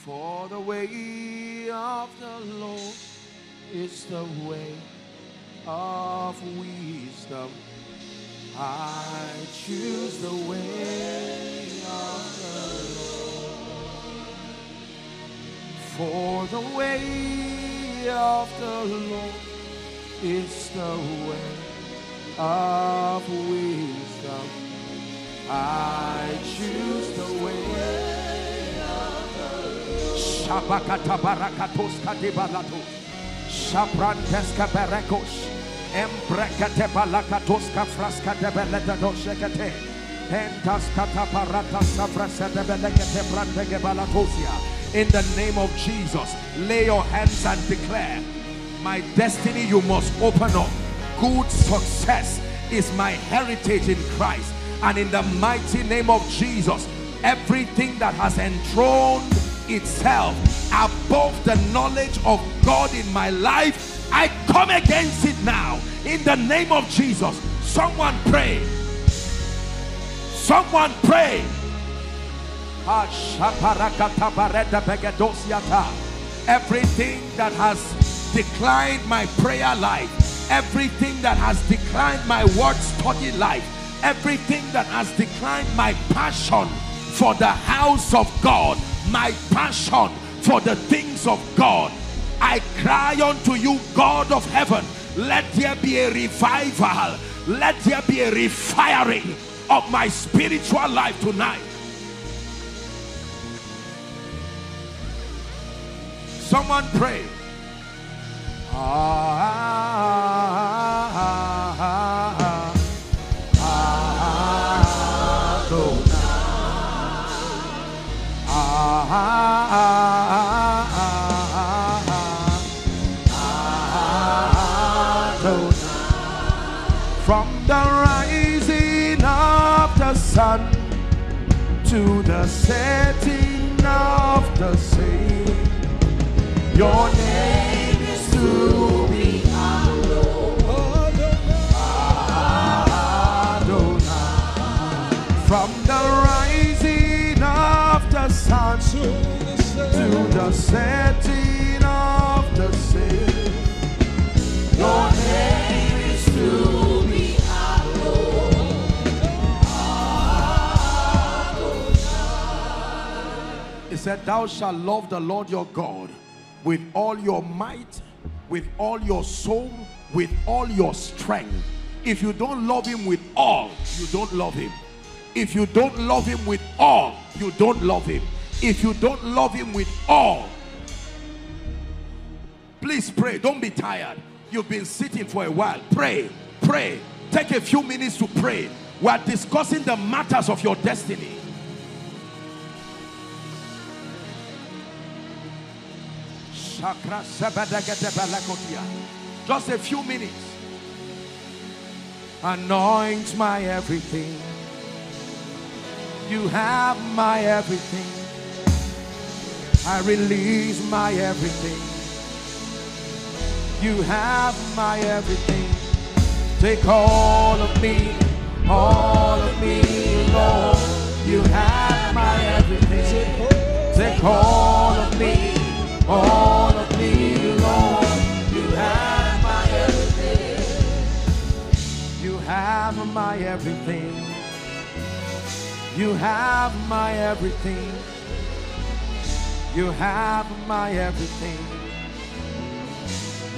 For the way of the Lord is the way of wisdom. I choose the way of the Lord, for the way of the Lord is the way of wisdom. I choose the way of the Lord. Shabakata barakatos kadibalatos, shabranteska berekos, embrekate balakatoska fraskate beletadosjekate. In the name of Jesus, lay your hands and declare, my destiny you must open up. Good success is my heritage in Christ. And in the mighty name of Jesus, everything that has enthroned itself above the knowledge of God in my life, I come against it now. In the name of Jesus, someone pray. Someone pray. Everything that has declined my prayer life, everything that has declined my word study life, everything that has declined my passion for the house of God, my passion for the things of God, I cry unto you, God of heaven, let there be a revival, let there be a refiring of my spiritual life tonight. Someone pray. From the rising of the sun to the setting of the same, your name is to be hallowed, Adonai. From the rising of the sun to the setting of the same, your name is to said, thou shalt love the Lord your God with all your might, with all your soul, with all your strength. If you don't love him with all, you don't love him. If you don't love him with all, you don't love him. If you don't love him with all, please pray. Don't be tired. You've been sitting for a while. Pray, pray. Take a few minutes to pray. We are discussing the matters of your destiny. Just a few minutes. Anoint my everything. You have my everything. I release my everything. You have my everything. Take all of me, Lord. You have my everything. Take all of me. All of me, Lord, you have my everything. You have my everything. You have my everything. You have my everything.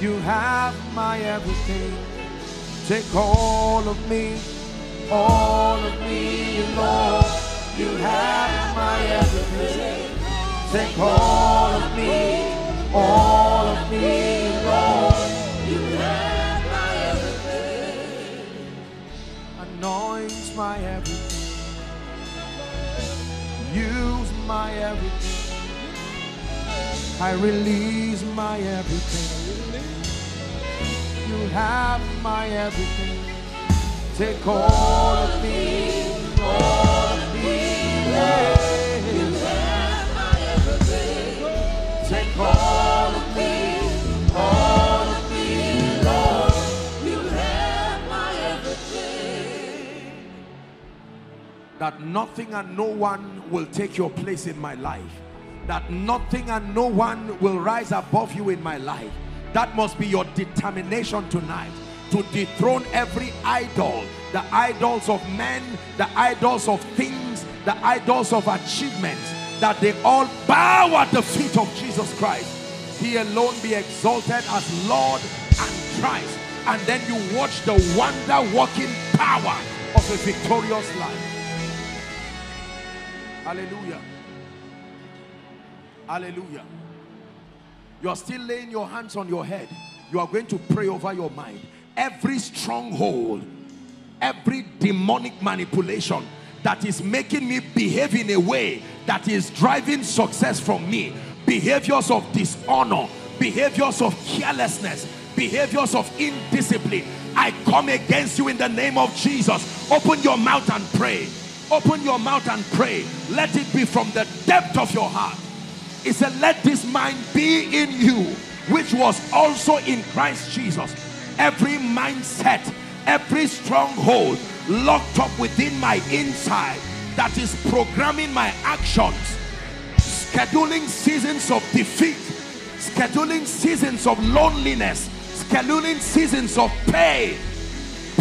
You have my everything. Take all of me, Lord, you have my everything. Take all of me, Lord, you have my everything. Anoint my everything. Use my everything. I release my everything. You have my everything. Take all of me, all of me, Lord. Take all of me, Lord, you have my everything. That nothing and no one will take your place in my life. That nothing and no one will rise above you in my life. That must be your determination tonight. To dethrone every idol. The idols of men, the idols of things, the idols of achievements. That they all bow at the feet of Jesus Christ. He alone be exalted as Lord and Christ. And then you watch the wonder-working power of a victorious life. Hallelujah. Hallelujah. You are still laying your hands on your head. You are going to pray over your mind. Every stronghold, every demonic manipulation that is making me behave in a way that is driving success from me. Behaviors of dishonor, behaviors of carelessness, behaviors of indiscipline. I come against you in the name of Jesus. Open your mouth and pray. Open your mouth and pray. Let it be from the depth of your heart. It said, let this mind be in you, which was also in Christ Jesus. Every mindset, every stronghold locked up within my inside that is programming my actions, scheduling seasons of defeat, scheduling seasons of loneliness, scheduling seasons of pain,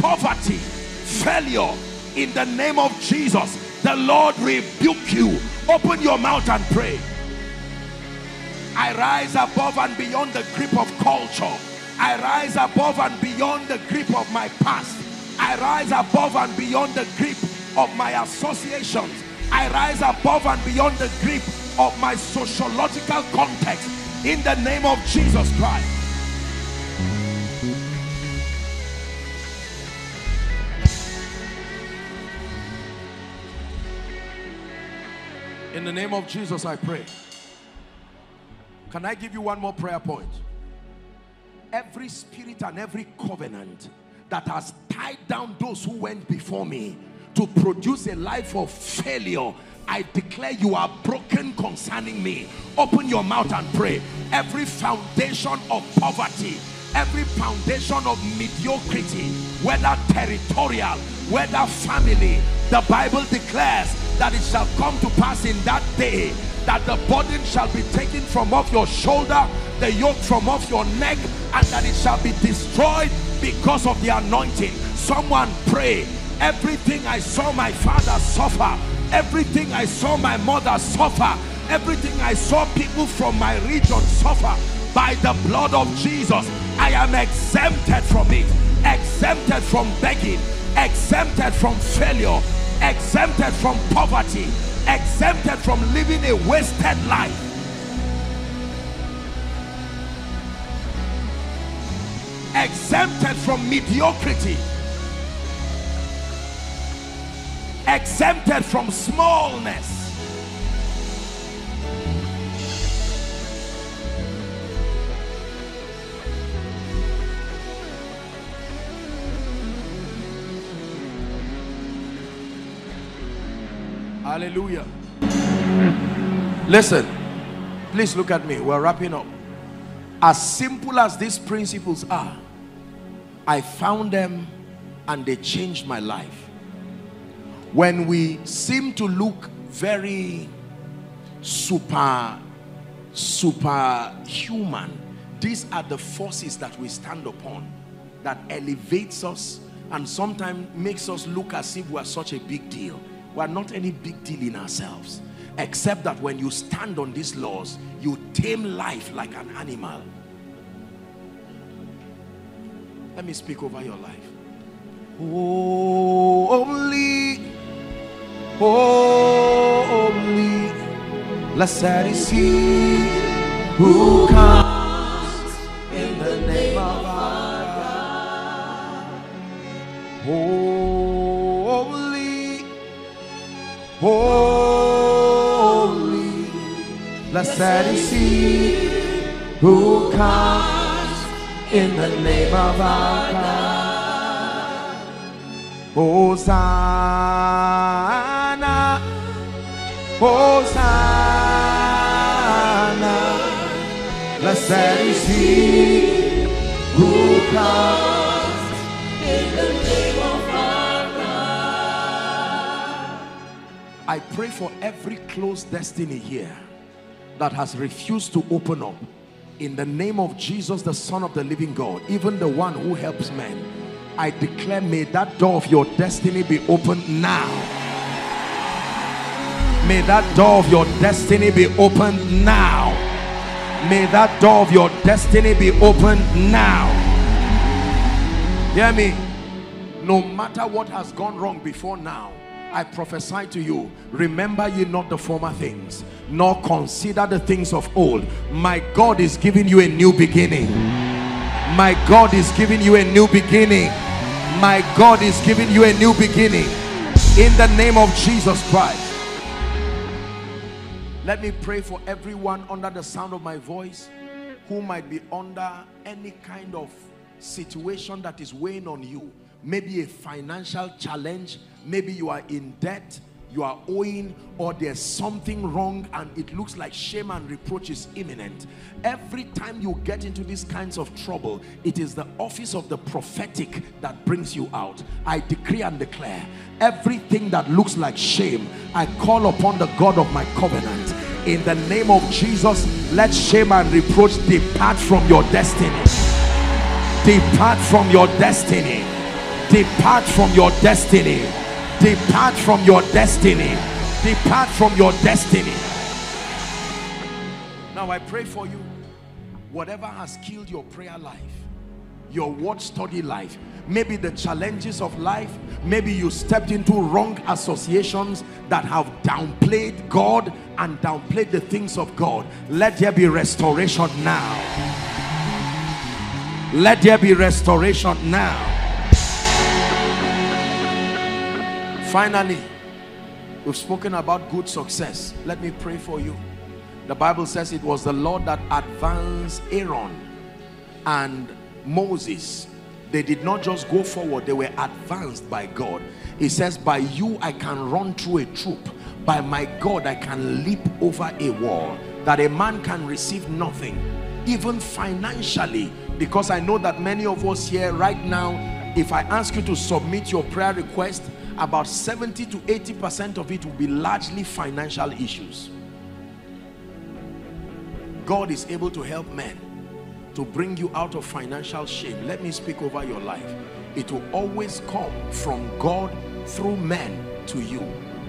poverty, failure. In the name of Jesus, the Lord rebuke you. Open your mouth and pray. I rise above and beyond the grip of culture. I rise above and beyond the grip of my past. I rise above and beyond the grip of my associations. I rise above and beyond the grip of my sociological context. In the name of Jesus Christ. In the name of Jesus, I pray. Can I give you one more prayer point? Every spirit and every covenant that has tied down those who went before me to produce a life of failure, I declare you are broken concerning me. Open your mouth and pray. Every foundation of poverty, every foundation of mediocrity, whether territorial, whether family, the Bible declares that it shall come to pass in that day that the burden shall be taken from off your shoulder, the yoke from off your neck, and that it shall be destroyed because of the anointing. Someone pray. Everything I saw my father suffer, everything I saw my mother suffer, everything I saw people from my region suffer, by the blood of Jesus, I am exempted from it, exempted from begging, exempted from failure, exempted from poverty, exempted from living a wasted life. Exempted from mediocrity. Exempted from smallness. Hallelujah. Listen, please look at me. We're wrapping up. As simple as these principles are, I found them and they changed my life. When we seem to look very superhuman, these are the forces that we stand upon that elevates us and sometimes makes us look as if we are such a big deal. We are not any big deal in ourselves, except that when you stand on these laws, you tame life like an animal. Let me speak over your life. Holy, blessed is he who comes in the name of our God. Holy, blessed is he who comes in the name of our God. Hosanna, Hosanna, blessed is he who comes in the name of our God. I pray for every closed destiny here that has refused to open up. In the name of Jesus, the Son of the living God, even the one who helps men, I declare, may that door of your destiny be opened now. May that door of your destiny be opened now. May that door of your destiny be opened now. Hear me. No matter what has gone wrong before now, I prophesy to you, remember ye not the former things, nor consider the things of old. My God is giving you a new beginning. My God is giving you a new beginning. My God is giving you a new beginning. In the name of Jesus Christ. Let me pray for everyone under the sound of my voice who might be under any kind of situation that is weighing on you. Maybe a financial challenge, maybe you are in debt, you are owing, or there's something wrong and it looks like shame and reproach is imminent. Every time you get into these kinds of trouble, it is the office of the prophetic that brings you out. I decree and declare, everything that looks like shame, I call upon the God of my covenant. in the name of Jesus. Let shame and reproach depart from your destiny. Depart from your destiny. Depart from your destiny. Depart from your destiny. Depart from your destiny. Now I pray for you. Whatever has killed your prayer life, your word study life, maybe the challenges of life, maybe you stepped into wrong associations that have downplayed God and downplayed the things of God, let there be restoration now. Let there be restoration now. Finally, we've spoken about good success. Let me pray for you. The Bible says it was the Lord that advanced Aaron and Moses. They did not just go forward, they were advanced by God. He says, by you I can run through a troop, by my God I can leap over a wall. That a man can receive nothing, even financially, because I know that many of us here right now, if I ask you to submit your prayer request, about 70 to 80% of it will be largely financial issues. God is able to help men to bring you out of financial shame. Let me speak over your life. It will always come from God through men to you.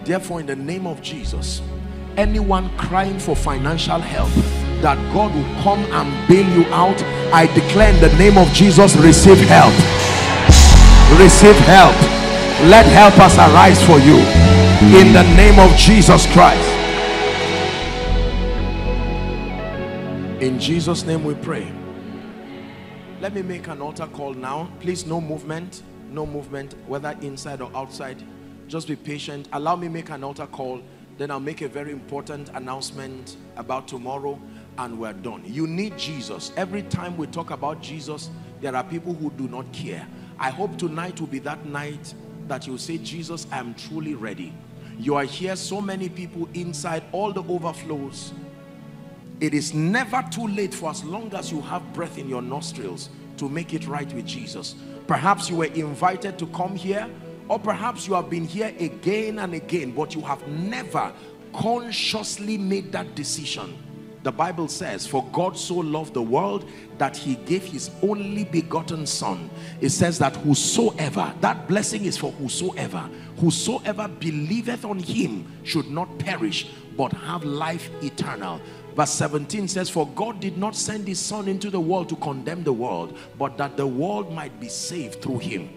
Therefore, in the name of Jesus, anyone crying for financial help, that God will come and bail you out, I declare in the name of Jesus, receive help. Receive help. Let helpers arise for you. In the name of Jesus Christ. In Jesus' name we pray. Let me make an altar call now. Please, no movement, no movement, whether inside or outside. Just be patient. Allow me make an altar call. Then I'll make a very important announcement about tomorrow and we're done. You need Jesus. Every time we talk about Jesus, there are people who do not care. I hope tonight will be that night that you'll say, Jesus, I am truly ready. You are here, so many people inside, all the overflows. It is never too late for as long as you have breath in your nostrils to make it right with Jesus. Perhaps you were invited to come here, or perhaps you have been here again and again, but you have never consciously made that decision. The Bible says, for God so loved the world that he gave his only begotten son. It says that whosoever, that blessing is for whosoever, whosoever believeth on him should not perish, but have life eternal. Verse 17 says, for God did not send his son into the world to condemn the world, but that the world might be saved through him.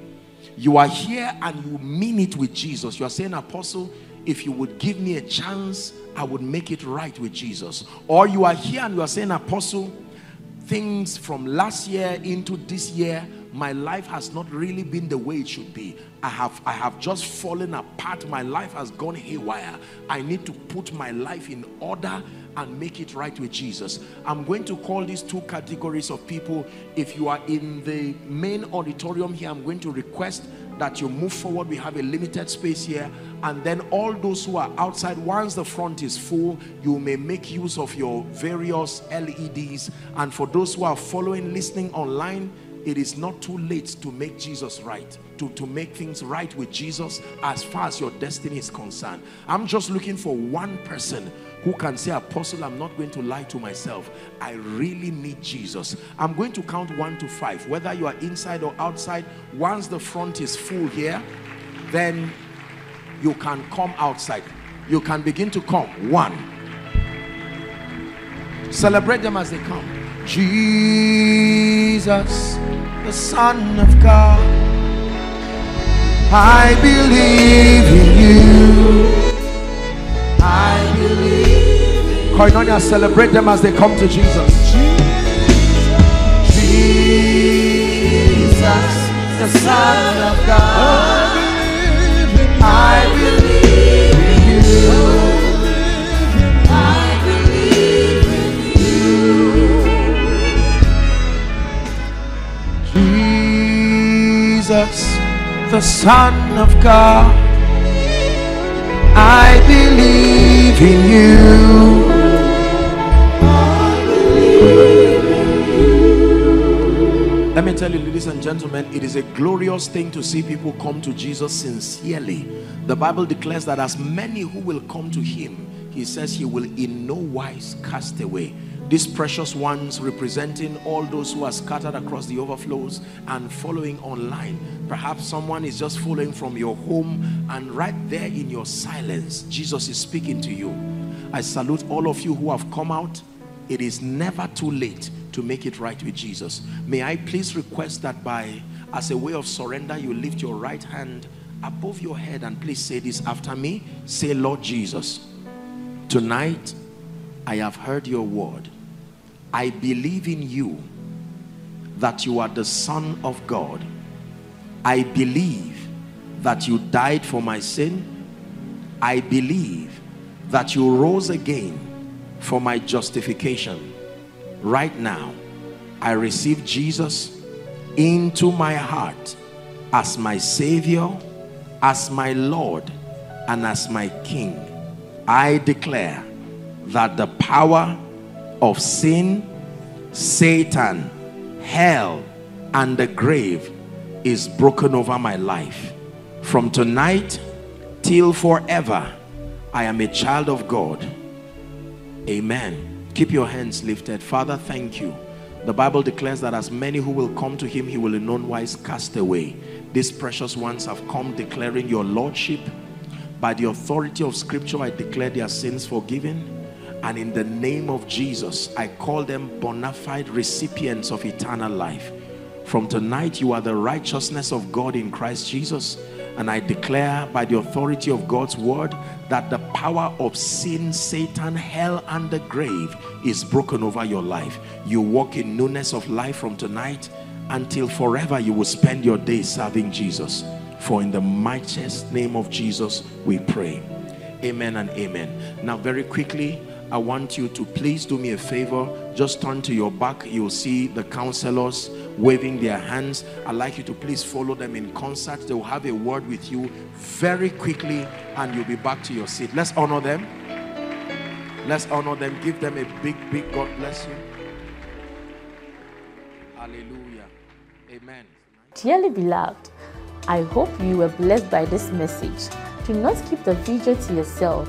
You are here and you mean it with Jesus. You are saying, Apostle, if you would give me a chance, I would make it right with Jesus. Or you are here and you are saying, Apostle, things from last year into this year, my life has not really been the way it should be. I have just fallen apart. My life has gone haywire. I need to put my life in order and make it right with Jesus. I'm going to call these two categories of people. If you are in the main auditorium here, I'm going to request that you move forward. We have a limited space here. And then all those who are outside, once the front is full, you may make use of your various LEDs. And for those who are following, listening online, it is not too late to make Jesus right, to make things right with Jesus as far as your destiny is concerned. I'm just looking for one person who can say, Apostle, I'm not going to lie to myself. I really need Jesus. I'm going to count 1 to 5. Whether you are inside or outside, once the front is full here, then you can come outside. You can begin to come. 1. Celebrate them as they come. Jesus, the Son of God, I believe in you. I believe in you. Koinonia, celebrate them as they come to Jesus. Jesus, the Son of God, I believe in you. I believe in you. Jesus, the Son of God, I believe in you. I believe in you. Let me tell you, ladies and gentlemen, it is a glorious thing to see people come to Jesus sincerely. The Bible declares that as many who will come to him, He says he will in no wise cast away. These precious ones representing all those who are scattered across the overflows and following online. Perhaps someone is just following from your home, and right there in your silence, Jesus is speaking to you. I salute all of you who have come out. It is never too late to make it right with Jesus. May I please request that as a way of surrender, you lift your right hand above your head and please say this after me. Say, Lord Jesus, tonight I have heard your word. I believe in you, that you are the Son of God. I believe that you died for my sin. I believe that you rose again for my justification. Right now, I receive Jesus into my heart as my Savior, as my Lord, and as my King. I declare that the power of sin, Satan, hell, and the grave is broken over my life. From tonight till forever, I am a child of God. Amen. Keep your hands lifted. Father, thank you. The Bible declares that as many who will come to him, he will in no wise cast away. These precious ones have come declaring your lordship. By the authority of scripture, I declare their sins forgiven. And in the name of Jesus, I call them bona fide recipients of eternal life. From tonight, you are the righteousness of God in Christ Jesus. And I declare by the authority of God's word that the power of sin, Satan, hell, and the grave is broken over your life. You walk in newness of life from tonight until forever. You will spend your day serving Jesus. For in the mightiest name of Jesus, we pray. Amen and amen. Now, very quickly, I want you to please do me a favor. Just turn to your back. You'll see the counselors waving their hands. I'd like you to please follow them in concert. They will have a word with you very quickly and you'll be back to your seat. Let's honor them. Let's honor them. Give them a big, big God bless you. Hallelujah. Amen. Dearly beloved, I hope you were blessed by this message. Do not keep the video to yourself.